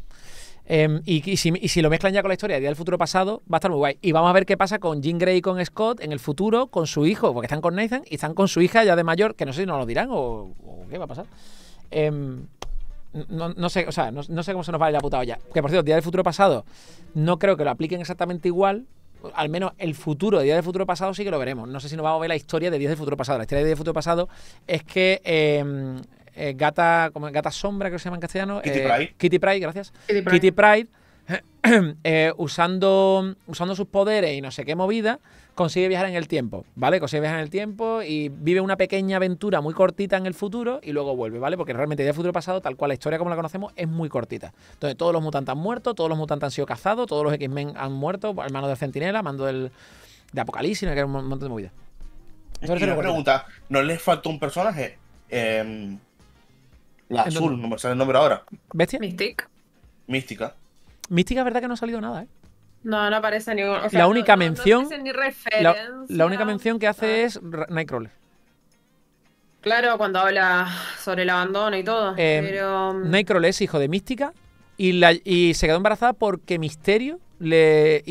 Y si lo mezclan ya con la historia de Día del Futuro Pasado, va a estar muy guay. Y vamos a ver qué pasa con Jean Grey y con Scott en el futuro, con su hijo, porque están con Nathan y están con su hija ya de mayor, que no sé si nos lo dirán o qué va a pasar. No sé, o sea, no sé cómo se nos va a ir la puta olla. Que por cierto, Día del Futuro Pasado no creo que lo apliquen exactamente igual. Al menos el futuro de Días del Futuro Pasado sí que lo veremos. No sé si nos vamos a ver la historia de Días del Futuro Pasado. La historia de Días del Futuro Pasado es que Gata Sombra, creo que se llama en castellano. Kitty Pryde. Kitty Pryde, gracias. Kitty Pryde, usando sus poderes y no sé qué movida, consigue viajar en el tiempo, ¿vale? Consigue viajar en el tiempo y vive una pequeña aventura muy cortita en el futuro y luego vuelve, ¿vale? Porque realmente Días del Futuro Pasado, tal cual la historia como la conocemos, es muy cortita. Entonces todos los mutantes han muerto, todos los mutantes han sido cazados, todos los X-Men han muerto, al mando del Centinela, mando de Apocalipsis, no hay que un montón de movidas. Entonces, y una pregunta, ¿no les faltó un personaje? La azul, no me sale el nombre ahora. ¿Bestia? Mística. Mística, verdad que no ha salido nada, ¿eh? No aparece ningún. O sea, la única mención que hace es Nightcrawler. Claro, cuando habla sobre el abandono y todo. Pero... Nightcrawler es hijo de Mística y se quedó embarazada porque Misterio le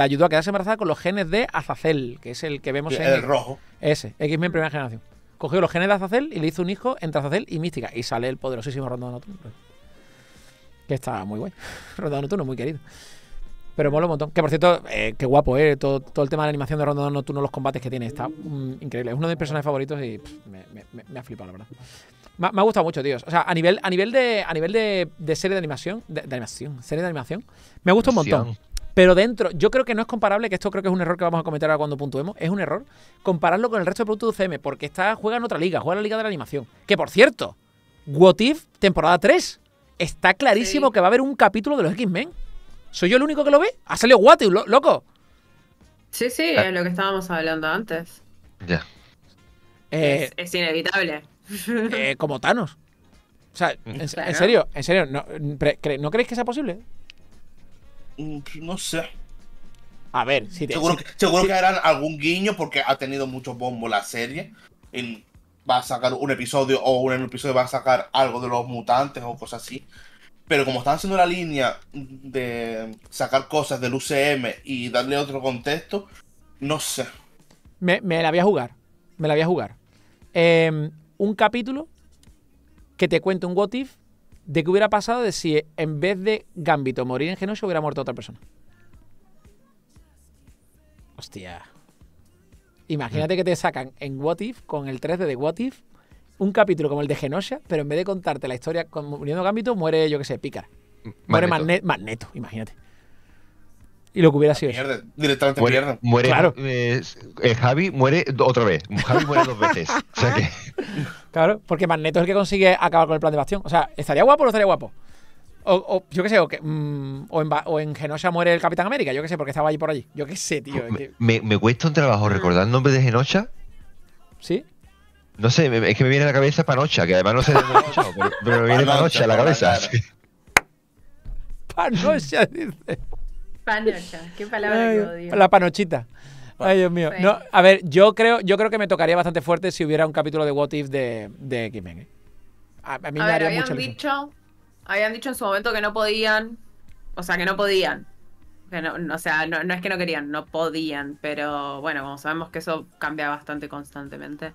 ayudó a quedarse embarazada con los genes de Azazel, que es el que vemos en el rojo. Ese, X-Men primera generación. Cogió los genes de Azazel y le hizo un hijo entre Azazel y Mística. Y sale el poderosísimo Rondón Nocturno. Que está muy guay. Rondón Nocturno, muy querido. Pero mola un montón. Que por cierto, qué guapo, todo el tema de la animación de Rondón Nocturno, los combates que tiene, está increíble. Es uno de mis personajes favoritos y me ha flipado, la verdad. Me ha gustado mucho, tíos. O sea, a nivel de serie de animación. Me gusta un montón. Pero dentro, yo creo que no es comparable, que esto creo que es un error que vamos a cometer ahora cuando puntuemos, es un error compararlo con el resto de productos de UCM, porque juega en otra liga, juega en la liga de la animación. Que por cierto, What If, temporada 3, está clarísimo que va a haber un capítulo de los X-Men. ¿Soy yo el único que lo ve? Ha salido What If, loco. Sí, sí, es lo que estábamos hablando antes. Ya. Es inevitable. Como Thanos. O sea, claro. en serio, ¿no creéis que sea posible? No sé. A ver, seguro que harán algún guiño porque ha tenido mucho bombo la serie. Va a sacar un episodio o en un episodio va a sacar algo de los mutantes o cosas así. Pero como están haciendo la línea de sacar cosas del UCM y darle otro contexto, no sé. Me la voy a jugar. Un capítulo que te cuente un What If. ¿De qué hubiera pasado de si en vez de Gambito morir en Genosha hubiera muerto otra persona? Hostia. Imagínate que te sacan en What If, con el 3D de What If, un capítulo como el de Genosha, pero en vez de contarte la historia con muriendo Gambito, muere, yo qué sé, Pícara. Muere Magneto, imagínate. Y lo que hubiera sido eso. Directamente muere. Claro. Javi muere otra vez. Javi muere dos veces. O sea que... Claro, porque Magneto es el que consigue acabar con el plan de Bastión. O sea, ¿estaría guapo o no estaría guapo? O yo qué sé, o en Genosha muere el Capitán América. Yo qué sé, porque estaba allí por allí. Yo qué sé, tío. Me cuesta un trabajo recordar el nombre de Genosha. ¿Sí? No sé, es que me viene a la cabeza Panocha, que además no sé de Panocha, pero me viene Panocha a la cabeza. Panocha, dice... Panocha, qué palabra que odio. La panochita. Ay, Dios mío. No, a ver, yo creo que me tocaría bastante fuerte si hubiera un capítulo de What If de X-Men. A mí me haría mucha ilusión. Habían dicho en su momento que no podían. O sea, que no podían. Que no, o sea, no es que no querían, no podían. Pero bueno, como sabemos que eso cambia bastante constantemente.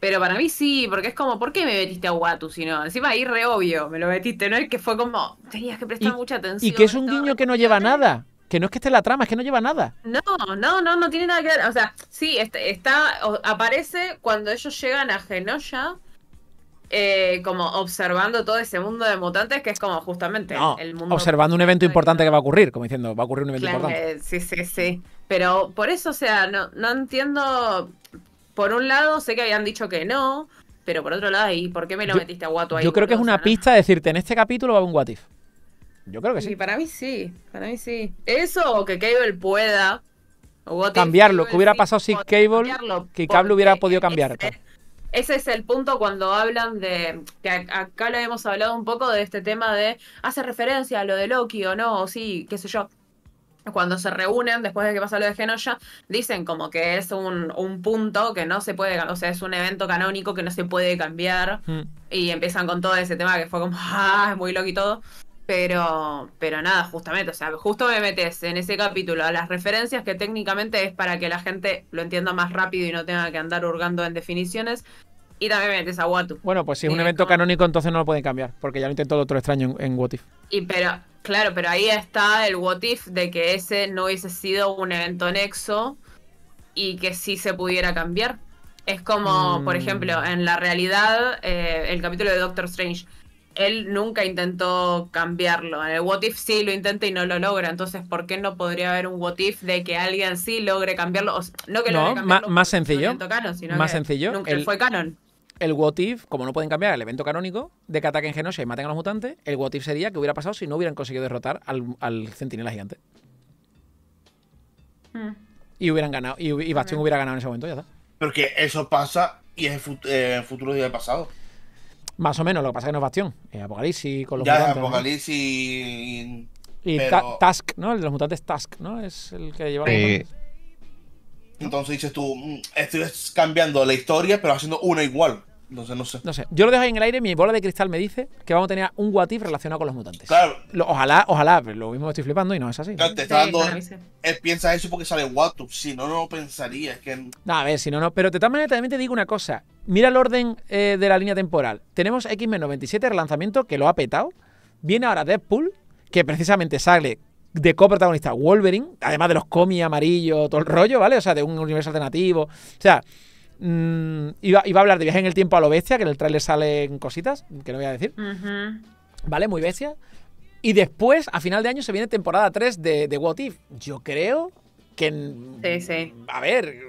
Pero para mí sí, porque es como, ¿por qué me metiste a Watu? Si no, encima ahí re obvio, me lo metiste, ¿no? Es que fue como, tenías que prestar mucha atención. Y que es un guiño que no lleva nada. Que no es que esté la trama, es que no lleva nada. No tiene nada que ver. O sea, sí, aparece cuando ellos llegan a Genosha, como observando todo ese mundo de mutantes, que es como justamente el mundo. Observando un evento importante que va a ocurrir, como diciendo, va a ocurrir un evento importante. Sí. Pero por eso, o sea, no entiendo. Por un lado, sé que habían dicho que no, pero por otro lado, ¿y por qué me lo metiste a What If ahí? Yo creo que es una pista de decirte, en este capítulo va a haber un What If. Yo creo que sí. Y para mí sí. Eso o que Cable pueda... Cambiarlo, ¿qué hubiera pasado si Cable... Que Cable hubiera podido cambiar. Ese es el punto cuando hablan de... Que acá lo hemos hablado un poco de este tema de... Hace referencia a lo de Loki o no, o sí, qué sé yo. cuando se reúnen después de que pasa lo de Genosha, dicen como que es un punto que no se puede, o sea, es un evento canónico que no se puede cambiar, y empiezan con todo ese tema que fue como, ah, es muy loco y todo, pero nada, justamente, o sea, justo me metes en ese capítulo a las referencias que técnicamente es para que la gente lo entienda más rápido y no tenga que andar hurgando en definiciones, y también me metes a What If. Bueno, pues si es un evento canónico, entonces no lo pueden cambiar, porque ya lo intentó el Doctor Extraño en What If. Y pero... Claro, pero ahí está el what if de que ese no hubiese sido un evento nexo y que sí se pudiera cambiar. Es como, por ejemplo, en la realidad, el capítulo de Doctor Strange, él nunca intentó cambiarlo. En el what if sí lo intenta y no lo logra. Entonces, ¿por qué no podría haber un what if de que alguien sí logre cambiarlo? O sea, no que logre cambiarlo. Más sencillo. No canon, sino más que sencillo. Nunca fue canon. El what if, como no pueden cambiar el evento canónico de que ataquen Genosha y maten a los mutantes, el what if sería que hubiera pasado si no hubieran conseguido derrotar al centinela gigante. Y hubieran ganado, y Bastión hubiera ganado en ese momento, ya está. Porque eso pasa y es el futuro día del pasado. Más o menos, lo que pasa es que no es Bastión. Es Apocalipsis con los mutantes. Ya, Apocalipsis y pero... Task, ¿no? El de los mutantes Task, ¿no? Es el que lleva los mutantes. Entonces dices tú, estoy cambiando la historia, pero haciendo una igual. Entonces no sé. No sé. Yo lo dejo ahí en el aire, mi bola de cristal me dice que vamos a tener un what if relacionado con los mutantes. Claro. Ojalá, pero lo mismo me estoy flipando y no es así. Claro, te está dando. Él piensa eso porque sale what if. Si no, no pensaría. Es que... a ver, si no, no. Pero de tal manera también te digo una cosa. Mira el orden de la línea temporal. Tenemos X-Men 97, relanzamiento, que lo ha petado. Viene ahora Deadpool, que precisamente sale de coprotagonista Wolverine, además de los cómics amarillos, todo el rollo, ¿vale? O sea, de un universo alternativo. O sea, iba a hablar de viaje en el tiempo a lo bestia, que en el tráiler salen cositas, que no voy a decir. ¿Vale? Muy bestia. Y después, a final de año, se viene temporada 3 de What If. Yo creo que... Sí. A ver...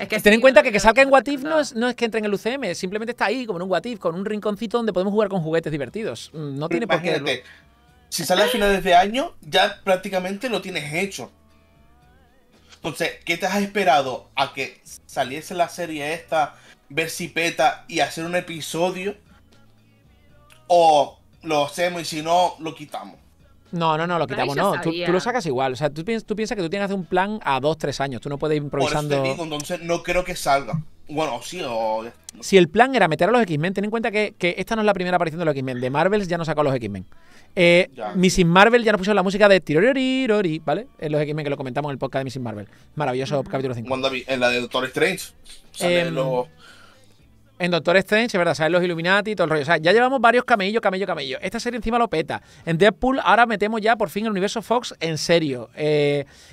Es que ten en cuenta que salga en What If no es que entre en el UCM, simplemente está ahí, como en un What If, con un rinconcito donde podemos jugar con juguetes divertidos. No tiene por qué... Si sale a finales de año, ya prácticamente lo tienes hecho. Entonces, ¿qué te has esperado? ¿A que saliese la serie esta, ver si peta y hacer un episodio? ¿O lo hacemos y si no, lo quitamos? No, lo quitamos, no. Tú lo sacas igual. O sea, tú piensas que tú tienes que hacer un plan a 2 o 3 años. Tú no puedes ir improvisando. Por eso te digo, entonces no creo que salga. Bueno, sí o... Si el plan era meter a los X-Men, ten en cuenta que esta no es la primera aparición de los X-Men. De Marvel ya no sacó a los X-Men. Mrs. Marvel ya nos puso la música de Tirorirori, ¿vale? En los X-Men, que lo comentamos en el podcast de Mrs. Marvel. Maravilloso capítulo 5. Wanda, en la de Doctor Strange. En Doctor Strange, es verdad, salen los Illuminati y todo el rollo. O sea, ya llevamos varios camello. Esta serie encima lo peta. En Deadpool ahora metemos ya por fin el universo Fox en serio.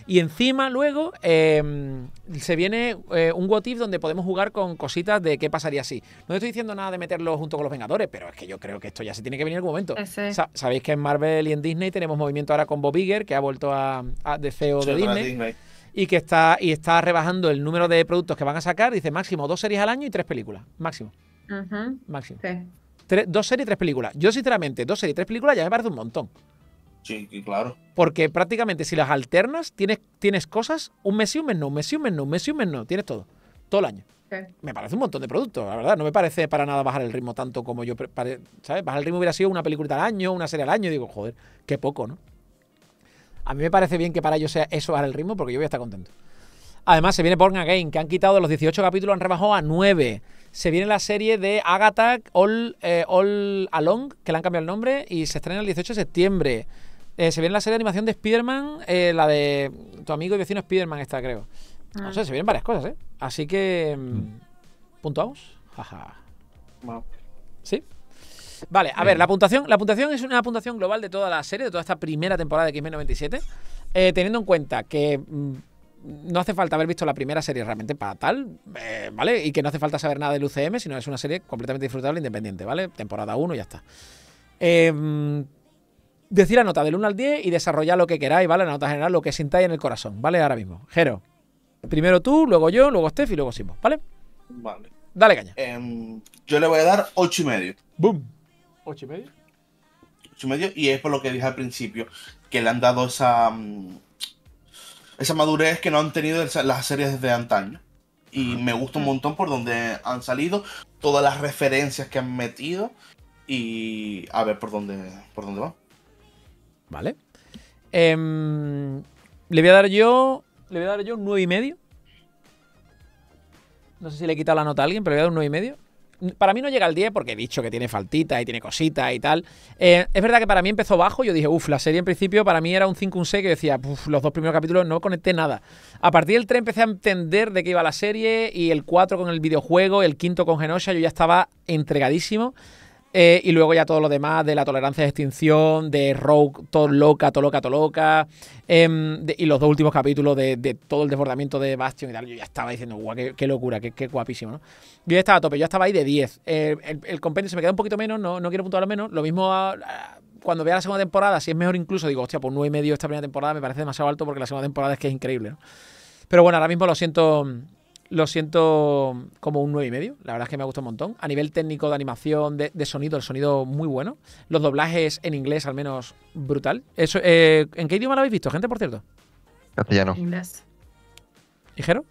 Y encima luego se viene un What If donde podemos jugar con cositas de qué pasaría si. No estoy diciendo nada de meterlo junto con los Vengadores, pero es que yo creo que esto ya se tiene que venir en algún momento. Sabéis que en Marvel y en Disney tenemos movimiento ahora con Bob Iger, que ha vuelto a de CEO de Disney. Y que está rebajando el número de productos que van a sacar. Dice máximo 2 series al año y 3 películas. Máximo. Máximo. Sí. 2 series y 3 películas. Yo, sinceramente, 2 series y 3 películas ya me parece un montón. Sí, claro. Porque prácticamente si las alternas, tienes cosas un mes y un mes no, un mes y un mes no, un mes y un mes no. Tienes todo. Todo el año. Sí. Me parece un montón de productos, la verdad. No me parece para nada bajar el ritmo tanto como yo. ¿Sabes? Bajar el ritmo hubiera sido una película al año, una serie al año. Y digo, joder, qué poco, ¿no? A mí me parece bien que para ellos sea eso ahora el ritmo, porque yo voy a estar contento. Además, se viene Born Again, que han quitado de los 18 capítulos, han rebajado a 9. Se viene la serie de Agatha All Along, que le han cambiado el nombre, y se estrena el 18 de septiembre. Se viene la serie de animación de Spider-Man, la de tu amigo y vecino Spider-Man esta, creo. No sé, se vienen varias cosas, ¿eh? Así que... ¿Puntuamos? Jaja. Wow. ¿Sí? Vale, a ver, la puntuación es una puntuación global de toda la serie, de toda esta primera temporada de X-Men 97, teniendo en cuenta que no hace falta haber visto la primera serie realmente para tal, ¿vale? Y que no hace falta saber nada del UCM, sino es una serie completamente disfrutable e independiente, ¿vale? Temporada 1 y ya está. Decir la nota del 1 al 10 y desarrollar lo que queráis, ¿vale? La nota general, lo que sintáis en el corazón, ¿vale? Ahora mismo. Jero, primero tú, luego yo, luego Steph y luego Simbo, ¿vale? Vale. Dale caña. Yo le voy a dar 8,5. ¡Boom! 8,5. 8,5, y es por lo que dije al principio, que le han dado esa madurez que no han tenido las series desde antaño. Y me gusta un montón por donde han salido, todas las referencias que han metido, y a ver por dónde va. Vale. Le voy a dar yo. Le voy a dar yo un 9,5. No sé si le he quitado la nota a alguien, pero le voy a dar un 9,5. Para mí no llega al 10 porque he dicho que tiene faltita y tiene cositas y tal. Es verdad que para mí empezó bajo. Yo dije, uff, la serie en principio para mí era un 5, un 6, que decía, uff, los dos primeros capítulos no conecté nada. A partir del 3 empecé a entender de qué iba la serie, y el 4 con el videojuego, el 5 con Genosha, yo ya estaba entregadísimo. Y luego ya todo lo demás de la tolerancia de extinción, de Rogue, todo loca. Y los dos últimos capítulos de todo el desbordamiento de Bastión y tal. Yo ya estaba diciendo, guau, qué locura, qué guapísimo, ¿no? Yo ya estaba a tope, yo estaba ahí de 10. El compendio se me queda un poquito menos, no quiero puntuarlo menos. Lo mismo cuando vea la segunda temporada, si es mejor incluso, digo, hostia, pues 9,5 esta primera temporada me parece demasiado alto, porque la segunda temporada es que es increíble, ¿no? Pero bueno, ahora mismo lo siento como un 9,5. La verdad es que me ha gustado un montón. A nivel técnico, de animación, de sonido, el sonido muy bueno. Los doblajes en inglés, al menos, brutal. Eso, ¿en qué idioma lo habéis visto, gente, por cierto? Castellano. Inglés. ¿Y Gero?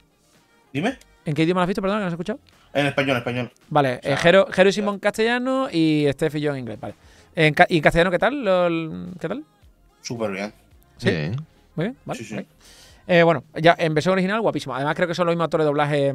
Dime. ¿En qué idioma lo has visto, perdón, que no has escuchado? En español, español. Vale, o sea, Gero y Simón en castellano y Steph y yo en inglés, vale. ¿Y en castellano qué tal? ¿Qué tal? Súper bien. ¿Sí? Bien. Muy bien, vale. Sí, sí. Okay. Bueno, ya en versión original, guapísimo. Además, creo que son los mismos actores de doblaje.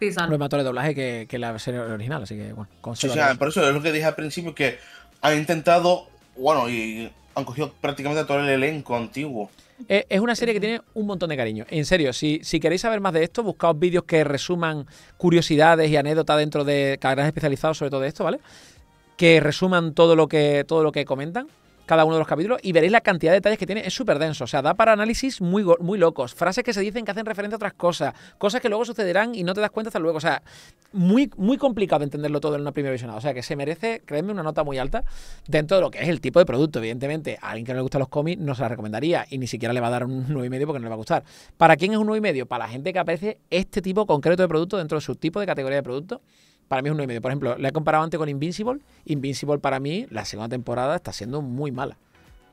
Sí, son. Los mismos actores de doblaje que la serie original, así que bueno. Sí, o sea, por eso es lo que dije al principio, que han intentado, bueno, y han cogido prácticamente todo el elenco antiguo. Es una serie que tiene un montón de cariño. En serio, si queréis saber más de esto, buscaos vídeos que resuman curiosidades y anécdotas dentro de canales especializados sobre todo de esto, ¿vale? Que resuman todo lo que comentan, cada uno de los capítulos, y veréis la cantidad de detalles que tiene. Es súper denso, o sea, da para análisis muy, muy locos, frases que se dicen que hacen referencia a otras cosas, cosas que luego sucederán y no te das cuenta hasta luego, o sea, muy, muy complicado de entenderlo todo en una primera visionada, o sea, que se merece, creedme, una nota muy alta dentro de lo que es el tipo de producto, evidentemente. A alguien que no le gustan los cómics no se la recomendaría y ni siquiera le va a dar un 9,5 porque no le va a gustar. ¿Para quién es un 9,5? Para la gente que aparece este tipo concreto de producto dentro de su tipo de categoría de producto. Para mí es un 9,5. Por ejemplo, la he comparado antes con Invincible. Invincible para mí, la segunda temporada está siendo muy mala.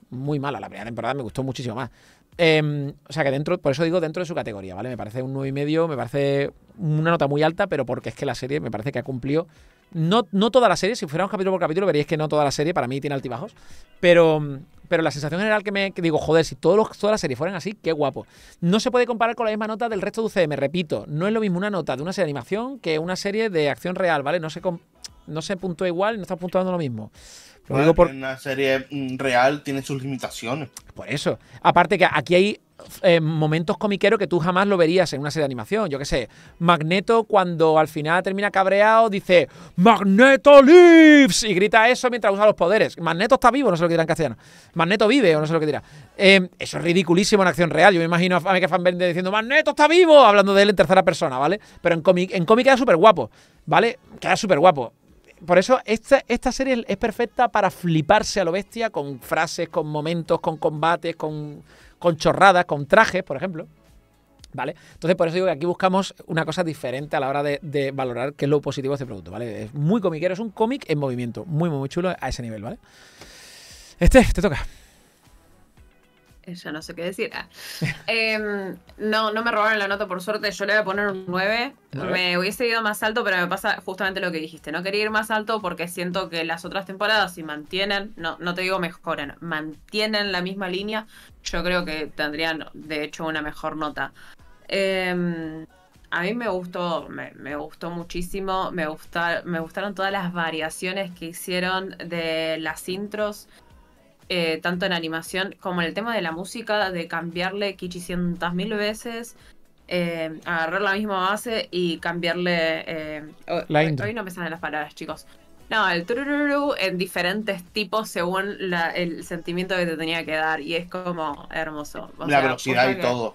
Muy mala. La primera temporada me gustó muchísimo más. O sea que dentro, por eso digo dentro de su categoría, ¿vale? Me parece un 9,5, me parece una nota muy alta, pero porque es que la serie me parece que ha cumplido. No toda la serie, si fuéramos capítulo por capítulo veríais que no toda la serie para mí tiene altibajos, pero la sensación general que digo, joder, si todas las series fueran así, qué guapo. No se puede comparar con la misma nota del resto de UCM, repito, no es lo mismo una nota de una serie de animación que una serie de acción real, ¿vale? No se puntúa igual, no está puntuando lo mismo. Lo digo por... Una serie real tiene sus limitaciones. Por eso. Aparte que aquí hay momentos comiqueros que tú jamás lo verías en una serie de animación. Yo qué sé, Magneto, cuando al final termina cabreado, dice ¡Magneto lives! Y grita eso mientras usa los poderes. Magneto está vivo, no sé lo que dirá en castellano. Magneto vive, o no sé lo que dirá. Eso es ridiculísimo en acción real. Yo me imagino a Michael Fassbender diciendo ¡Magneto está vivo! Hablando de él en tercera persona, ¿vale? Pero en cómic queda súper guapo, ¿vale? Queda súper guapo. Por eso esta serie es perfecta para fliparse a lo bestia, con frases, con momentos, con combates, con chorradas, con trajes, por ejemplo, ¿vale? Entonces, por eso digo que aquí buscamos una cosa diferente a la hora de valorar qué es lo positivo de este producto, ¿vale? Es muy comiquero, es un cómic en movimiento, muy, muy chulo a ese nivel, ¿vale? Te toca. Ya no sé qué decir. No me robaron la nota, por suerte. Yo le voy a poner un 9. Me hubiese ido más alto, pero me pasa justamente lo que dijiste. No quería ir más alto porque siento que las otras temporadas, si mantienen, no te digo mejoran, mantienen la misma línea, yo creo que tendrían, de hecho, una mejor nota. A mí me gustó muchísimo. Me gustaron todas las variaciones que hicieron de las intros. Tanto en animación como en el tema de la música, de cambiarle 500.000 veces, agarrar la misma base y cambiarle... hoy no me salen las palabras, chicos. No, el turururu en diferentes tipos según el sentimiento que te tenía que dar, y es como hermoso. O sea, velocidad y todo.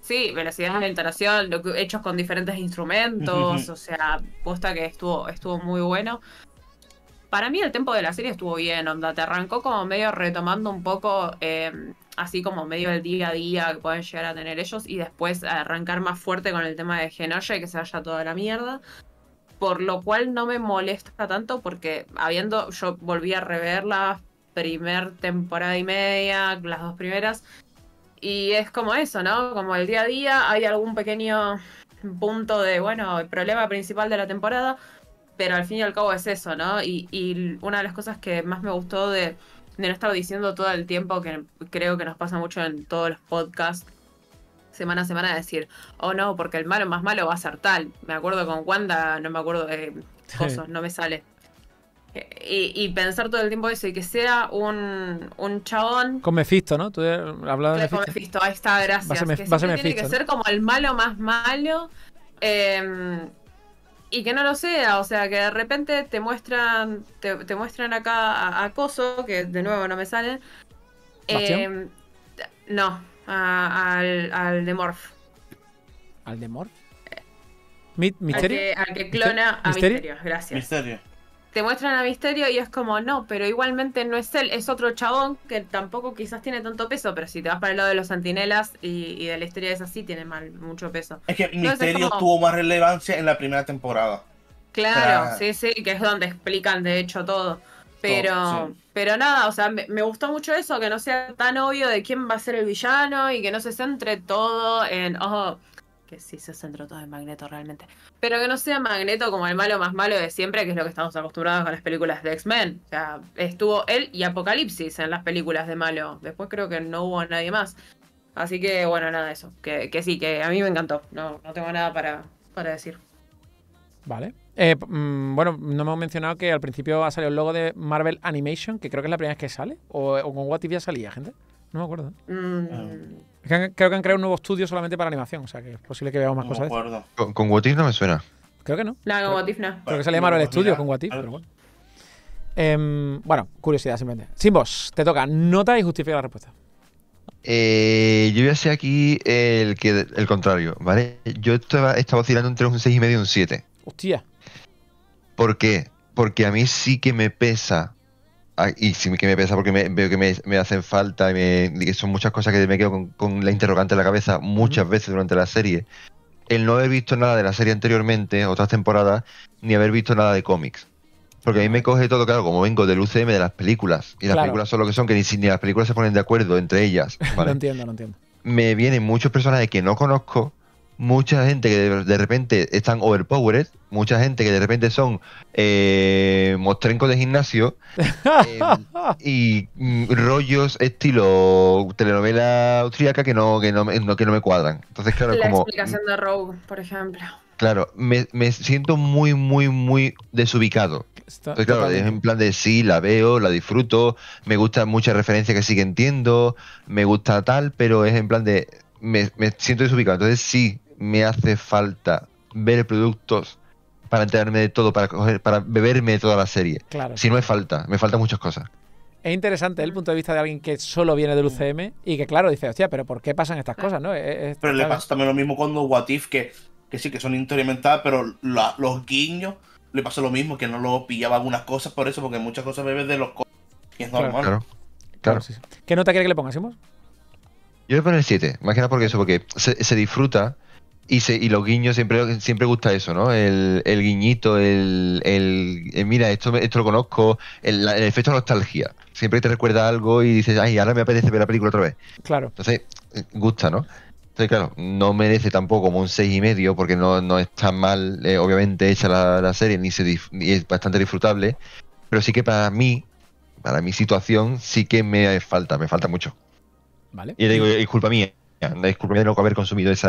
Sí, velocidad en la entonación, hechos con diferentes instrumentos, o sea, posta que estuvo muy bueno. Para mí el tempo de la serie estuvo bien, onda, te arrancó como medio retomando un poco, así como medio el día a día que pueden llegar a tener ellos, y después arrancar más fuerte con el tema de Genosha y que se vaya toda la mierda. Por lo cual no me molesta tanto, porque yo volví a rever la primera temporada y media, las dos primeras, y es como eso, ¿no? Como el día a día, hay algún pequeño punto de, bueno, el problema principal de la temporada... Pero al fin y al cabo es eso, ¿no? Y una de las cosas que más me gustó de de no estar diciendo todo el tiempo, que creo que nos pasa mucho en todos los podcasts, semana a semana, decir, oh no, porque el malo más malo va a ser tal. Me acuerdo con Wanda, no me acuerdo de cosas, no me sale. Y pensar todo el tiempo eso, y que sea un chabón... Con Mephisto, ¿no? Tú hablabas de Mephisto. Con Mephisto, ahí está, gracias. Tiene que ser como el malo más malo, y que no lo sea, o sea, que de repente te muestran, te muestran acá a Coso, que de nuevo no me salen. No, al de Morph. ¿Al de Morph? ¿Misterio? Al que clona a Misterio, gracias. Misterio. Te muestran a Misterio y es como, no, pero igualmente no es él, es otro chabón que tampoco quizás tiene tanto peso, pero si te vas para el lado de los Centinelas y de la historia es así, tiene mucho peso. Es que entonces, Misterio como... tuvo más relevancia en la primera temporada. Claro, o sea, sí, que es donde explican de hecho todo. Pero nada, o sea, me gustó mucho eso, que no sea tan obvio de quién va a ser el villano y que no se centre todo en... Oh, que sí se centró todo en Magneto realmente, pero que no sea Magneto como el malo más malo de siempre, que es lo que estamos acostumbrados con las películas de X-Men. O sea, estuvo él y Apocalipsis en las películas de malo, después creo que no hubo nadie más, así que bueno, nada, eso, que sí, que a mí me encantó, no tengo nada para decir. Vale. Bueno, no hemos mencionado que al principio ha salido el logo de Marvel Animation, que creo que es la primera vez que sale, o con What If ya salía, gente. No me acuerdo. Creo que han creado un nuevo estudio solamente para animación, o sea que es posible que veamos más cosas. Con What If no me suena. Creo que no. No, con What If no. Creo que salía Marvel Studios con What If, pero bueno. Bueno, curiosidad simplemente. Simbos, te toca. Nota y justifica la respuesta. Yo voy a hacer aquí el contrario, ¿vale? Yo estaba oscilando entre un 6,5 y un 7. Hostia. ¿Por qué? Porque a mí sí que me pesa. Y sí que me pesa porque veo que me hacen falta, y son muchas cosas que me quedo con la interrogante en la cabeza muchas veces durante la serie. El no haber visto nada de la serie anteriormente, otras temporadas, ni haber visto nada de cómics. Porque a mí me coge todo, claro, como vengo del UCM de las películas, y las películas son lo que son, que ni las películas se ponen de acuerdo entre ellas, ¿vale? No entiendo. Me vienen muchos personajes que no conozco, mucha gente que de repente están overpowered, mucha gente que de repente son mostrencos de gimnasio, y rollos estilo telenovela austríaca que no me cuadran. Entonces, claro, la como explicación de Rogue, por ejemplo. Claro, me siento muy, muy, muy desubicado. Entonces, claro, es en plan de sí, la veo, la disfruto, me gustan muchas referencias que sí que entiendo, me gusta tal, pero es en plan de me siento desubicado. Entonces sí, me hace falta ver productos para enterarme de todo, para beberme de toda la serie. Claro. Si no, me faltan muchas cosas. Es interesante el punto de vista de alguien que solo viene del UCM y que, claro, dice, hostia, pero ¿por qué pasan estas cosas? ¿No? Pero le pasa también lo mismo cuando What If, que sí, que son interiorizadas, pero los guiños le pasa lo mismo, que no lo pillaba algunas cosas por eso, porque muchas cosas bebes de los cómics y es normal. Claro. Sí. ¿Qué nota quiere que le pongásemos? Yo le pongo el 7, más que nada porque se disfruta. Y los guiños, siempre gusta eso, ¿no? El guiñito, mira, esto lo conozco, el efecto de nostalgia. Siempre te recuerda algo y dices, ay, ahora me apetece ver la película otra vez. Claro. Entonces, gusta, ¿no? Entonces, claro, no merece tampoco como un 6,5 porque no es tan mal, obviamente, hecha la serie, ni es bastante disfrutable. Pero sí que para mi situación, sí que me falta mucho. Vale. Y le digo, disculpa mía. Disculpe de no haber consumido eso.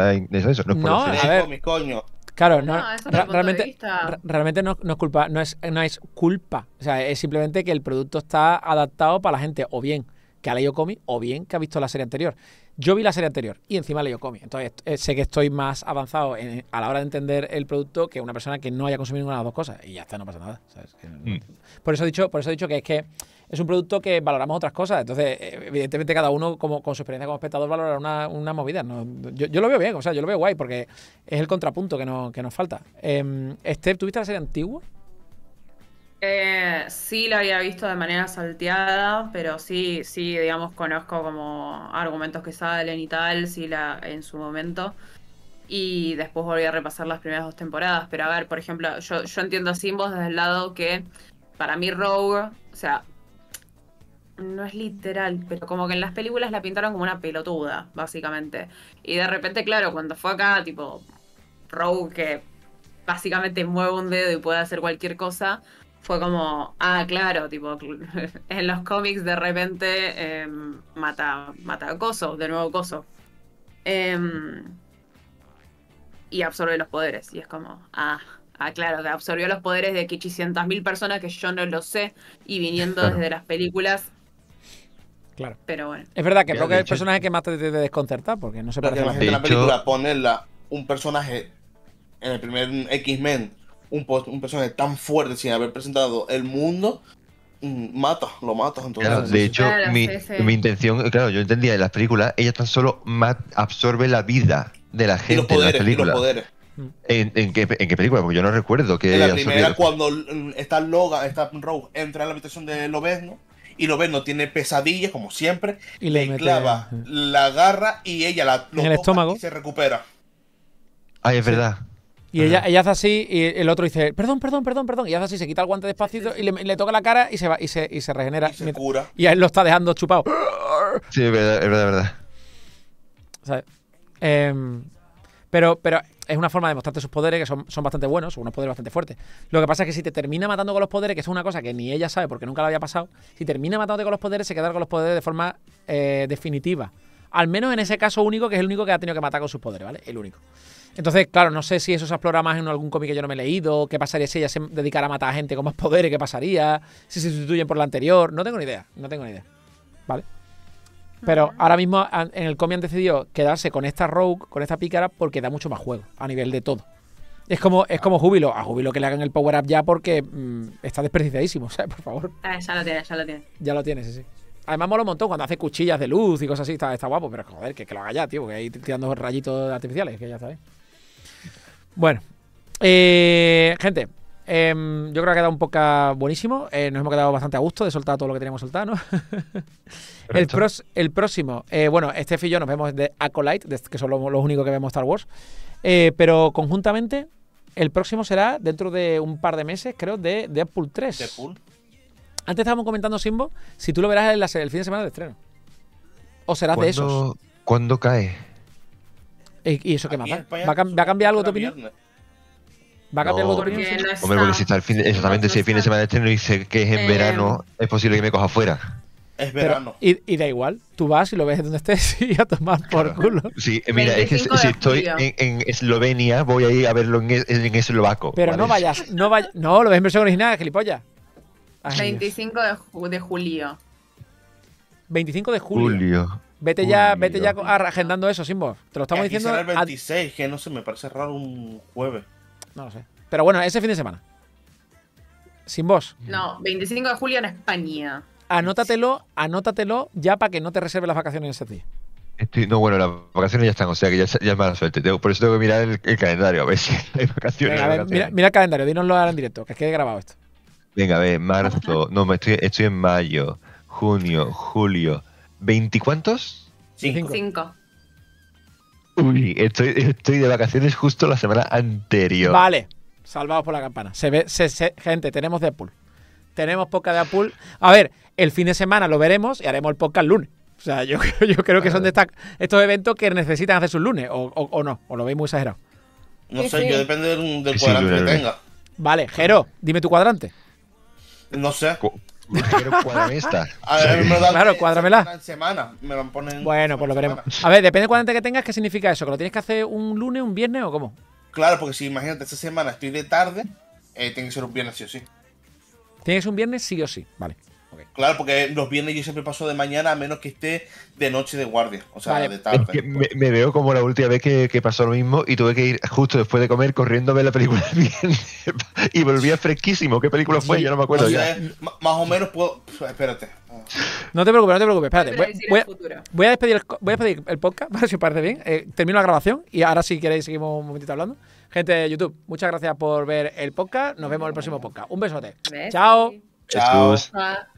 No, a ver, coño. Claro, realmente no es culpa, no es culpa. O sea, es simplemente que el producto está adaptado para la gente, o bien que ha leído cómic, o bien que ha visto la serie anterior. Yo vi la serie anterior y encima leí cómic. Entonces, sé que estoy más avanzado a la hora de entender el producto que una persona que no haya consumido ninguna de las dos cosas. Y ya está, no pasa nada. ¿Sabes? Por eso he dicho que es que es un producto que valoramos otras cosas. Entonces, evidentemente, cada uno con su experiencia como espectador valorará una movida. No, yo lo veo bien, o sea, yo lo veo guay, porque es el contrapunto que nos falta. Steph, ¿tuviste la serie antigua? Sí, la había visto de manera salteada, pero sí, digamos, conozco como argumentos que salen y tal, sí, en su momento. Y después volví a repasar las primeras dos temporadas. Pero a ver, por ejemplo, yo entiendo a Simbo desde el lado que, para mí, Rogue, o sea, no es literal, pero como que en las películas la pintaron como una pelotuda, básicamente. Y de repente, claro, cuando fue acá, tipo, Rogue, que básicamente mueve un dedo y puede hacer cualquier cosa, fue como, ah, claro, tipo, en los cómics de repente mata a Coso, de nuevo Coso. Y absorbe los poderes. Y es como, ah, claro, que absorbió los poderes de 800.000 personas que yo no lo sé, y viniendo claro. Desde las películas. Claro. Pero bueno. Es verdad que creo que es el personaje que más te desconcerta, porque no se parece a la gente. En la película ponerla un personaje en el primer X-Men, un personaje tan fuerte sin haber presentado el mundo, lo matas. Entonces, claro, de hecho, claro, mi intención, claro, yo entendía en las películas, ella tan solo absorbe la vida de la gente y los poderes, en las películas. ¿En qué película? Porque yo no recuerdo que. En la primera, cuando Rogue entra en la habitación de Lobezno y Lobezno tiene pesadillas, como siempre, y le clava la garra y ella en el estómago y se recupera. Ay, es verdad. Y ella hace así y el otro dice, perdón, y hace así, se quita el guante despacito y le toca la cara y se va y se regenera. Y se cura. Y a él lo está dejando chupado. Sí, es verdad. ¿Sabes? Pero es una forma de mostrarte sus poderes, que son bastante buenos, son unos poderes bastante fuertes. Lo que pasa es que si te termina matando con los poderes, que es una cosa que ni ella sabe porque nunca la había pasado, si termina matándote con los poderes, se queda con los poderes de forma definitiva. Al menos en ese caso único, que es el único que ha tenido que matar con sus poderes, ¿vale? El único. Entonces, claro, no sé si eso se explora más en algún cómic que yo no me he leído, qué pasaría si ella se dedicara a matar a gente con más poderes, qué pasaría, si se sustituyen por la anterior, no tengo ni idea, ¿vale? Pero ahora mismo en el cómic han decidido quedarse con esta Rogue, con esta pícara, porque da mucho más juego a nivel de todo. Es como Júbilo, a Júbilo que le hagan el power-up ya porque está desperdiciadísimo, ¿sabes? Por favor. Ya lo tiene. Ya lo tiene, sí. Además mola un montón cuando hace cuchillas de luz y cosas así, está guapo, pero joder, que lo haga ya, tío, porque ahí tirando rayitos artificiales, que ya está bien. Bueno, gente, yo creo que ha quedado un poco buenísimo. Nos hemos quedado bastante a gusto de soltar todo lo que teníamos soltado, ¿no? El próximo, bueno, Steph y yo nos vemos de Acolyte, que son los únicos que vemos Star Wars. Pero conjuntamente, el próximo será dentro de un par de meses, creo, de Deadpool 3. Deadpool. Antes estábamos comentando, Simbo, si tú lo verás en el fin de semana de estreno. ¿O serás de esos? ¿Cuándo cae? ¿Y eso qué más? ¿Va a cambiar algo tu opinión? ¿Va a cambiar algo tu opinión? Hombre, porque si está exactamente si el fin de semana de estreno y sé que es en verano, es posible que me coja fuera. Es verano. Y da igual, tú vas y lo ves donde estés y a tomar por culo. Sí, mira, es que si estoy en Eslovenia, voy a ir a verlo en eslovaco. Pero ¿vale? No vayas. No, lo ves en versión original, gilipollas. Ay, 25 de julio. 25 de julio. Vete ya agendando eso, Simbo. Te lo estamos diciendo. Será el 26, que no sé, me parece raro un jueves. No lo sé. Pero bueno, ese fin de semana. Sin vos. No, 25 de julio en España. Anótatelo ya para que no te reserve las vacaciones ese día. No, bueno, las vacaciones ya están, o sea que ya es mala suerte. Por eso tengo que mirar el calendario, a ver si hay vacaciones. Venga, a ver, mira el calendario, dínoslo ahora en directo, que quede grabado esto. Venga, a ver, marzo. No, estoy en mayo, junio, julio. ¿20 cuántos? 5. Uy, estoy de vacaciones justo la semana anterior. Vale, salvados por la campana. Gente, tenemos Deadpool. Tenemos podcast de Deadpool. A ver, el fin de semana lo veremos y haremos el podcast el lunes. O sea, yo creo que son de estos eventos que necesitan hacer sus lunes, o no, o lo veis muy exagerado. No sé, sí. Yo depende del cuadrante que tenga. Vale, Gero, dime tu cuadrante. No sé. Claro, cuádramela. Bueno, pues lo veremos. A ver, depende del cuadrante que tengas, ¿qué significa eso? ¿Que lo tienes que hacer un lunes, un viernes o cómo? Claro, porque si imagínate, esta semana estoy de tarde, tiene que ser un viernes sí o sí. Tienes un viernes sí o sí, vale. Okay. Claro, porque los viernes yo siempre paso de mañana a menos que esté de noche de guardia, o sea, vale. De tarde. Es que me veo como la última vez que pasó lo mismo y tuve que ir justo después de comer corriendo a ver la película y volvía fresquísimo. ¿Qué película fue? Sí. Yo no me acuerdo. O sea, ya. Más o menos puedo... Espérate. No te preocupes, espérate. Voy a despedir el podcast, si os parece bien. Termino la grabación y ahora si queréis seguimos un momentito hablando. Gente de YouTube, muchas gracias por ver el podcast. Nos vemos en el próximo podcast. Un besote. Chao. Chao.